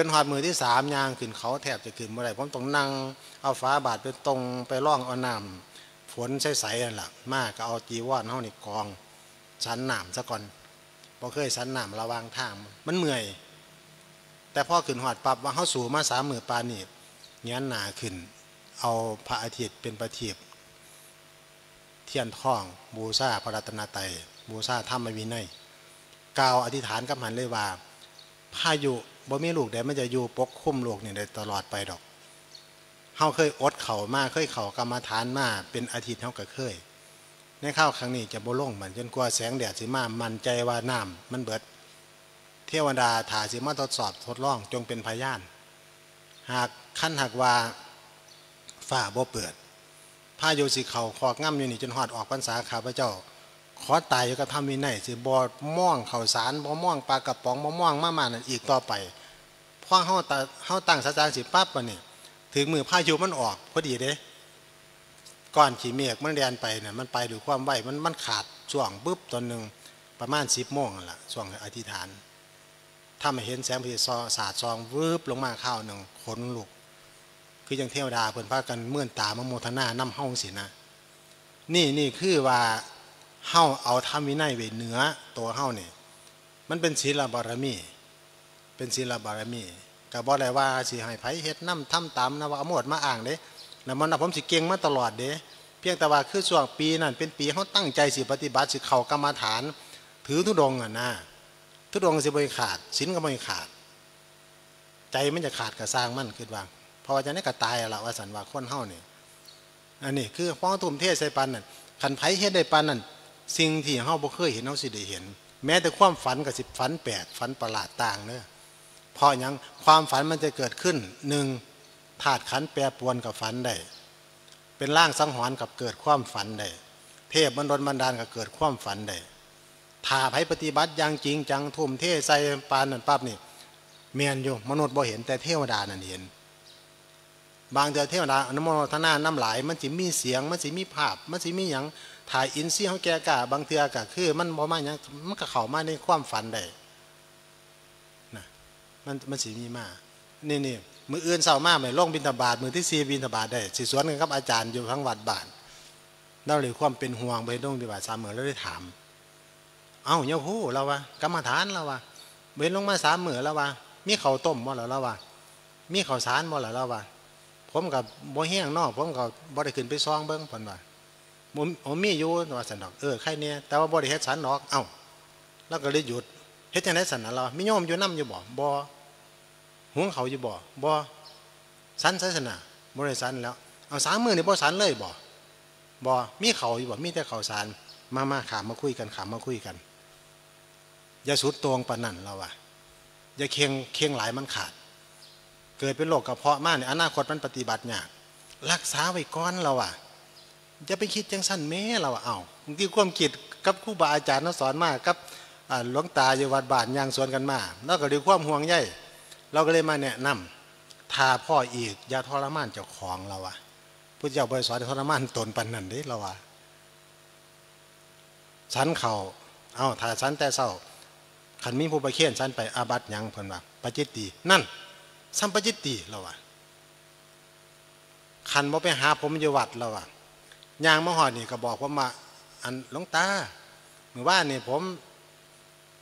จนหอดมือที่3ย่างขึ้นเขาแทบจะขึ้นเมื่อไรผมต้องนั่งเอาฟ้าบาดไปตรงไปล่องเอาน้ำฝนใสๆนั่นแหละมากก็เอาจีวรเฮานี่กองชั้นน้ำซะก่อนพอเคยชั้นน้ำระวางทางมันเมื่อยแต่พอขึ้นหอดปรับว่าเขาสู่มา30,000ปานนี่เงี้ยหนาขึ้นเอาพระอาทิตย์เป็นประทีปเทียนทองบูชาพระรัตนตรัยบูชาธรรมวินัยกล่าวอธิษฐานกับหันเลยว่าพายุบ่มีลูกได้มันจะอยู่ปกคุ้มโลกนี่ได้ตลอดไปดอกเฮาเคยอดเข่ามาเคยเข่ากรรมฐานมาเป็นอาทิตย์เฮาก็เคยในข้าวครั้งนี้จะบ่ลงมันจนกว่าแสงแดดสิมามั่นใจว่าน้ำมันเบิดเทวดาถาสิมาทดสอบทดลองจงเป็นพยานหากคันหากว่าฝ่าบ่เปิดพายุสิเข่าคอกง่ำอยู่นี่จนหอดออกพรรษาข้าพเจ้าขอตายอยู่กับธรรมวินัยสิบ่ม่วงข้าวสารบ่ม่วงปลากระป๋องบ่ม่วงมาม่านั่นอีกต่อไปพ่อเฮาตั้งสัจจะสิปั๊บวันนี้ถึงมือพายุมันออกพอดีเด้ก้อนขี้เมฆมันแดนไปเนี่ยมันไปด้วยความไวมันขาดช่วงปึ๊บตอนหนึ่งประมาณ10 โมงนั่นแหละช่วงอธิษฐานถ้าไม่เห็นแสงพระอาทิตย์สาดซองวืบลงมาข้าวหนึ่งขนลุกคือยังเทวดาเพิ่นพากันเมื่อนตามโมทนาน้ำเฮาสินะนี่คือว่าเฮาเอาธรรมวินัยไว้เหนือตัวเฮานี่มันเป็นศีลบารมีก็บอกเลยว่าสิให้ไผเฮ็ดน้ำทำตามนะว่าเอาหมดมาอ่างเด้แล้วมันผมสิเก่งมาตลอดเด้เพียงแต่ว่าคือช่วงปีนั่นเป็นปีเฮาตั้งใจสิปฏิบัติสิเข้ากรรมฐานถือธุดงค์น่ะนะธุดงค์สิบ่ขาดศีลก็บ่ขาดใจมันจะขาดก็สร้างมันคิดว่าเพราะว่าจังได๋ก็ตายล่ะว่าสันว่าคนเฮานี่อันนี้คือพ้องทุ่มเทใส่ปานนั่นคันไผเฮ็ดได้ปานนั่นสิ่งที่เฮาบ่เคยเห็นเฮาสิได้เห็นแม้แต่ความฝันก็สิฝันแปลกฝันประหลาดต่างเด้อเพราะอย่างความฝันมันจะเกิดขึ้น1ธาตุขันธ์แปรปรวนกับฝันได้เป็นร่างสังหรณ์กับเกิดความฝันได้เทพมันดลบันดาลกับเกิดความฝันได้ถ้าไผปฏิบัติอย่างจริงจังทุ่มเทใส่ปานนั่นปั๊บนี่แม่นอยู่มนุษย์บ่เห็นแต่เทวดานั่นเห็นบางเทื่อเทวดาอนุโมทนาน้ำหลายมันสิมีเสียงมันสิมีภาพมันสิมีหยังถ่ายอินซี่ของแกกะบางเทื่อกะคือมันบ่มาหยังมันก็เข้ามาในความฝันได้นะมันสิมีมานี่ๆมื้ออื่นเช้ามาแม่ลงบิณฑบาตมื้อที่4บิณฑบาตได้สิสวนกันกับอาจารย์อยู่ทางวัดบ้านเราเลยความเป็นห่วงไปลงบิณฑบาต3 มื้อแล้วได้ถามเอ้าโยโหเราว่ากรรมฐานเราว่าเว้นลงมา3 มื้อแล้วว่ามีข้าวต้มบ่ล่ะเราว่ามีข้าวสารบ่ล่ะเราว่าผมกับบ่แห้งเนาะผมก็บ่ได้ขึ้นไปซองเบิ่งเพิ่นว่ามีอยู่ว่าสันดอกใครเนี่ยแต่ว่าบริเฮ็ดสันดอกเอ้าแล้วก็เลยหยุดเฮ็ดจังได๋สันน่ะเรามีโยมอยู่นำอยู่บ่ ห่วงเขาอยู่บ่บ่สันศาสนาบริสันแล้วเอาสามมือนี่บ่สันเลยบ่บ่มีเขาอยู่บ่มีแต่เขาสันมาขามมาคุยกันขามมาคุยกันอย่าสุดตวงปนันเราอะอย่าเคียงหลายมันขาดเกิดเป็นโรคกระเพาะมากเนี่ยอนาคตมันปฏิบัติเนี่ยรักษาไว้ก้อนเราอะจะไปคิดจังสั้นแม่เราอะเอาบางทีความคิดกับครูบาอาจารย์สอนมากกับหลวงตาอยู่วัดบ้านยางสวนกันมาแล้วก็ด้วยความห่วงใยเราก็เลยมาแนะนำทาพ่ออีกอย่าทรมานเจ้าของเราอะพุทธเจ้าบริสอนทรมานตนปนันเด้เราอะสันเขาเอาทาสันแต่เศร้าขันมีผู้ประเคียนสันไปอาบัติยังเพิ่นว่าปจิตตินั่นสัมปจิตติเราอะขันบ่ไปหาผมอยู่วัดเราอะยางมะฮอดนี่ก็บอกผมว่าอันหลวงตาเมื่อวานนี่ผม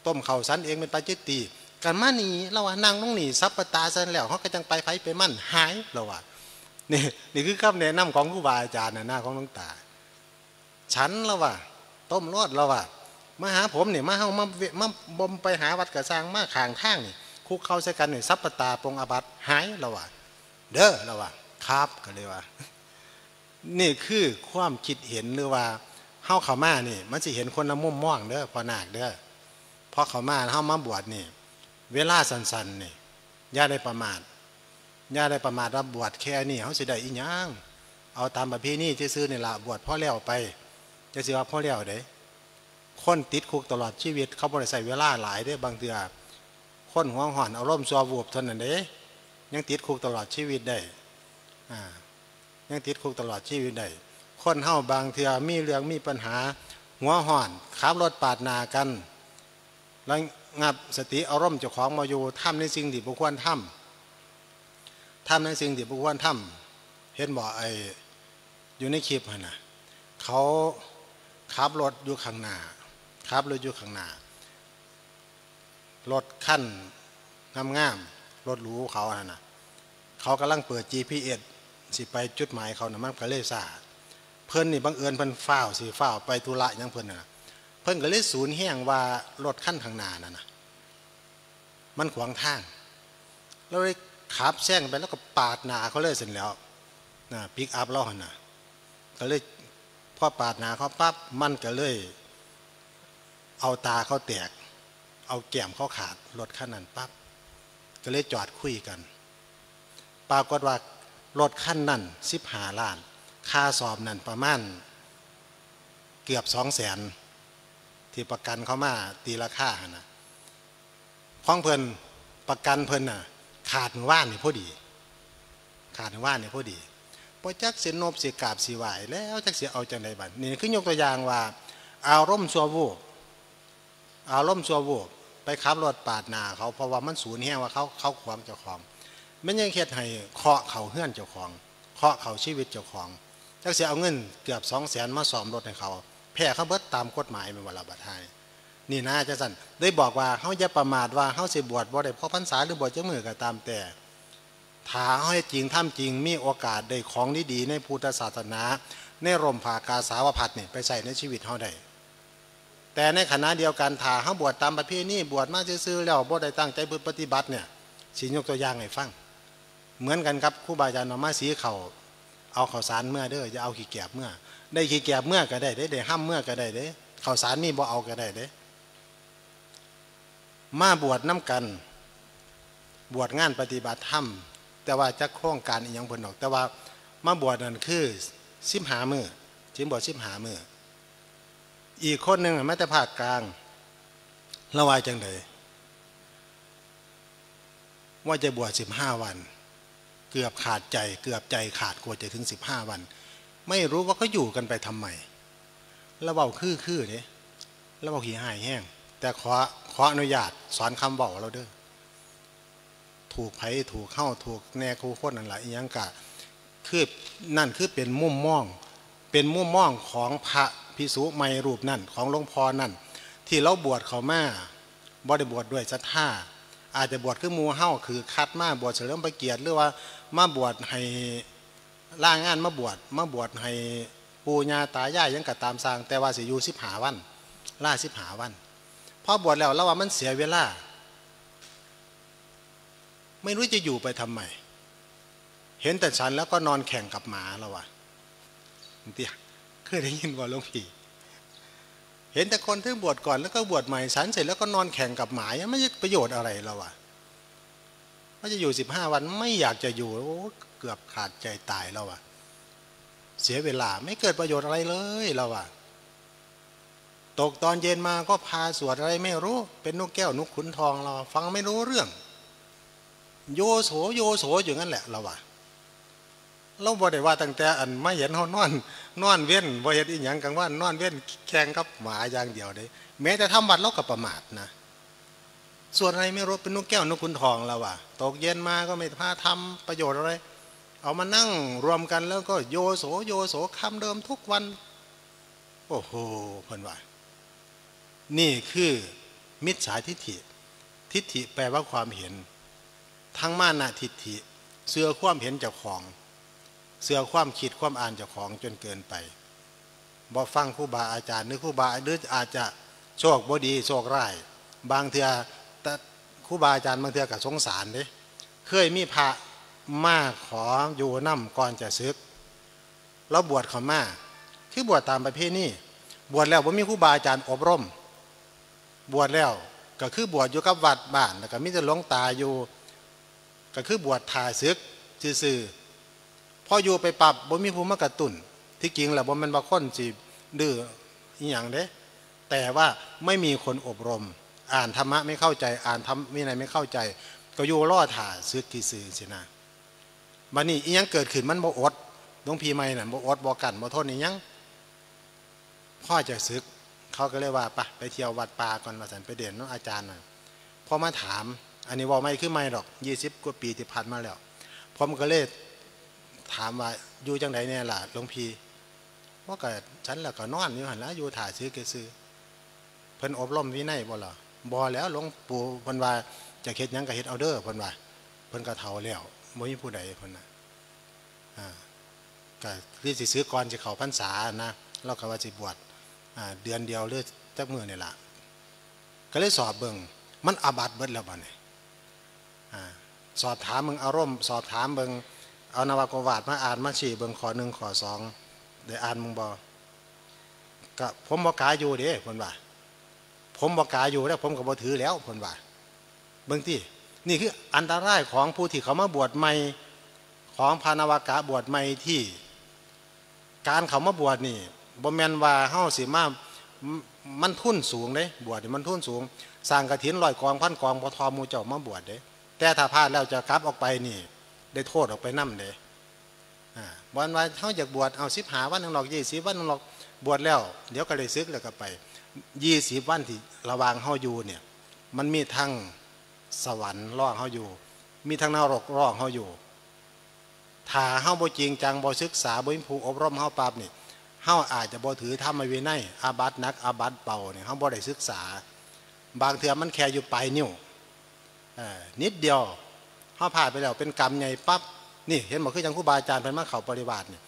ต้มเข่าสันเองเป็นปจิตติกันมาหนีเราอะนางน้องหนีซับปตาสันแล้วเขาก็จังไปไฟไปมั่นหายเราอะนี่คือคำแนะนำของครูบาอาจารย์หน้าของหลวงตาฉันเราอะต้มรอดเราอะมาหาผมเนี่ยมาเฮามาบ่มไปหาวัดกระซังมาข่างข้างนี่คุกเข้าใส่กันเนี่ยซับปตาปงอาบัติหายเราอะเด้อเราอะครับก็เลยว่านี่คือความคิดเห็นหรือว่าเฮาเขามานี่มันจะเห็นคนละมุมมองเด้อพอหนักเด้อพอเขามาเฮามาบวชนี่เวลาสั้นๆนี่อย่าได้ประมาทว่าบวชแค่นี่เขาสิได้อีหยังเอาตามประเพณีที่ซื้อนี่ละบวชพ่อเลี้ยวไปจะสิว่าพ่อเลี้ยวเด้คนติดคุกตลอดชีวิตเขาบริใส่เวลาหลายเด้บางเดือคนหัวห่อนเอาร่มซัววูบทนนั่นเด้ยังติดคุกตลอดชีวิตได้ยังติดคุกตลอดชีวิตได้คนเฮาบางเถื่อมีเรื่องมีปัญหาหัวห่อนขับรถปาดหน้ากันแล้วงับสติอารมณ์เจ้าของมาอยู่ทำในสิ่งที่บุคคลทำในสิ่งที่บุคคลทำเห็นบ่ไออยู่ในคลิปนะเขาขับรถอยู่ข้างหน้ารถขั้นงามๆรถหรูเขาน่ะเขากำลังเปิด GPS สิไปจุดหมายเขานะมันก็เลยซ่าเพิ่นนี่บังเอิญเพิ่นฝ้าวสิฝ้าวไปธุระยังเพิ่นน่ะเพิ่นก็เลยสูญแห่งว่ารถขั้นข้างหน้าน่ะนะมันขวางทางแล้วเลยขับแซงไปแล้วก็ปาดหน้าเขาเลยเสร็จแล้วนะปิกอัพเราน่ะก็เลยพอปาดหน้าเขาปั๊บมันก็เลยเอาตาเขาแตกเอาแก้มเขาขาดรถขั้นนั้นปั๊บก็เลยจอดคุยกันปรากฏว่ารถขั้นนั้น15 ล้านค่าสอบนั่นประมาณเกือบ200,000ที่ประกันเขามาตีราคานะข้องเพลินประกันเพลินน่ะขาดว่านนี่พอดีพอจักเสียนบเสียกาบเสียไหวแล้วจักเสียเอาจากในบัตรนี่คือยกตัวอย่างว่าอารมณ์ซัววูบไปขับรถปาดหน้าเขาเพราะว่ามันสูญแห่งว่าเขาขวางเจ้าของมันยังเฮ็ดให้เคาะเขาเฮือนเจ้าของเคาะเขาชีวิตเจ้าของจักเสียเอาเงินเกือบ200,000มาซ่อมรถให้เขาแพ้เขาเบิดตามกฎหมายเป็นวาระบัตรไทยนี่นะอาจารย์สันได้บอกว่าเขาอย่าประมาทว่าเขาสิบวชบ่ได้เพราะพรรษาหรือบวชเจ้ามือก็ตามแต่ถ้าเอาให้จริงทำจริงมีโอกาสได้ของดีๆในพุทธศาสนาในร่มผ้ากาสาวพัดนี่ไปใส่ในชีวิตเขาได้แต่ในขณะเดียวกันถ้าเขาบวชตามประเพณีบวชมาซื่อๆแล้วบ่ได้ตั้งใจปฏิบัติเนี่ยสิยกตัวอย่างให้ฟังเหมือนกันครับครูบาอาจารย์มาสีเขาเอาข้าวสารเมื่อเด้อจะเอาขี้แกบเมื่อได้ขี้แกบเมื่อก็ได้ได้ห้ามเมื่อก็ได้ได้ข้าวสารนี่บ่เอาก็ได้ได้มาบวชน้ำกันบวชงานปฏิบัติธรรมแต่ว่าจะโครงการอีกอย่างเพิ่นออกแต่ว่ามาบวชนั่นคือ15 มื้อถึงบวช15 มื้ออีกคนหนึ่งแม้แต่ภาคกลางละวายจังไดว่าจะบวช15 วันเกือบขาดใจขาดกลัวจะถึง15 วันไม่รู้ว่าเขาอยู่กันไปทำไมละเว้าคือนี่ละเว้าขี้หายแห้งแต่ขออนุญาตสอนคำเว้าเราเด้อถูกไผถูกเข้าถูกแน่คู่คนนั่นแหละอีหยังกะคือนั่นคือเป็นมุมมองของพระภิกษุใหม่รูปนั่นของหลวงพ่อนั่นที่เราบวชเขามาบ่ได้บวชด้วยศรัทธาอาจจะบวชคือหมู่เฮาคือคัดมาบวชเฉลิมพระเกียรติหรือว่ามาบวชให้ล่างานมาบวชให้ปู่ย่าตายายยังกะตามสร้างแต่ว่าสิอยู่15 วันล่า15 วันพอบวชแล้วเราว่ามันเสียเวลา ไม่รู้จะอยู่ไปทำไมเห็นแต่ฉันแล้วก็นอนแข่งกับหมาแล้ววะเตี้ยเคยได้ยินว่าหลวงพี่เห็นแต่คนที่บวชก่อนแล้วก็บวชใหม่ฉันเสร็จแล้วก็นอนแข่งกับหมาไม่ได้ประโยชน์อะไรแล้ววะว่าจะอยู่15วันไม่อยากจะอยู่เกือบขาดใจตายแล้ววะเสียเวลาไม่เกิดประโยชน์อะไรเลยแล้ววะตกตอนเย็นมาก็พาสวดอะไรไม่รู้เป็นนกแก้วนกขุนทองเราฟังไม่รู้เรื่องโยโสโยโสอยู่งั้นแหละเราว่าเราบอกได้ว่าตั้งแต่อันไม่เห็นเขานอนเว้นบ่เห็นอีหยังกลางวันนอนเว้นแข่งกับหมาอย่างเดียวเลยแม้แต่ทำวัดเราก็ประมาทนะส่วนอะไรไม่รู้เป็นนกแก้วนกขุนทองเราว่าตกเย็นมาก็ไม่พาทำประโยชน์อะไรเอามานั่งรวมกันแล้วก็โยโสโยโสคำเดิมทุกวันโอ้โหเพิ่นว่านี่คือมิจฉาทิฏฐิทิฏฐิแปลว่าความเห็นทั้งมานะทิฏฐิเสื่อความเห็นเจ้าของเสื่อความคิดความอ่านเจ้าของจนเกินไปบ่ฟังครูบาอาจารย์หรือครูบาหรืออาจจะโชคบ่ดีโชคร้ายบางเทื่อครูบาอาจารย์บางเทื่อก็สงสารเด้เคยมีพระมาขออยู่นำก่อนจะศึกแล้วบวชเขามาคือบวชตามประเพณีบวชแล้วบ่มีครูบาอาจารย์อบรมบวชแล้วก็คือบวชอยู่กับวัดบ้านแล้วก็มีแต่หลวงตาอยู่ก็คือบวชทาศึกซื่อๆพออยู่ไปปรับบ่มีผู้มากระตุนที่จริงแล้วบ่มันบ่คนสิดื้ออีหยังเด้แต่ว่าไม่มีคนอบรมอ่านธรรมะไม่เข้าใจอ่านธรรมวินัยไม่เข้าใจก็อยู่ล่อทาศึกซื่อๆสินะบัดนี้อีหยังเกิดขึ้นมันบ่อดหลวงพี่ใหม่น่ะบ่อดบ่กันบ่ทนอีหยังพ่อจะศึกเขาก็เลยว่าไปเที่ยววัดป่าก่อนมาสันไปเด่นน้องอาจารย์น่ะพอมาถามอันนี้ว่าไม่คือไม่หรอก20กว่าปีที่ผ่านมาแล้วผมก็เลยถามว่าอยู่จังไดเนี่ยล่ะหลวงพี่ว่าก็ฉันล่ะก็นอนอยู่หันแล้วอยู่ถ่ายซื้อเกซื้อเพิ่นอบรมวินัยบ่ล่ะบ่แล้วหลวงปู่เพิ่นว่าจะเฮ็ดหยังก็เฮ็ดเอาเด้อเพิ่นว่าเพิ่นก็เฒ่าแล้วบ่มีผู้ใดเพิ่นน่ะก็คือสิซื้อก่อนสิเข้าพรรษานะเราก็ว่าสิบวชเดือนเดียวหรือจักมือเนี่ยล่ะก็เลยสอบเบิ่งมันอาบัติเบิดแล้วบ่เนี่ยสอบถามเบิ่งอารมณ์สอบถามเบิ่งเอานวากวาดมาอ่านมาชี้เบิ่งข้อ1ข้อ2ได้อ่านมึงบ่ก็ผมบ่กล้าอยู่เด้เพิ่นว่าผมบ่กล้าอยู่แล้วผมก็บ่ถือแล้วเพิ่นว่าเบิ่งตินี่คืออันตรายของผู้ที่เขามาบวชใหม่ของพระนวากะบวชใหม่ที่การเขามาบวชนี่บ่แม่นว่าเฮาสิมามันทุนสูงเด้บวชนี่มันทุนสูงสร้างกฐิน100กองพันกองบ่ทอหมู่เจ้ามาบวชเด้แต่ถ้าพลาดแล้วจะกลับออกไปนี่ได้โทษออกไปนำเด้บ่ว่าเฮาอยากบวชเอา15วันนึงหรอก20วันนึงหรอกบวชแล้วเดี๋ยวก็ได้ศึกแล้วก็ไป20วันที่ระหว่างเฮาอยู่เนี่ยมันมีทั้งสวรรค์รอเฮาอยู่มีทั้งนรกรอเฮาอยู่ถ้าเฮาบ่จริงจังบ่ศึกษาบ่มีผู้อบรมเฮาปราบนี่เฮาอาจจะบ่ถือธรรมวินัยอาบัติหนักอาบัติเบาเนี่ยเฮาบ่ได้ศึกษาบางเทื่อมันแค่อยู่ปลายนิ้วนิดเดียวเฮาผ่านไปแล้วเป็นกรรมใหญ่ปั๊บนี่เห็นบ่คือจังครูบาอาจารย์เพิ่นมาเข้าปริวาสนี่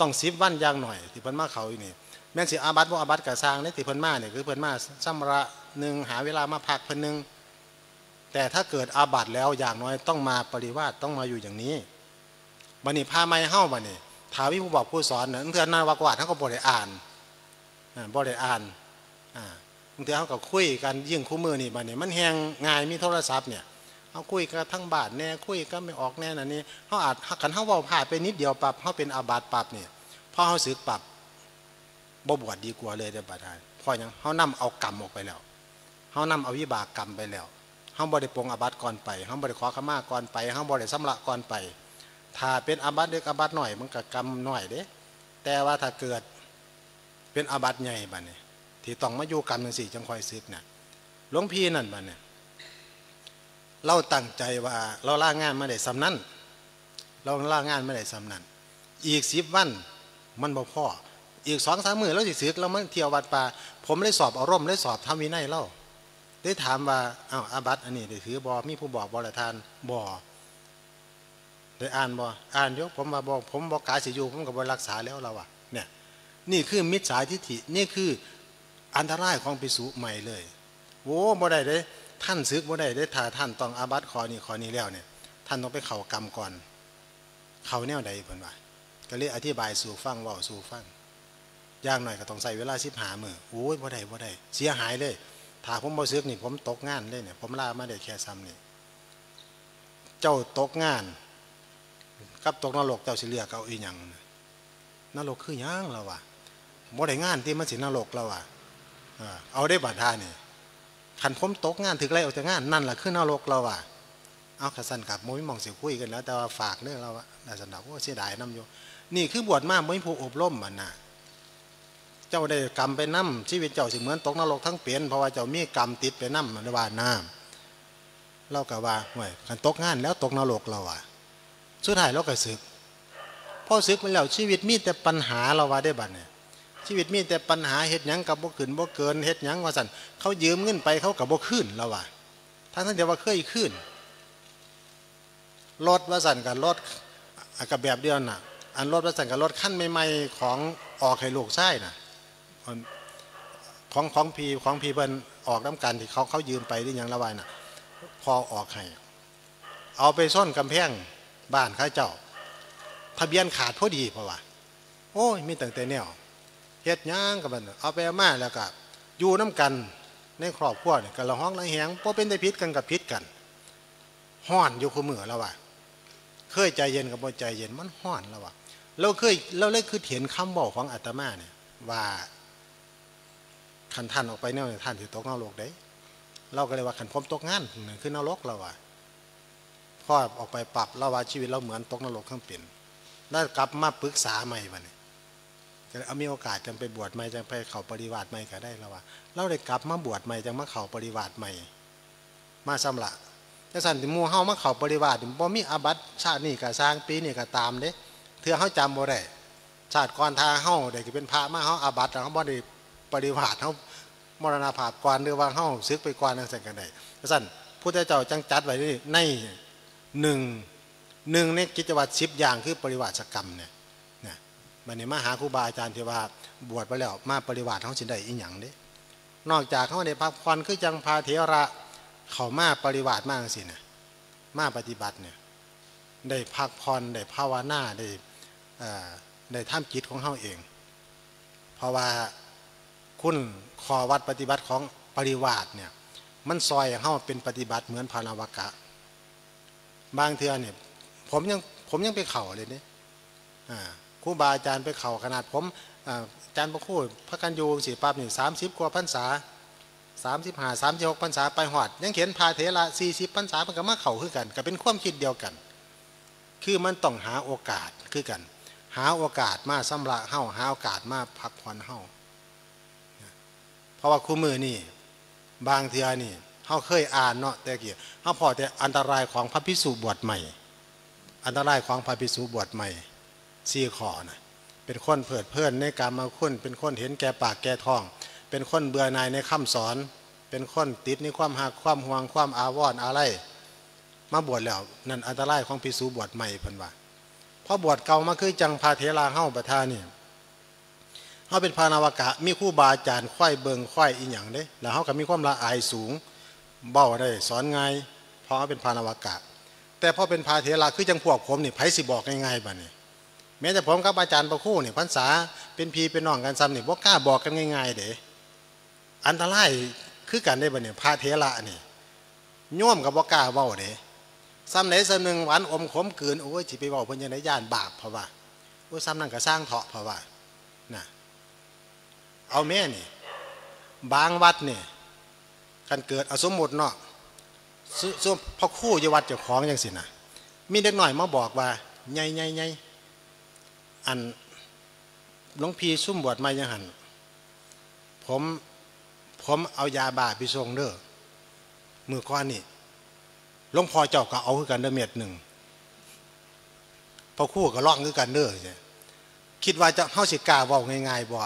ต้อง10วันอย่างหน่อยที่เพิ่นมาเข้าอีนี่แม่นสิอาบัติบ่อาบัติก็สร้างในที่เพิ่นมาเนี่ยคือเพิ่นมาสำระนึงหาเวลามาพักเพิ่นนึงแต่ถ้าเกิดอาบัติแล้วอย่างน้อยต้องมาปริวาสต้องมาอยู่อย่างนี้บัดนี้พาใหม่เฮาบัดนี้ถาวิผู้บอกผู้สอนเนี่ยเถื่อนนาวกวาดเขาก็บ่ได้อ่านบ่ได้อ่านเถื่อนเขาก็คุยกันยิ่งคู่มือนี่บัดนี้มันแหงง่ายมีโทรศัพท์เนี่ยเขาคุยกันทั้งบาทแน่คุยก็ไม่ออกแน่น่ะนี่เขาอาจขันเขาเว้าผ่านไปนิดเดียวปรับเขาเป็นอาบัติปรับเนี่ยพอเขาสึกปรับบ่บวชดีกว่าเลยเดี๋ยวบัดนี้พอยังเขานำเอากรรมออกไปแล้วเขานำเอาวิบากกรรมไปแล้วเขาบ่ได้ปรงอาบัติก่อนไปเขาบ่ได้ขอขมาก่อนไปเขาบ่ได้สำระก่อนไปถ้าเป็นอาบัติเล็กอาบัติหน่อยมันก็กรรมหน่อยเด้แต่ว่าถ้าเกิดเป็นอาบัติใหญ่บัดเนี่ยที่ต้องมาอยู่กรรมจังสี่จังคอยซึกเนี่ยหลวงพี่นั่นบัดเนี่ยเราตั้งใจว่าเราล่างานมาได้สำนั้นเราล่างานมาได้สำนั้นอีก10วันมันบ่พออีก 2-3 มื้อเราสิซึกเรามาเที่ยววัดป่าผมได้สอบอารมณ์ได้สอบธรรมวินัยเล่าได้ถามว่าอ้าวอาบัติอันนี้ได้ถือบ่มีผู้บอกบ่ละทานบ่ได้อ่านบ่อ่านเดี๋ยวผมมาบอกผมบอกกายสิอยู่ผมกับบรักษาแล้วเราอะเนี่ยนี่คือมิจฉาทิฏฐินี่คืออันตรายของภิกษุใหม่เลยโว้บ่ได้เลยท่านศึกบ่ได้เลยถ้าท่านต้องอาบัติข้อนี้แล้วเนี่ย ท่านต้องไปเข่ากรรมก่อนเข่าแนวใดเพิ่นว่าก็เลยอธิบายสู่ฟังเว้าสู่ฟังยากหน่อยก็ต้องใส่เวลา15 มื้อโอ้ยบ่ได้เสียหายเลยถ้าผมบ่ซึกนี่ผมตกงานเลยเนี่ยผมลามาได้แค่ซ้ำนี่เจ้าตกงานกับตกนรกเจ้าสิเลือกเอาอีหยังนรกคือหยังล่ะวะบ่ได้งานที่มันสินรกแล้ววะเอาได้บัดท่านี่คันผมตกงานถึกไล่ออกจากงานนั่นล่ะคือนรกแล้ววะเอาขสันกลับมุ้ยมองเสียคุยกันแล้วแต่ว่าฝากเรื่องเราอาจารย์บอกว่าเสียดายน้ำโยนี่คือบวชมากมุ้ยผู้อบรมมันนะเจ้าได้กรรมไปน้ำชีวิตเจ้าสิเหมือนตกนรกทั้งเปลี่ยนเพราะว่าเจ้ามีกรรมติดไปน้ำมันว่าน้ำเล่ากับว่าห่วยขันตกงานแล้วตกนรกเราอ่ะสุดท้ายเราก็ศึกพอศึกไปแล้วชีวิตมีแต่ปัญหาเราว่าได้บัดเนี่ยชีวิตมีแต่ปัญหาเฮ็ดหยังกับบ่ขึ้นบ่เกินเฮ็ดหยังว่าสันเขายืมเงินไปเขากับบ่ขึ้นเราอ่ะทั้งแต่ว่าเคยขึ้นรถว่าสั่นกับรถกับแบบเดียวน่ะอันรถว่าสั่นกับรถขั้นใหม่ๆของออกให้ลูกใช่น่ะของพีเพิ่นออกน้ำกันที่เขายืมไปได้ยังละวายน่ะพอออกให้เอาไปซ่อนกำแพงบ้านข้าเจ้าทะเบียนขาดพอดีเพราะว่าโอ้ยมีตั้งแต่แนวเฮ็ดย่างกับมันเอาไปมาแล้วก็อยู่น้ำกันในครอบครัวเนี่ยกระห้องระแหงพอเป็นได้พิษกันกับพิษกันห่อนอยู่คู่มือละวะเคยใจเย็นกับบ่ใจเย็นมันห่อนแล้ววะเราเลยคือเห็นคำบอกของอาตมาเนี่ยว่าขันท่านออกไปเนี่ยท่านถือตกนรกได้เราก็เลยว่าขันพร้อมตกงานคือนรกแล้ววะพอออกไปปรับเราว่าชีวิตเราเหมือนตกนรกทั้งเป็นได้กลับมาปรึกษาใหม่วันนี้จะเอามีโอกาสจะไปบวชใหม่จะไปเข่าปริวาสใหม่ก็ได้แล้ววะเราได้กลับมาบวชใหม่จะมาเข่าปริวาสใหม่มาสำลักแต่สันติมูเฮามาเข่าปริวาสบ่มีอาบัติชาตินี่ก็สร้างปีนี่ก็ตามเด้เถื่อเฮาจำบ่ได้ชาติก่อนทาเฮาได้ก็เป็นพระมาเฮาอาบัติเฮาบ่ได้ปริวาสเฮามรณภาพก่อนหรือว่าเฮาศึกไปก่อนจังซั่นก็ได้แต่สันพุทธเจ้าจังจัดไว้ใน1ในกิจวัตร10อย่างคือปริวาสกรรมเนี่ยนะบัดนี้มาหาครูบาอาจารย์ที่ว่าบวชไปแล้วมาปริวาสเฮาสิได้อีหยังเด้นอกจากเฮาได้พักผ่อนคือจังพาเถระเขามาปริวาสมากสินะมาปฏิบัติเนี่ยได้พักผ่อนได้ภาวนาได้ท่ามจิตของเฮาเองเพราะว่าคุณขอวัดปฏิบัติของปริวาสเนี่ยมันซอยเฮาเป็นปฏิบัติเหมือนพานาวกะบางเทื่อเนี่ยผมยังไปเข่าเลยเนี่ยครูบาอาจารย์ไปเข่าขนาดผมอาจารย์ประคู่พระกันโยงศิปาบเนี่ย30 กว่าพรรษา35-36 พรรษาไปหอดยังเขียนพาเถระ40 พรรษามันก็มาเข่าขึ้นกันก็เป็นความคิดเดียวกันคือมันต้องหาโอกาสคือกันหาโอกาสมาสำลักเฮาหาโอกาสมาพักผ่อนเฮาเพราะว่าคู่มือนี่บางเทื่อนี่เฮาเคยอ่านเนาะแต่กี้เฮาพอแต่อันตรายของพระภิกษุบวชใหม่อันตรายของพระภิกษุบวชใหม่4 ข้อนะเป็นคนเพิดเพลินในกามคุณเป็นคนเห็นแก่ปากแก่ท้องเป็นคนเบื่อหน่ายในคำสอนเป็นคนติดในความหักความห่วงความอาวรณ์อะไรมาบวชแล้วนั่นอันตรายของภิกษุบวชใหม่เพิ่นว่าพอบวชเก่ามาคือจังพาเถราเฮ้าประธานนี่เฮาเป็นพานาวกะมีครูบาอาจารย์ค่อยเบิ่งค่อยอีหยังเด้แล้วเฮาก็มีความละอายสูงเบ้าได้สอนง่ายเพราะเป็นพานาวกะแต่พอเป็นพาเถราคือจังพวกผมนี่ไผสิบอกง่ายๆบัดนี้แม้แต่ผมกับอาจารย์ประคู่นี่พรรษาเป็นพี่เป็นน้องกันซ้ำนี่บ่กล้าบอกกันง่ายๆเด้อันตรายคือกันได้บ่เนี่ยพระเถระนี่โยมกับบ่กล้าเว้าเด้ซ้ำไหนซ้ำหนึ่งหวานอมขมเกินโอ้ยสิไปเว้าเพิ่นจังได๋ย่านบาปเพราะว่าโอ้ซ้ำนั่นก็สร้างเถาะเพราะว่าน่ะเอาแม่นี่บางวัดนี่กันเกิดเอาสมมุติเนาะซุพ่อครูอยู่วัดเจ้าของจังซี่น่ะมีเด็กน้อยมาบอกว่าใหญ่ๆๆอันหลวงพี่ซุ่มบวชมาจังหั่นผมเอายาบ้าไปส่งเด้อมือก้อนนี่หลวงพ่อเจ้าก็เอาคือกันเด้อเม็ดหนึ่งพอคู่ก็ล่องคือกันเด้อใช่คิดว่าจะเฮาสิกล้าเว้าง่ายๆบ่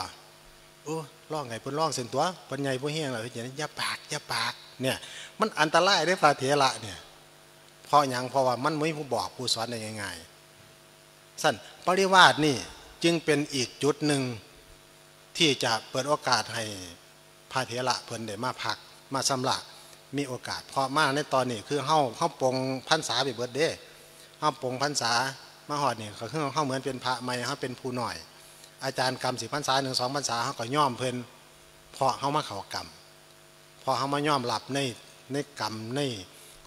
โอ้ล่องไงเพิ่นล่องเส้นตัวเพิ่นใหญ่บ่แห้งแล้วเฮ็ดหยังอย่าปากเนี่ยมันอันตรายเด้อพระเถระเนี่ยเพราะหยังเพราะว่ามันบ่มีผู้บอกผู้สอนได้ง่ายๆซั่นปริวาสนี่จึงเป็นอีกจุดหนึ่งที่จะเปิดโอกาสให้พระเถระเพิ่นได้มาพักมาสำลักมีโอกาสพอมากในตอนนี้คือเฮาปงพรรษาไปเบิดเด้ ห้องปงพรรษามาหอดเนี่ยก็คือห้องเหมือนเป็นพระใหม่ห้องเป็นผู้หน่อยอาจารย์กรรมสิบพรรษาหนึ่งสองพรรษาห้องก็ย่อมเพลินพอห้องมาเข่ากรรมพอห้องมาย่อมหลับในกรรมใน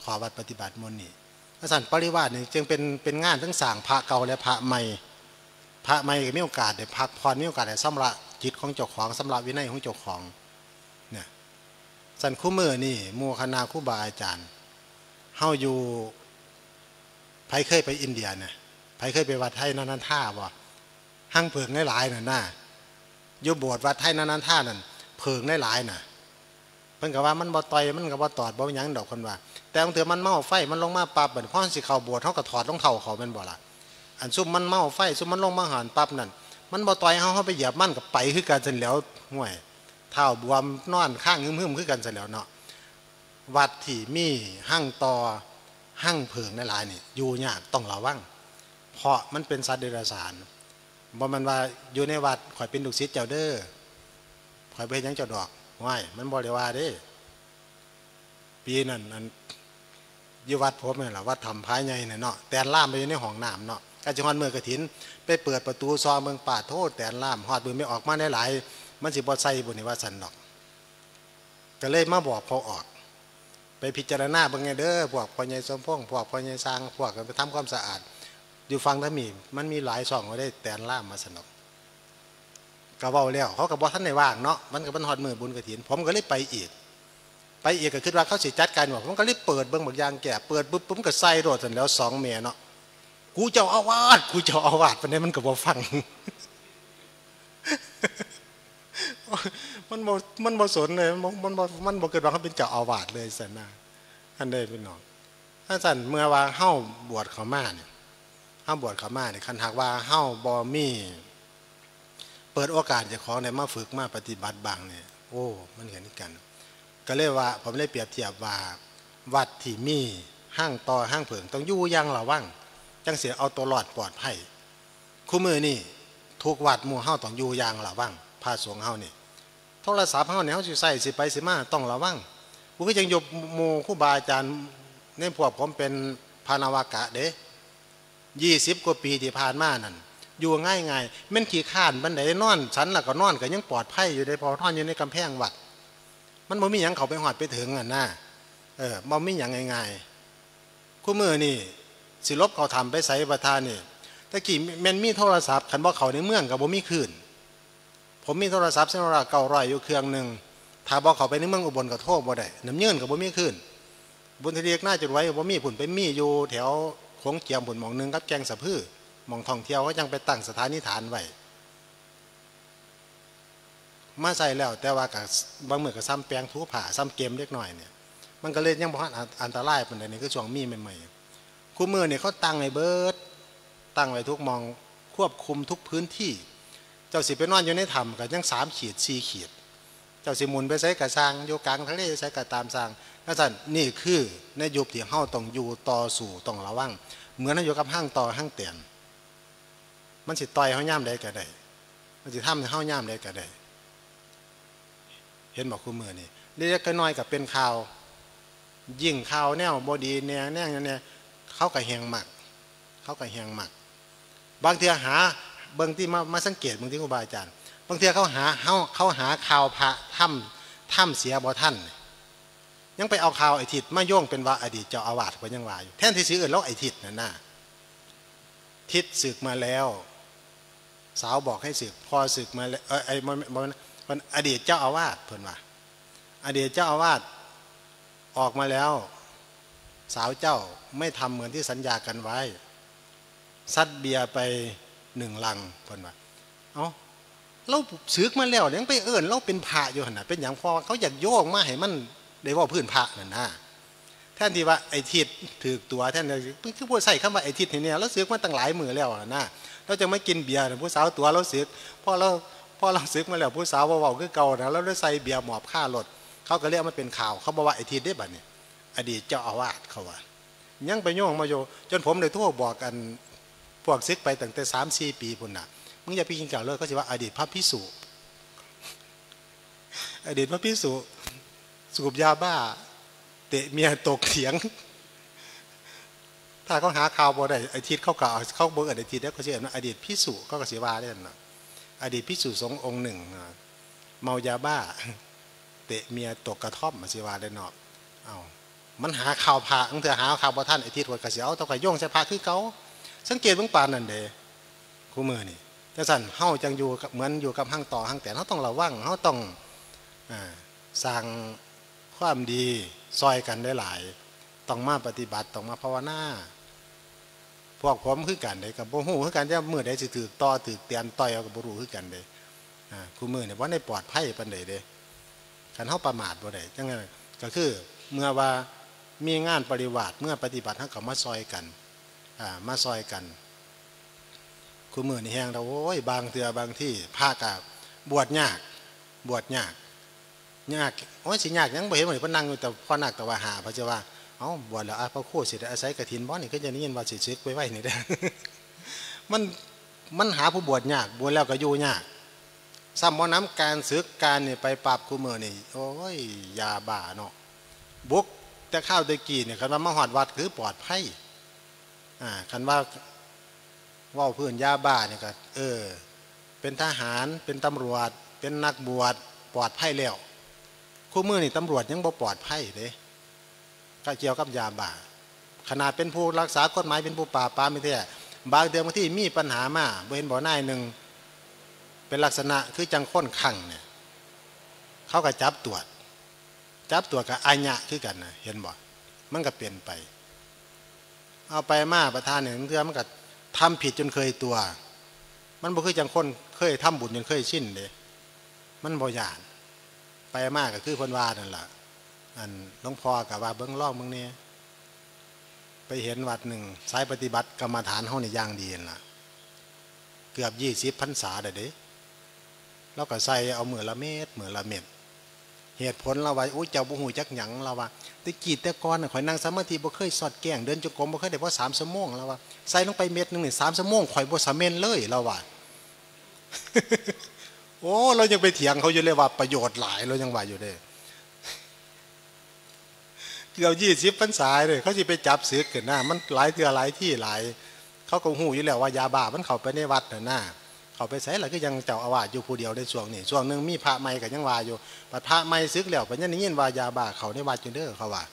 ขอวัดปฏิบัติมนต์นี่พระสันปริวาสเนี่ยจึงเป็นงานทั้งสร้างพระเก่าและพระใหม่พระใหม่ก็มีโอกาสได้พักผ่อนมีโอกาสได้สำระจิตของเจ้าของสำระวินัยของเจ้าของเนี่ยสันคู่มือนี่มูคณาคู่บาอาจารย์เฮาอยู่ไผเคยไปอินเดียเนี่ยไผเคยไปวัดไทยนันท่าบ่หั่งเผิงหลายๆน่ะน่ะอยู่โบสถ์วัดไทยนันท่านั่นเผิงหลายๆน่ะเพิ่นก็ว่ามันบ่ต่อยมันก็บ่ตอดบ่หยังดอกเพิ่นว่าแต่ของเธอมันเมาไฟมันลงมาปั๊บบัดพ่อสิเข้าโบสถ์เฮาก็ถอดรองเท้าเขาแม่นบ่ล่ะอันซุ่มมันเมาไฟซุ่มมันลงมาหันปั๊บนั่นมันบ่ต่อยเฮาไปเหยียบมันก็ไปคือกันซั่นแล้วห่วยเท้าบวมนอนข้างหึมๆคือกันซั่นแล้วเนาะวัดที่มีหั่งต่อหั่งเผิงหลายๆนี่อยู่ยากต้องระวังเพราะมันเป็นสัตว์เดรัจฉานบ่มันว่าอยู่ในวัดข่อยเป็นลูกศิษย์เจ้าเด้อข่อยไปเฮ็ดหยังเจ้าดอกว้ายมันบ่ได้ว่าเด้ปีนั้นอันอยู่วัดผมเนี่ยแหละวัดทำพายใหญ่เนี่ยเนาะแตนล่ามไปอยู่ในห้องน้ำเนาะอาจารย์เมื่อกฐินไปเปิดประตูซอเมืองป่าโทษแตนล่ามหอดปืนไม่ออกมาได้หลายมันสิบอดไซบุนิวาสันดอกก็เลยมาบอกพอออกไปพิจารณาบางไงเด้อพวกพอใหญ่สมพงษ์พวกพอใหญ่สร้างพวกไปทำความสะอาดอยู่ฟังถ้ามีมันมีหลายซองก็ได้แตนล่ามมาสนอกกระเบ้าแล้วเขากระบอกท่านในว่างเนาะมันก็เป็นหอดมือบุญกฐินผมก็เลยไปอีกก็คือว่าเขาสิจัดการว่าผมก็รีบเปิดเบิ้งบักยางแก่เปิดปุ๊บผมก็ใส่รถเสร็จแล้วสองเมียเนาะกูเจ้าอาวาสวันนี้มันก็บ่ฟังมันบ่สนเลยมันบ่เกิดว่าเขาเป็นเจ้าอาวาสเลยสันนะท่านได้เป็นน้องท่านสันเมื่อว่าเฮ้าบวชเขามาเนี่ยเฮ้าบวชเขามาเนี่ยคันหากว่าเฮ้าบอมี่เปิดโอกาสจะขอในมาฝึกมาปฏิบัติบางเนี่ยโอ้มันเห็นกันก็เลยว่าผมเลยเปรียบเทียบว่าวัดที่มีห้างต่อห้างเผิงต้องยู่ยังระวังจังเสียเอาตัวหลอดปลอดภัยคู่มือนี่ทุกวัดหมู่เฮ้าต้องยู่ยังระวังพาสวงเฮ้านี่โทรศัพท์เฮ้าเนี่ยเฮ้าสิใส่สิไปสิมาต้องระวังผมก็ยังยบหมู่ครูบาอาจารย์ในพวกผมเป็นพานาวากะเด้20 กว่าปีที่ผ่านมานั่นอยู่ง่ายๆมันขี้ข้านบันไดนอนชั้นละก็นอนก็ยังปลอดภัยอยู่ได้พอท่อนอยู่ในกำแพงวัดมันบ่มีหยังเขาไปหอดไปถึงอ่ะนะบ่มีหยังง่ายๆคู่มือนี่สิลบเขาทำไปใส่ประธานนี่ตะกี้แม่นมีโทรศัพท์ขันบ่เขาในเมืองกับบ่มีคืนผมมีโทรศัพท์เซนรา900อยู่เครื่องหนึ่งถ้าบ่เขาไปในเมืองอุบลก็โทรบ่ได้น้ำเยื่อกับบ่มีคืนบุญทะเลน่าจุดไว้บ่มีผุนไปมีอยู่แถวโขงเจียมผุนหมองนึงกับแกงสะพื้นหมองท่องเที่ยวก็ยังไปตั้งสถานีฐานไว้มาใส่แล้วแต่ว่ากับบางเมื่อกับซ้ำแปลงทูผ่าซ้ำเกมเล็กหน่อยเนี่ยมันก็เลยยังบ่อันตรายปานใดนี่คือช่วงมีใหม่ๆคู่มือเนี่ยเขาตั้งไอ้เบิร์ดตั้งไว้ทุกมองควบคุมทุกพื้นที่เจ้าสิไปนอนอยู่ในถ้ำกับยัง3-4 ขีดเจ้าสิหมุนไปใส่กระซังโยกลางทะเลใส่กระตามซังนั่นสันนี่คือในยุคที่เฮาต้องอยู่ต่อสู่ต้องระวังเหมือนนโยกับห้างต่อห้างเตียนมันสิต่อยเฮาย่ามใดก็ได้มันสิทำเฮาย่ามใดก็ได้เห็นบอกคู่มือนี่เล็กๆน้อยๆกับเป็นข่าวยิ่งข่าวแนวบอดีแนวเขากับแหงหมักบางเทีหาเบื้องที่มาสังเกตบางทีครูบาอาจารย์บางเทีเขาหาข่าวพระถ้ำเสียบ่ท่านยังไปเอาข่าวไอ้ทิดมาโยงเป็นว่าอดีตเจ้าอาวาสก็ยังว่าอยู่แทนที่สิเอิญแล้วไอ้ทิดนั่นน่ะทิดศึกมาแล้วสาวบอกให้ศึกพอศึกมาแล้วไอ้มันอดีตเจ้าอาวาสเพิ่นว่าอดีตเจ้าอาวาสออกมาแล้วสาวเจ้าไม่ทำเหมือนที่สัญญากันไว้ซัดเบียร์ไป1 ลังเพิ่นว่าเอ้าเราสึกมาแล้วยังไปเอิ้นเราเป็นพระอยู่หั่นน่ะเป็นหยังพอเขาอยากโยกมาให้มันได้เว้าพื้นพระนั่นน่ะแทนที่ว่าไอ้ทิดถูกตัวแทนคือผู้ใส่คำว่าไอ้ทิดนี่เนี่ยเราสึกมาตั้งหลายมื้อแล้วน่ะเราจะไม่กินเบียร์ผู้สาวตัวเราสึกพอเราซึกมาแล้วผู้สาวเบาๆคือเก่านะแล้วได้ใส่เบียร์หมอบฆ่ารถเขาก็เรียกมันเป็นข่าวเขาบอกว่าไอ้ทีได้บัดเนี่ยอดีตเจ้าอาวาสเขาว่ายังไปโยงมาโยจนผมเลยทั่วบอกกันพวกซึกไปตั้งแต่3-4 ปีพุ่นน่ะมึงอย่าไปกินเก่าเลยเขาจะว่าอดีตพระภิกษุสูบยาบ้าเตะเมียตกเถียง ถ้าเขาหาข่าวบ่ได้ไอทิศเขากล่าวเขาบ่เอิดไอทิศได้เขาเสียนะอดีตพิสุก็เสียว่าได้นะอดีตพิสุสงฆ์องค์หนึ่งเมายาบ้าเตะเมียตกกระท่อมมาเสียว่าได้นอกเอ้ามันหาข่าวพระเธอหาข่าวบ่ท่านไอทิศว่าเสียเอาตะไคร่ย่งใส่พระคือเขาสังเกตเบื้องปานนั่นเด้คู่มือนี่แต่สั่นเฮาจังอยู่เหมือนอยู่กับห้างต่อห้างแต่เฮาต้องระวังเฮาต้องสร้างความดีซอยกันได้หลายต้องมาปฏิบัติต้องมาภาวนาพวกผมคือกันได้กับบ่ฮู้คือกันจะมือได้สิถือต่อถือเตียนต่อยเอากับบ่รู้คือกันได้คู่มือเนี่ยว่าในปลอดภัยปานใดเด้คันเฮาประมาทบ่ได้จังไงก็คือเมื่อว่ามีงานปริวาสเมื่อปฏิบัติเฮาก็มาซอยกันมาซอยกันคู่มือนี่แห้งเราโอ้ยบางเถื่อบางที่พากับบวชยากบวชยากยากโอ้ยสิยากยังบ่เห็นเหมือนพระนั่งอยู่แต่พ่อนักแต่ว่าหาพระเจ้าว่าเอ้าบวชแล้วพระโคสิได้อาศัยกฐินบ่นี่ก็จะนิยมว่าสิศึกไว้นี่ได้มันหาผู้บวชยากบวชแล้วก็อยู่ยากซ้ำบ่น้ำการศึกการนี่ไปปราบคู่มือนี่โอ้ยยาบ้าเนาะบุกแต่ข้าวตะกี้เนี่ยคันว่ามหอดวัดคือปลอดภัยคันว่าว่าเพื่อนยาบ้าเนี่ยก็เป็นทหารเป็นตำรวจเป็นนักบวชปลอดภัยแล้วคู่มือนี่ตำรวจยังบ่ปลอดภัยเลยก็เกี่ยวกับยาบ้าขนาดเป็นผู้รักษากฎหมายเป็นผู้ปราบปรามไม่เท่าบางเดือนบางที่มีปัญหามาเว้นบ่อนายหนึ่งเป็นลักษณะคือจังค้นขังเนี่ยเขาก็จับตรวจกับอาญะคือกันนะเห็นบ่มันก็เปลี่ยนไปเอาไปมาประธานหนึ่งเทื่อมันก็ทำผิดจนเคยตัวมันบ่เคยจังคนเคยทำบุญจนเคยชินเลยมันบ่หยาดไปมากก็คือคนวานั่นแหละอันหลวงพ่อกับว่าเบื้องล่องเบื้องนี้ไปเห็นวัดหนึ่งสายปฏิบัติกรรมฐานเฮาในย่างดีน่ะเกือบ20พรรษาได้เด้แล้วก็ใส่เอามือละเม็ดมือละเม็ดเหตุผลเราว่าโอ้ยเจ้าบุหูจักหยังเราว่าตะกี้แต่ก่อนข่อยนั่งสมาธิบ่เคยสอดแกงเดินจงกรมบ่เคยได้เพราะ3 ชั่วโมงเราว่าใส่ลงไปเม็ดนึงนี่3 ชั่วโมงข่อยบ่สำเร็จเลยเราว่าโอ้เรายังไปเถียงเขาอยู่เลยว่าประโยชน์หลายเรายังว่าอยู่เลยเกือบ20 พรรษาเลยเขาจะไปจับเสือเกิดหน้ามันหลายเทื่อหลายที่หลายเขาก็หูอยู่แล้วว่ายาบ้ามันเข้าไปในวัดน่ะนะเขาไปใส่แล้วก็ยังเจ้าอาวาสอยู่ผู้เดียวในช่วงนี้ช่วงหนึ่งมีพระใหม่กับยังวาอยู่ปัดพระใหม่ซึกเหลี่ยวไปยันนี้ยินวายาบ่าเขาในวัดจนเด้อเขาว่า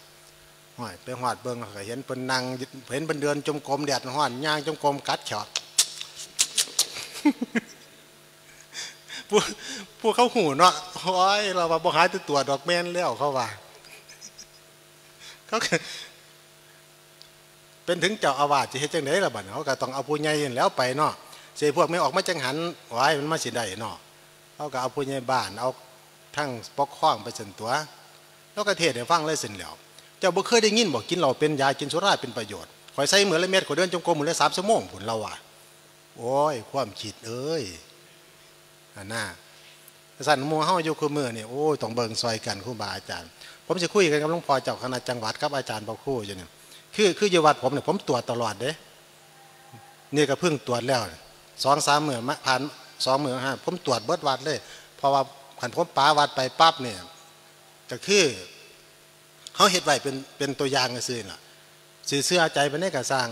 ห้อยไปหอดเบิ้งเขาเห็นเป็นนางเห็นเป็นเดือนจมกลมแดดห้อนย่างจมกลมกัดเฉาะผู้เขาหูเนาะโอ้ยเราว่าบ่หายตัวดอกแม่นแล้วเขาว่าเขาเป็นถึงเจ้าอาวาสจะเฮ็ดจังได๋ล่ะบัดเขาก็ต้องเอาผู้ใหญ่แล้วไปเนาะเสียพวกไม่ออกมาจังหันไว้มันมาสิได้เนาะเขาก็เอาผู้ใหญ่บ้านเอาทั้งปอกข้องไปสินตัวแล้วก็เทศให้ฟังเลยสินแล้วเจ้าบ่เคยได้ยินบอกกินเหล้าเป็นยากินสุราเป็นประโยชน์ข่อยใส่เหมือนละเม็ดข่อยเดินจงกรมเหมือนละ3 ชั่วโมงผลเราว่ะโอ้ยความคิดเอ้ยน่าสันมัวเฮาอยู่คู่มือนี่โอ้ยต้องเบิ่งซอยกันครูบาอาจารย์ผมจะคุยกันกับหลวงพ่อเจ้าคณะจังหวัดครับอาจารย์บ่คู่อยู่เนี่ยคืออยู่วัดผมเนี่ยผมตรวจตลอดเด้เนี่ยก็เพิ่งตรวจแล้ว2-3 มื้อผ่าน2 มื้อฮะผมตรวจเบิดวัดเลยเพราะว่าขันผมป้าวัดไปปั๊บเนี่ยก็คือเขาเห็ดไว้เป็นตัวอย่างกันซื้อน่ะซื้อเสื้อใจไปได้กับสร้าง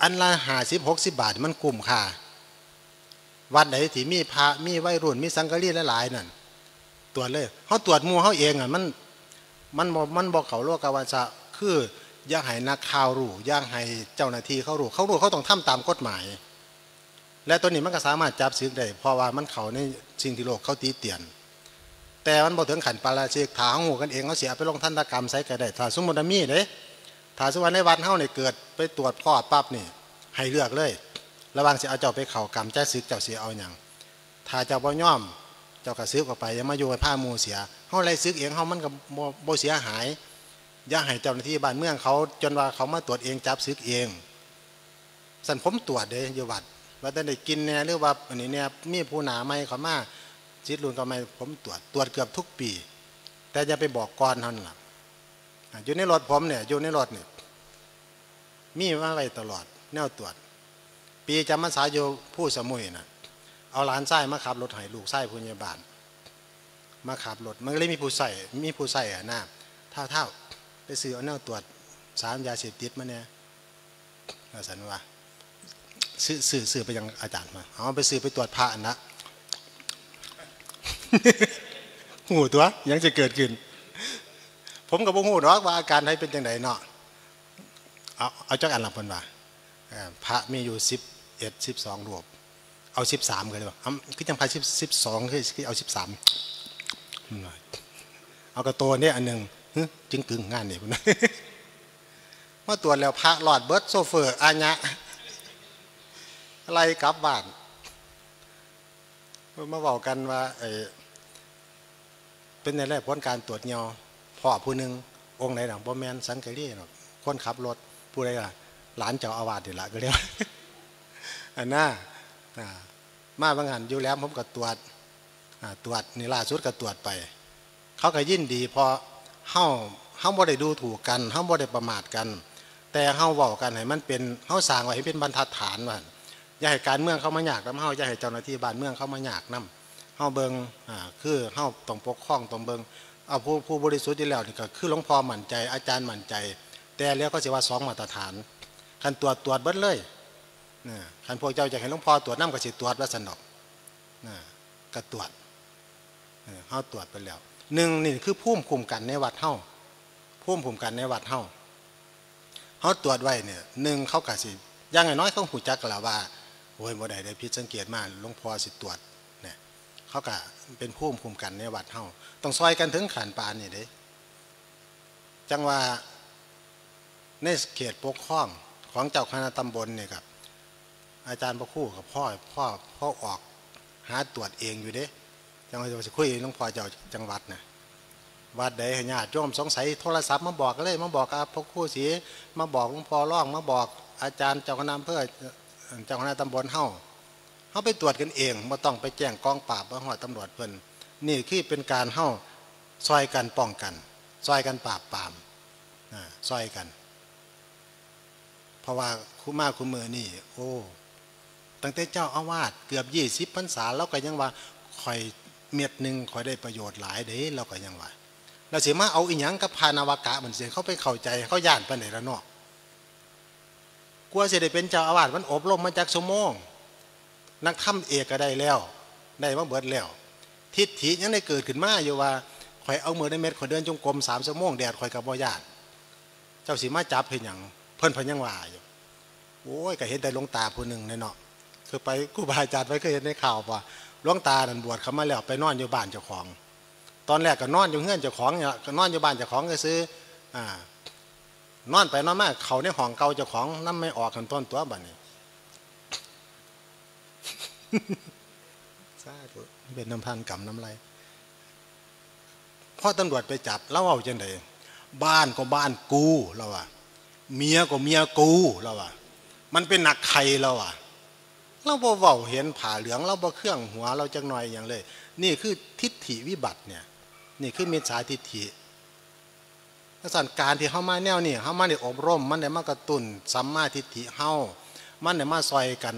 อันละ50-60 บาทมันกลุ่มค่าวัดไหนที่มีพระมีวัยรุ่นมีสังกะรีหลายๆนั่นตรวจเลยเขาตรวจมูเขาเองอ่ะมันบอกเขาโลกาวาจะคืออย่าให้นักข่าวรู้อย่าให้เจ้าหน้าที่เขารู้เขาต้องทำตามกฎหมายและตัวนี้มันก็สามารถจับซึกได้เพราะว่ามันเขาในสิ่งที่โลกเขาตีเตียนแต่มันบอกถึงขันปาราชิกถาหูกันเองเขาเสียไปลงทันตกรรมใช้กันได้ถ้าสมมติมีเด้ถ้าสมมติในวัดเฮาเนี่ยเกิดไปตรวจพ่อปั๊บนี่ให้เลือกเลยระวังเสียเอาเจ้าไปเข่ากรรมแจ้ซึกเจ้าเสียเอาอย่างถ้าเจ้าบ่ย่อมเจ้ากระซึกออกไปยังมาอยู่ในผ้ามูเสียเฮาไรซึกเองเฮามันก็บ่เสียหายอย่าให้เจ้าหน้าที่บ้านเมืองเขาจนว่าเขามาตรวจเองจับซึกเองสันผมตรวจเด้อยู่วัดว่าแต่ได้กินเนี่ยหรือว่าอันนี้เนี่ยมีผู้หนาไม่เขามาจิตรุนก็ไม่ผมตรวจเกือบทุกปีแต่จะไปบอกก่อนท่านล่ะอยู่ในรถผมเนี่ยอยู่ในรถเนี่ยมีมาไว้ตลอดแนวตรวจปีจำพรรษาอยู่ผู้สมุยน่ะเอาหลานไส้มาขับรถไถลูกไส้พยาบาลมาขับรถมันก็เลยมีผู้ใส่อ่ะนะเท่าไปซื้อเอาแนวตรวจ3 ยาเสพติดมาเนี่ย สันว่าสื่อไปยังอาจารย์มาเอาไปสื่อไปตรวจพระนะหูตัวยังจะเกิดขึ้นผมกับพวกหูเนาะว่าอาการให้เป็นยังไงเนาะเอาจักอันหลับพันว่าพระมีอยู่11-12รูปเอา13เลยว่าคือจำพาย12คือเอา13เอากระโตนเนี่ยอันหนึ่งจึงกึ่งงานเนี่ยคุณเมื่อตรวจแล้วพระหลอดเบิร์ตโซเฟอร์อาญะอะไรกลับบ้านมาบอกกันว่าเป็นในแรกพ้นการตรวจเงาพ่อผู้หนึ่งองค์ไหนหลังบอมแมนสังเกตเรียกคนขับรถผู้ใดล่ะหลานเจ้าอาวาสเดี๋ยวละก็เรียกอันน่ามาบางหันอยู่แล้วผมก็ตรวจนี่ล่าสุดก็ตรวจไปเขาก็ยินดีพอเฮ้าบ่ได้ดูถูกกันเฮ้าบ่ได้ประมาทกันแต่เฮ้าเว้ากันให้มันเป็นเฮ้าสร้างไว้ให้เป็นบรรทัดฐานว่าอย่าให้การเมืองเข้ามาหยากน้ำเฮ้าอย่าให้เจ้าหน้าที่บ้านเมืองเข้ามาหยากน้ำเฮ้าเบิงคือเฮ้าต้องปกครองต้องเบิงเอาผู้บริสุทธิ์ที่แล้วนี่ก็คือหลวงพ่อมั่นใจอาจารย์มั่นใจแต่แล้วก็เสียว่า2มาตรฐานคันตรวจเบิดเลยคันพวกเจ้าอยากให้หลวงพ่อตรวจน้ำก็สิตรวจว่าสนอกก็ตรวจเฮ้าตรวจไปแล้วนี่คือพุ่มคุมกันในวัดเฮ้าพุ่มคุมกันในวัดเฮ้าเฮ้าตรวจไว้เนี่ยเขากะสิยังไงน้อยเขาหูจักกะละว่าโอ้ยบ่ได้ได้พิจารณาเกียรติมากหลวงพ่อสิตรวจเนี่ยเขากะเป็นพุ่มคุมกันในวัดเฮ้าต้องซอยกันถึงขันปานนี่เด้จังว่าในเขตปกครองของเจ้าคณะตำบลเนี่ยครับอาจารย์พระคู่กับพ่อออกหาตรวจเองอยู่เด้จังหวัดจะคุยหลวงพ่อเจ้าจังหวัดนะวัดใดญาติโยมสงสัยโทรศัพท์มาบอกเลยมาบอกพวกคู่สีมาบอกหลวงพ่อร่องมาบอกอาจารย์เจ้าคณะอำเภอเจ้าคณะตำบลเฮ้าไปตรวจกันเองไม่ต้องไปแจ้งกองปราบหอดตำรวจเพิ่นนี่คือเป็นการเฮ้าซอยกันป้องกันซอยกันปราบปรามซอยกันเพราะว่าคู่มาคู่มือนี่โอ้ตั้งแต่เจ้าอาวาสเกือบ20พรรษาแล้วก็ยังว่าคอยเม็ดหนึ่งคอยได้ประโยชน์หลายเด้เราก็ยังว่าเราเสียมาเอาอีหยังกับพานาวากะเหมือนเสียเขาไปเข้าใจเขาย่านไปไหนละเนาะกลัวเสียได้เป็นเจ้าอาวาสมันอบรมมาจากสมองนักธรรมเอกก็ได้แล้วได้มาเบิดแล้วทิฏฐิยังได้เกิดขึ้นมาอยู่ว่าคอยเอามือในเม็ดคอยเดินจงกรม3ชั่วโมงแดดคอยกับบ่ย่านเจ้าเสียมาจับเห็นอย่างเพิ่นพยังว่าอยู่โอ้ยก็เห็นแต่หลวงตาผู้หนึ่งในเนาะคือไปครูบาอาจารย์ไว้ก็เห็นในข่าวว่าหลวงตาดันบวชเขามาแล้วไปนอนอยู่บ้านเจ้าของตอนแรกก็นอนอยู่เงื่อนเจ้าของเนี่ยก็นอนอยู่บ้านเจ้าของก็ซื้อนอนไปนอนมาเขาในห้องเก่าเจ้าของน้ำไม่ออกขันต้นตัวบ้านนี้ซาดเป็นน้ำพันกับน้ำไรพ่อตำรวจไปจับแล้วเอาเช่นใดบ้านก็บ้านกูแล้วว่ะเมียก็เมียกูแล้วว่ะมันเป็นหนักใครแล้วว่ะเราบ่เว้าเห็นผ่าเหลืองเราบ่เครื่องหัวเราจักหน่อยอย่างเลยนี่คือทิฏฐิวิบัติเนี่ยนี่คือมิจฉาทิฏฐิลักษณะการที่เฮามาแนวนี่เฮามาได้อบรมมันได้มากระตุ้นสัมมาทิฏฐิเฮามันได้มาซอยกัน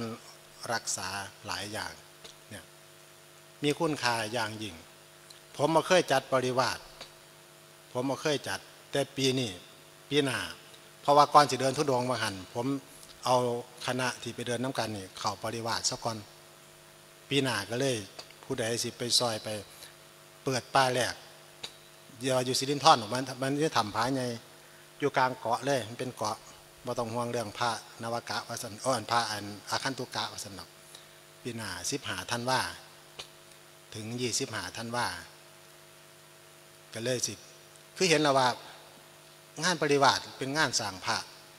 รักษาหลายอย่างเนี่ยมีคุณค่าอย่างยิ่งผมมาเคยจัดปริวาสผมมาเคยจัดแต่ปีนี้ปีหน้าเพราะว่าก่อนสิเดินธุดงค์มาหันผมเอาคณะที่ไปเดินน้ำกันนี่เข่าปริวาสซะก่อนปีหน้าก็เลยผู้ใดสิไปซอยไปเปิดป้าแรกเดี๋ยวอยู่สิรินทร์มันจะทำผ้าไงอยู่กลางเกาะเลยมันเป็นเกาะบ่ต้องห่วงเรื่องผ้านวกะวสันต์อันผ้าอันอาคันตุกะวสันต์ปีหน้า15 ธันวาถึง25 ธันวาก็เลยสิคือเห็นแล้วว่างานปริวาสเป็นงานสร้างผ้า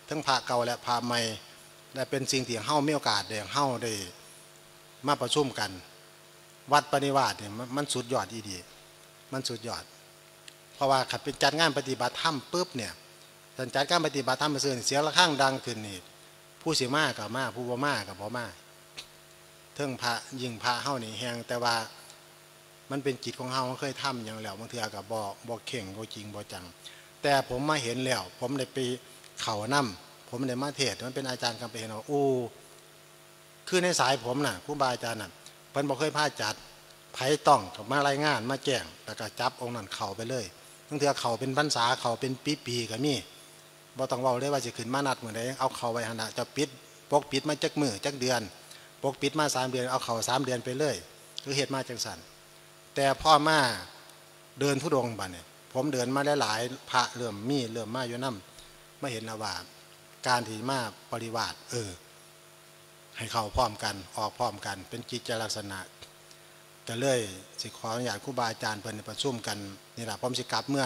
ทั้งผ้าเก่าและผ้าใหม่และเป็นสิ่งที่เฮ้ามีโอกาสเดี๋ยวเฮ้าได้มาประชุมกันวัดปฏิวัติเนี่ยมันสุดยอดดีมันสุดยอดเพราะว่าขัดเป็นจัดงานปฏิบัติธรรมปุ๊บเนี่ยจัดการปฏิบัติธรรมมาเสื่อเสียงระฆังดังขึ้นนี่ผู้เสียมากกับมากผู้บ่มากกับบ่มากเทิงพระยิ่งพระเฮ้านี่แหงแต่ว่ามันเป็นจิตของเฮ้าเขาเคยทำอย่างแล้วบางเทื่อกับบ่เข่งบ่จริงบ่จังแต่ผมมาเห็นแล้วผมได้ไปเข่าน้ำผมในมาเทศมันเป็นอาจารย์กำเปญว่าโอ้คือในสายผมน่ะครูบาอาจารย์น่ะเพิ่นบอกเคยพาจัดไผ่ต้องกับมารายงานมาแจ้งแต่ก็จับองค์นั้นเข่าไปเลยตั้งแต่เข่าเป็นพรรษาเข่าเป็นปีๆก็มี บ่ต้องเว้าเลยว่าจะขึ้นมานัดมื้อใดเอาเข้าไว้หั่นน่ะจะปิดปกปิดมาจักมื้อจักเดือนปกปิดมา3เดือนเอาเข้า3เดือนไปเลยคือเฮ็ดมาจังซั่นแต่พ่อมาเดินธุดงค์บัดนี้ผมเดินมาหลายๆพระเริ่มมาอยู่นำมาเห็นว่าการที่มาปริวาสให้เข้าพร้อมกันออกพร้อมกันเป็นกิจลักษณะก็เลยสิขออนุญาตครูบาอาจารย์เพิ่นประชุมกันนี่ล่ะผมสิกลับเมื่อ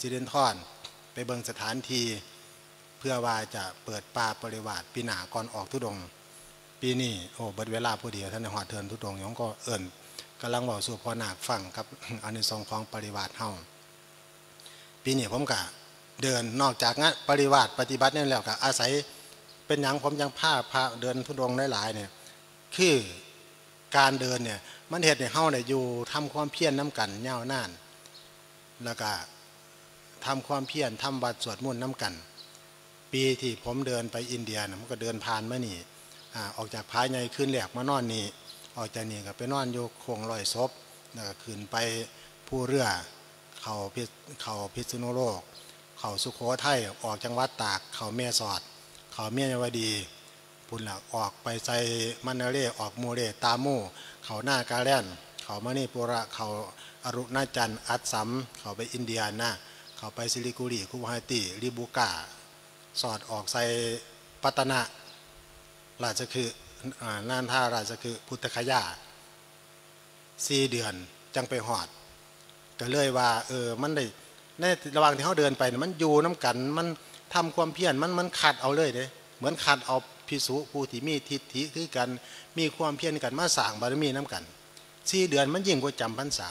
สิเดินทอนไปเบิ่งสถานที่เพื่อว่าจะเปิดป่าปริวาสปีหน้าก่อนออกธุดงค์ปีนี้เบิดเวลาผู้เดียวท่านในหอดเทินธุดงค์หยองก็เอิ้นกำลังเว้าสู่พ่อนาคฟังกับอานิสงส์ของปริวาสเฮาปีนี้ผมก็เดินนอกจากนั้นปริวาสปฏิบัติเนี่ยแล้วก็อาศัยเป็นอย่างผมยังผ้าพระเดินธุดงค์หลายๆเนี่ยคือการเดินเนี่ยมันเหตุเนี่ยเฮาเนี่ยอยู่ทำความเพียรน้ำกันยาวนานแล้วก็ทำความเพียรทำวัดสวดมนต์น้ำกันปีที่ผมเดินไปอินเดียเนี่ยมันก็เดินผ่านมานี่ออกจากพายใหญ่ขึ้นแหลกมานอนนี่ออกจากนี่ก็ไปนอนอยู่โคงลอยศพแล้วก็ขึ้นไปผู้เรือเขาพิษณุโลกเขาสุโขทัยออกจังหวัดตากเขาแม่สอดเขาเมียนวดีพุ่นหลักออกไปใส่มันเร่ออกมูเร่ตามูเขาหน้ากาแลนเขามณีปุระเขาอรุณจันทร์อัสสัมเขาไปอินเดียนะเขาไปซิลิกุรีคุวาติริบุกาสอดออกใส่ปัตตนะราชคือน่านท่าราชคือพุทธคยา4 เดือนจังไปหอดก็เลยว่ามันได้ในระหว่างที่เขาเดินไปมันอยู่น้ำกันมันทำความเพียรมันขัดเอาเลยเด้เหมือนขัดเอาภิกษุผู้ที่มีทิฏฐิคือกันมีความเพียรกันมาสร้างบารมีน้ำกัน4 เดือนมันยิ่งกว่าจำพรรษา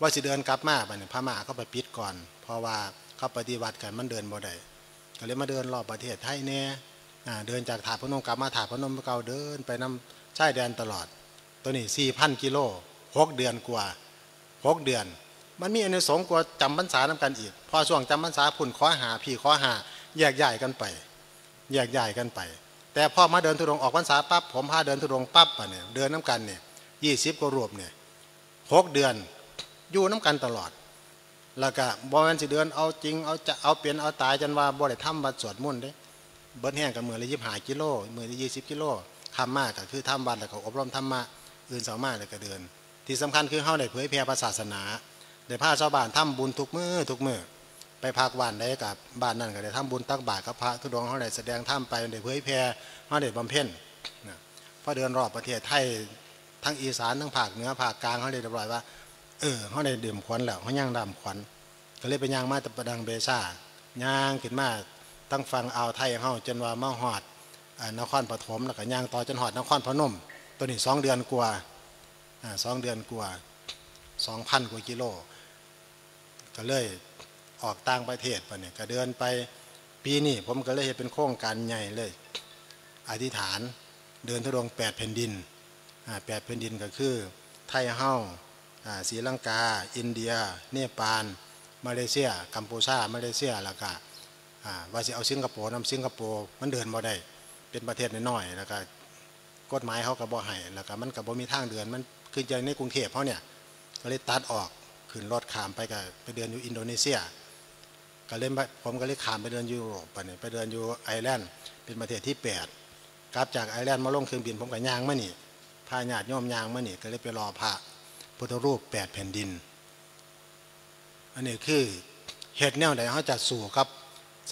ว่าสิเดินกลับมาบัดนี้พม่าเขาไปปิดก่อนเพราะว่าเขาปฏิบัติกันมันเดินบ่ได้ก็เลยมาเดินรอบประเทศไทยเนี่ยเดินจากถาดพนมกลับมาถาดพนมเก่าเดินไปนำชายแดนตลอดตัวนี้4,000 กิโล6 เดือนกว่า6 เดือนมันมีอานิสงส์กว่าจำพรรษาน้ำกันอีกพอช่วงจำพรรษาพุ่นข้อหาพี่ข้อหาแยกย้ายกันไปแต่พอมาเดินธุดงค์ออกพรรษาปั๊บผมพาเดินธุดงค์ปั๊บอ่ะเนี่ยเดินน้ำกันเนี่ย20 กว่ารวมเนี่ย6 เดือนอยู่น้ำกันตลอดแล้วก็บ่แม่นสิเดือนเอาจริงเอาจะเอาเปลี่ยนเอาตายจนว่าบ่ได้ทำวัดสวดมนต์เด้เบิดแห้งกับมือละ25 กิโลมือละ20 กิโลทำมากก็คือทำวัดแล้วก็อบรมธรรมะอื่นสามารถแล้วก็เดินที่สำคัญคือเฮาได้เผยแพร่พระศาสนาได้พาชาวบ้านทำบุญทุกมื้อไปพักบ้านได้กับบ้านนั่นก็ได้ทำบุญตักบาตรกับพระทุดงค์เขาได้แสดงธรรมไปได้เผยแพร่เขาได้บำเพ็ญพอเดินรอบประเทศไทยทั้งอีสานทั้งภาคเหนือภาคกลางเขาได้เรียบร้อยว่าเขาได้ดื่มขวัญแล้วเขาย่างดำขวัญก็เลยไปย่างมาตะปะดังเบซ่าย่างขึ้นมาตั้งฟังอ่าวไทยเขาจนว่ามาหอดนครปฐมแล้วก็ย่างต่อจนหอดนครพนมตัวนี้2 เดือนกว่า 2,000 กว่ากิโลก็เลยออกต่างประเทศไปเนี่ยก็เดินไปปีนี้ผมก็เลยเห็นเป็นโครงการใหญ่เลยอธิษฐานเดินธุดงค์8 แผ่นดิน8 แผ่นดินก็คือไทยเฮ้าศรีลังกาอินเดียเนปาลมาเลเซียกัมพูชาแล้วก็ว่าสิเอาสิงคโปร์นำสิงคโปร์มันเดินบ่ได้เป็นประเทศน้อยๆแล้วก็กฎหมายเขาก็บ่ให้แล้วก็มันก็บ่มีทางเดินมันคืออย่างในกรุงเทพเขาเนี่ยก็เลยตัดออกขึ้นรถขามไปกับไปเดินอยู่อินโดนีเซียก็เล่นผมก็เลยขามไปเดินยุโรปไปเดินอยู่ไอร์แลนด์เป็นประเทศที่8กลับจากไอร์แลนด์มาลงเครื่องบินผมกับย่างมานี่พาญาติโยมย่างมานี่ก็เลยไปรอพระพุทธรูป8 แผ่นดินอันนี้คือเหตุแนวใดเขาจะสู่กับ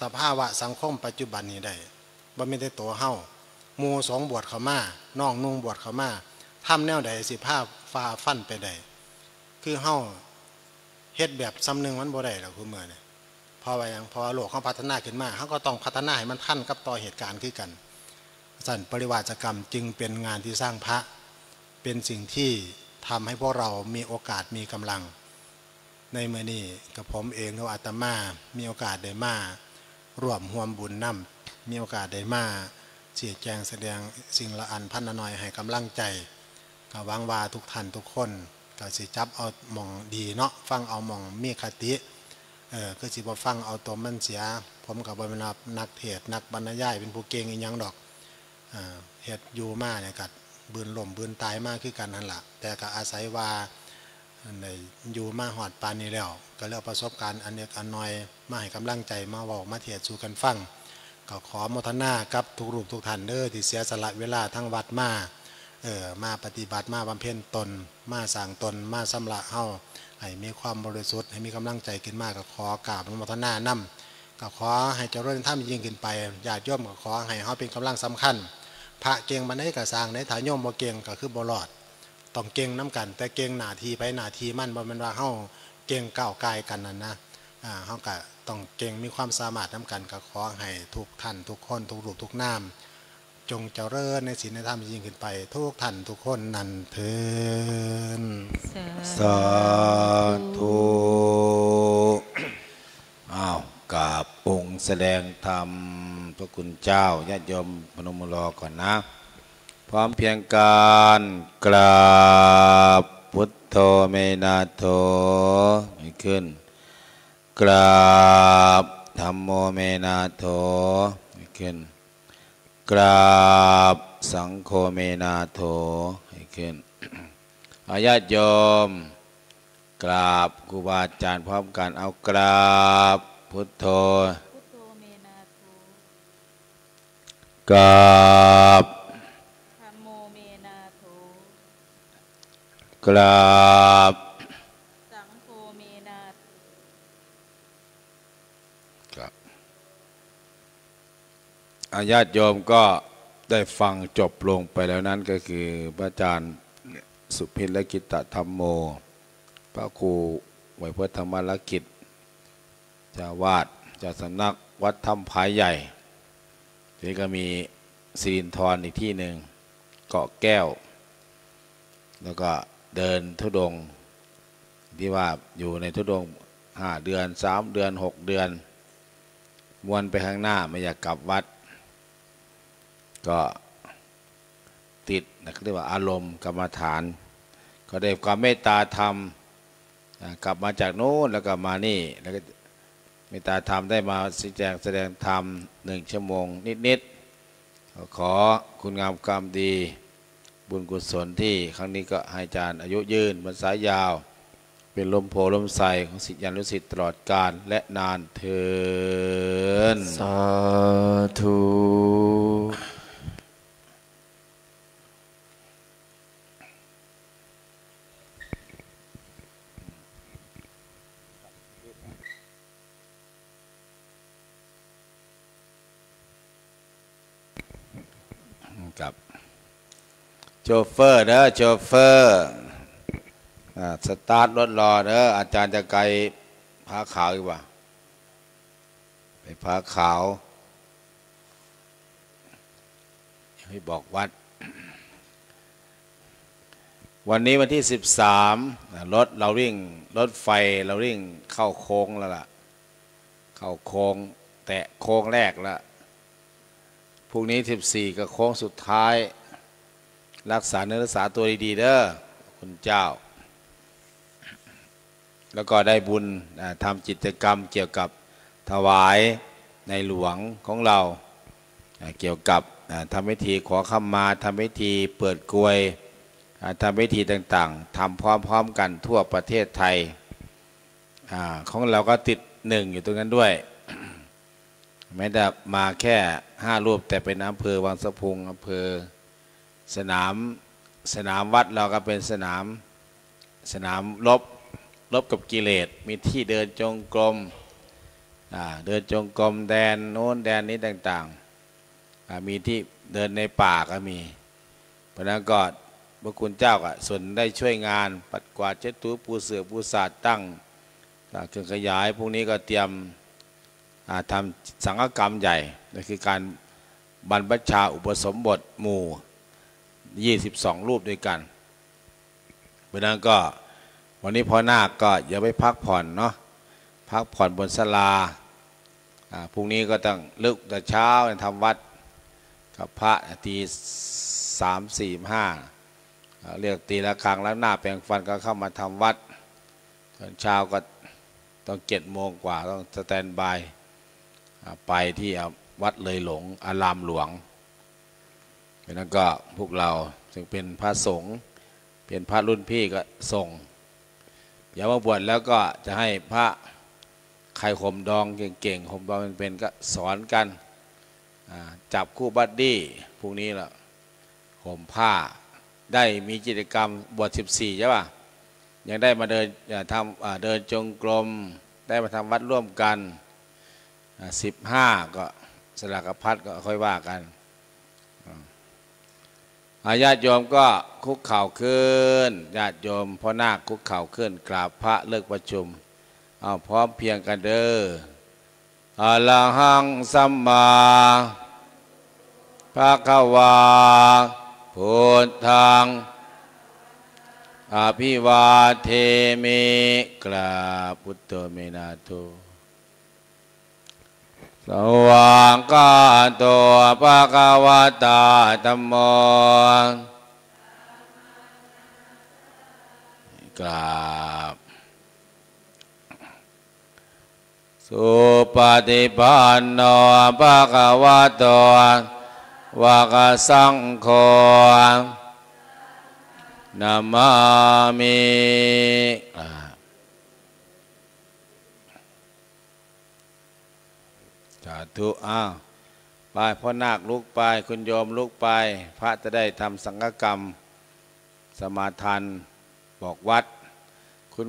สภาวะสังคมปัจจุบันนี้ได้บ่ไม่ได้ตัวเฮาหมู่สงฆ์บวชเข้ามาน้องนุ่งบวชเข้ามาทำแนวใดสิภาพฟาฟันไปได้คือเฮาเฮ็ดแบบซ้ำหนึ่งมันบ่ได้หรอกคุณเมื่อเนี่ยพอไปยังพอโลกเขาพัฒนาขึ้นมาเขาก็ต้องพัฒนาให้มันทันกับต่อเหตุการณ์ขึ้นกันสั่นปริวาสกรรมจึงเป็นงานที่สร้างพระเป็นสิ่งที่ทำให้พวกเรามีโอกาสมีกำลังในเมื่อนี้กับผมเองเราอาตมามีโอกาสได้มาร่วมห่วมบุญนำมีโอกาสได้มาเสียแจงแสดงสิ่งละอันพันน้อยให้กำลังใจก็หวังว่าทุกท่านทุกคนก็สิจับเอามองดีเนาะฟังเอามองมีคติก็สิบ่ฟังเอาตัวมันเสียผมกับบรรดานักเทศนักบรรยายเป็นผู้เก่งอีหยังดอกเหตุอยู่มาเนี่ยกัดบืนล่มบืนตายมากขึ้นกันนั่นแหละแต่ก็อาศัยว่าในอยู่มาหอดปานนี้แล้วก็เลือกประสบการณ์อันเล็กอันน้อยม มาให้กำลังใจมาบอกมาเถียดสู่กันฟังก็ขอโมทนากับทุกรูปทุกท่านเด้อที่เสียสละเวลาทั้งวัดมามาปฏิบัติมาบำเพ็ญตนมาสร้างตนมาสำละเฮาให้มีความบริสุทธิ์ให้มีกำลังใจขึ้นมากก็ขอกราบโมทนานำก็ขอให้เจริญท่ามยิ่งขึ้นไปญาติโยมก็ขอให้เฮาเป็นกำลังสำคัญพระเก่งมันได้กระสร้างในฐานโยมบ่เก่งก็คือบ่รอดต้องเก่งน้ำกันแต่เก่งหน้าที่ไปหน้าที่มันบ่แม่นว่าเฮาเก่งก้าวกายกันนั่นนะเฮาก็ต้องเก่งมีความสามารถน้ำกันก็ขอให้ทุกท่านทุกคนทุกรูปทุกนามจงเจริญในศีลในธรรมยิ่งขึ้นไปทุกท่านทุกคนนั่นเถิดสาธุอ้าวกราบองค์แสดงธรรมพระคุณเจ้าญาติโยมพนมมือรอก่อนนะพร้อมเพียงการกราบพุทโธเมนาโถให้ขึ้นกราบธัมโมเมนาโถให้ขึ้นกราบสังโฆเมนาโถให้ขึ้น ญาติโยมกราบครูบาอาจารย์พร้อมกันเอากราบพุทโธกราบธัมโมเมนาโถกราบสังโฆเมนาโถญาติโยมก็ได้ฟังจบลงไปแล้วนั้นก็คือพระอาจารย์สุพินและกิตตธรรมโมพระครูไวยพจน์ธรรมลักษิตเจ้าวาดเจ้าสำนักวัดถ้ำผาใหญ่นี่ก็มีศิรินทรอีกที่หนึ่งเกาะแก้วแล้วก็เดินธุดงค์ที่ว่าอยู่ในธุดงค์5เดือน3เดือน6เดือนวนไปข้างหน้าไม่อยากกลับวัดก็ติดนะเรียกว่าอารมณ์กรรมฐานก็ได้ความเมตตาธรรมกลับมาจากโน้นแล้วก็มานี่แล้วก็เมตตาธรรมได้มาแสดงธรรม1 ชั่วโมงนิดๆขอคุณงามความดีบุญกุศลที่ครั้งนี้ก็ให้อาจารย์อายุยืนบรรษายาวเป็นลมโพลมใสของศิษยานุศิษย์ตลอดกาลและนานเถิดสาธุกับโชเฟอร์เด้อโชเฟอร์สตาร์ทรถรอเด้ออาจารย์จะไกลผาขาวอีกว่าไปผาขาวให้บอกวัดวันนี้วันที่13รถเราวิ่งรถไฟเราวิ่งเข้าโค้งแล้วล่ะเข้าโค้งแตะโค้งแรกแล้วพรุ่งนี้14ก็โค้งสุดท้ายรักษาเนื้อรักษาตัวดีๆเด้อคุณเจ้าแล้วก็ได้บุญทำกิจกรรมเกี่ยวกับถวายในหลวงของเราเกี่ยวกับทำพิธีขอขมาทำพิธีเปิดกลวยทำพิธีต่างๆทำพร้อมๆกันทั่วประเทศไทยของเราก็ติด1อยู่ตรงนั้นด้วยไม่ได้มาแค่5 รูปแต่เป็นอำเภอวังสะพุงอำเภอสนามวัดเราก็เป็นสนามลบกับกิเลสมีที่เดินจงกรมแดนโน้นแดนนี้ต่างๆมีที่เดินในป่าก็มีเพราะนั้นก็พระคุณเจ้าก็ส่วนได้ช่วยงานปัดกวาดเช็ดถูปูเสือปูสาดตั้งเครื่องขยายพวกนี้ก็เตรียมทำสังฆกรรมใหญ่นั่นคือการบรรพชาอุปสมบทหมู่22 รูปด้วยกันเพราะนั้นก็วันนี้พอหน้าก็อย่าไปพักผ่อนเนาะพักผ่อนบนศาลาพรุ่งนี้ก็ต้องเลิกแต่เช้าทำวัดกับพระตี3-4-5เรียกตีละครั้งแล้วหน้าแปรงฟันก็เข้ามาทำวัดตอนเช้าก็ต้อง7 โมงกว่าต้องสแตนบายไปที่วัดเลยหลงอารามหลวงเพราะนั้นก็พวกเราซึ่งเป็นพระสงฆ์เป็นพระรุ่นพี่ก็ส่งอย่ามาบวชแล้วก็จะให้พระ ใครข่มดองเก่งๆข่มดองเป็นก็สอนกันจับคู่บัดดี้พวกนี้ละข่มผ้าได้มีกิจกรรมบวช14ใช่ป่ะยังได้มาเดินทำเดินจงกรมได้มาทำวัดร่วมกัน15ก็สลากพัดก็ค่อยว่ากันญาติโยมก็คุกเข่าขึ้นญาติโยมพ่อนาคคุกเข่าขึ้นกราบพระเลิกประชุมพร้อมเพียงกันเด้ออะระหังสัมมาภะคะวาพุทธังอภิวาเทมิกราพุทโธเมนาโตสวากขาโตภะคะวะตาธัมโมกราบสุปฏิปันโนภะคะวะโตวะกสังโฆนะมามิสาธุไปพ่อนาคลุกไปคุณโยมลุกไปพระจะได้ทำสังฆกรรมสมาทานบอกวัดคุณ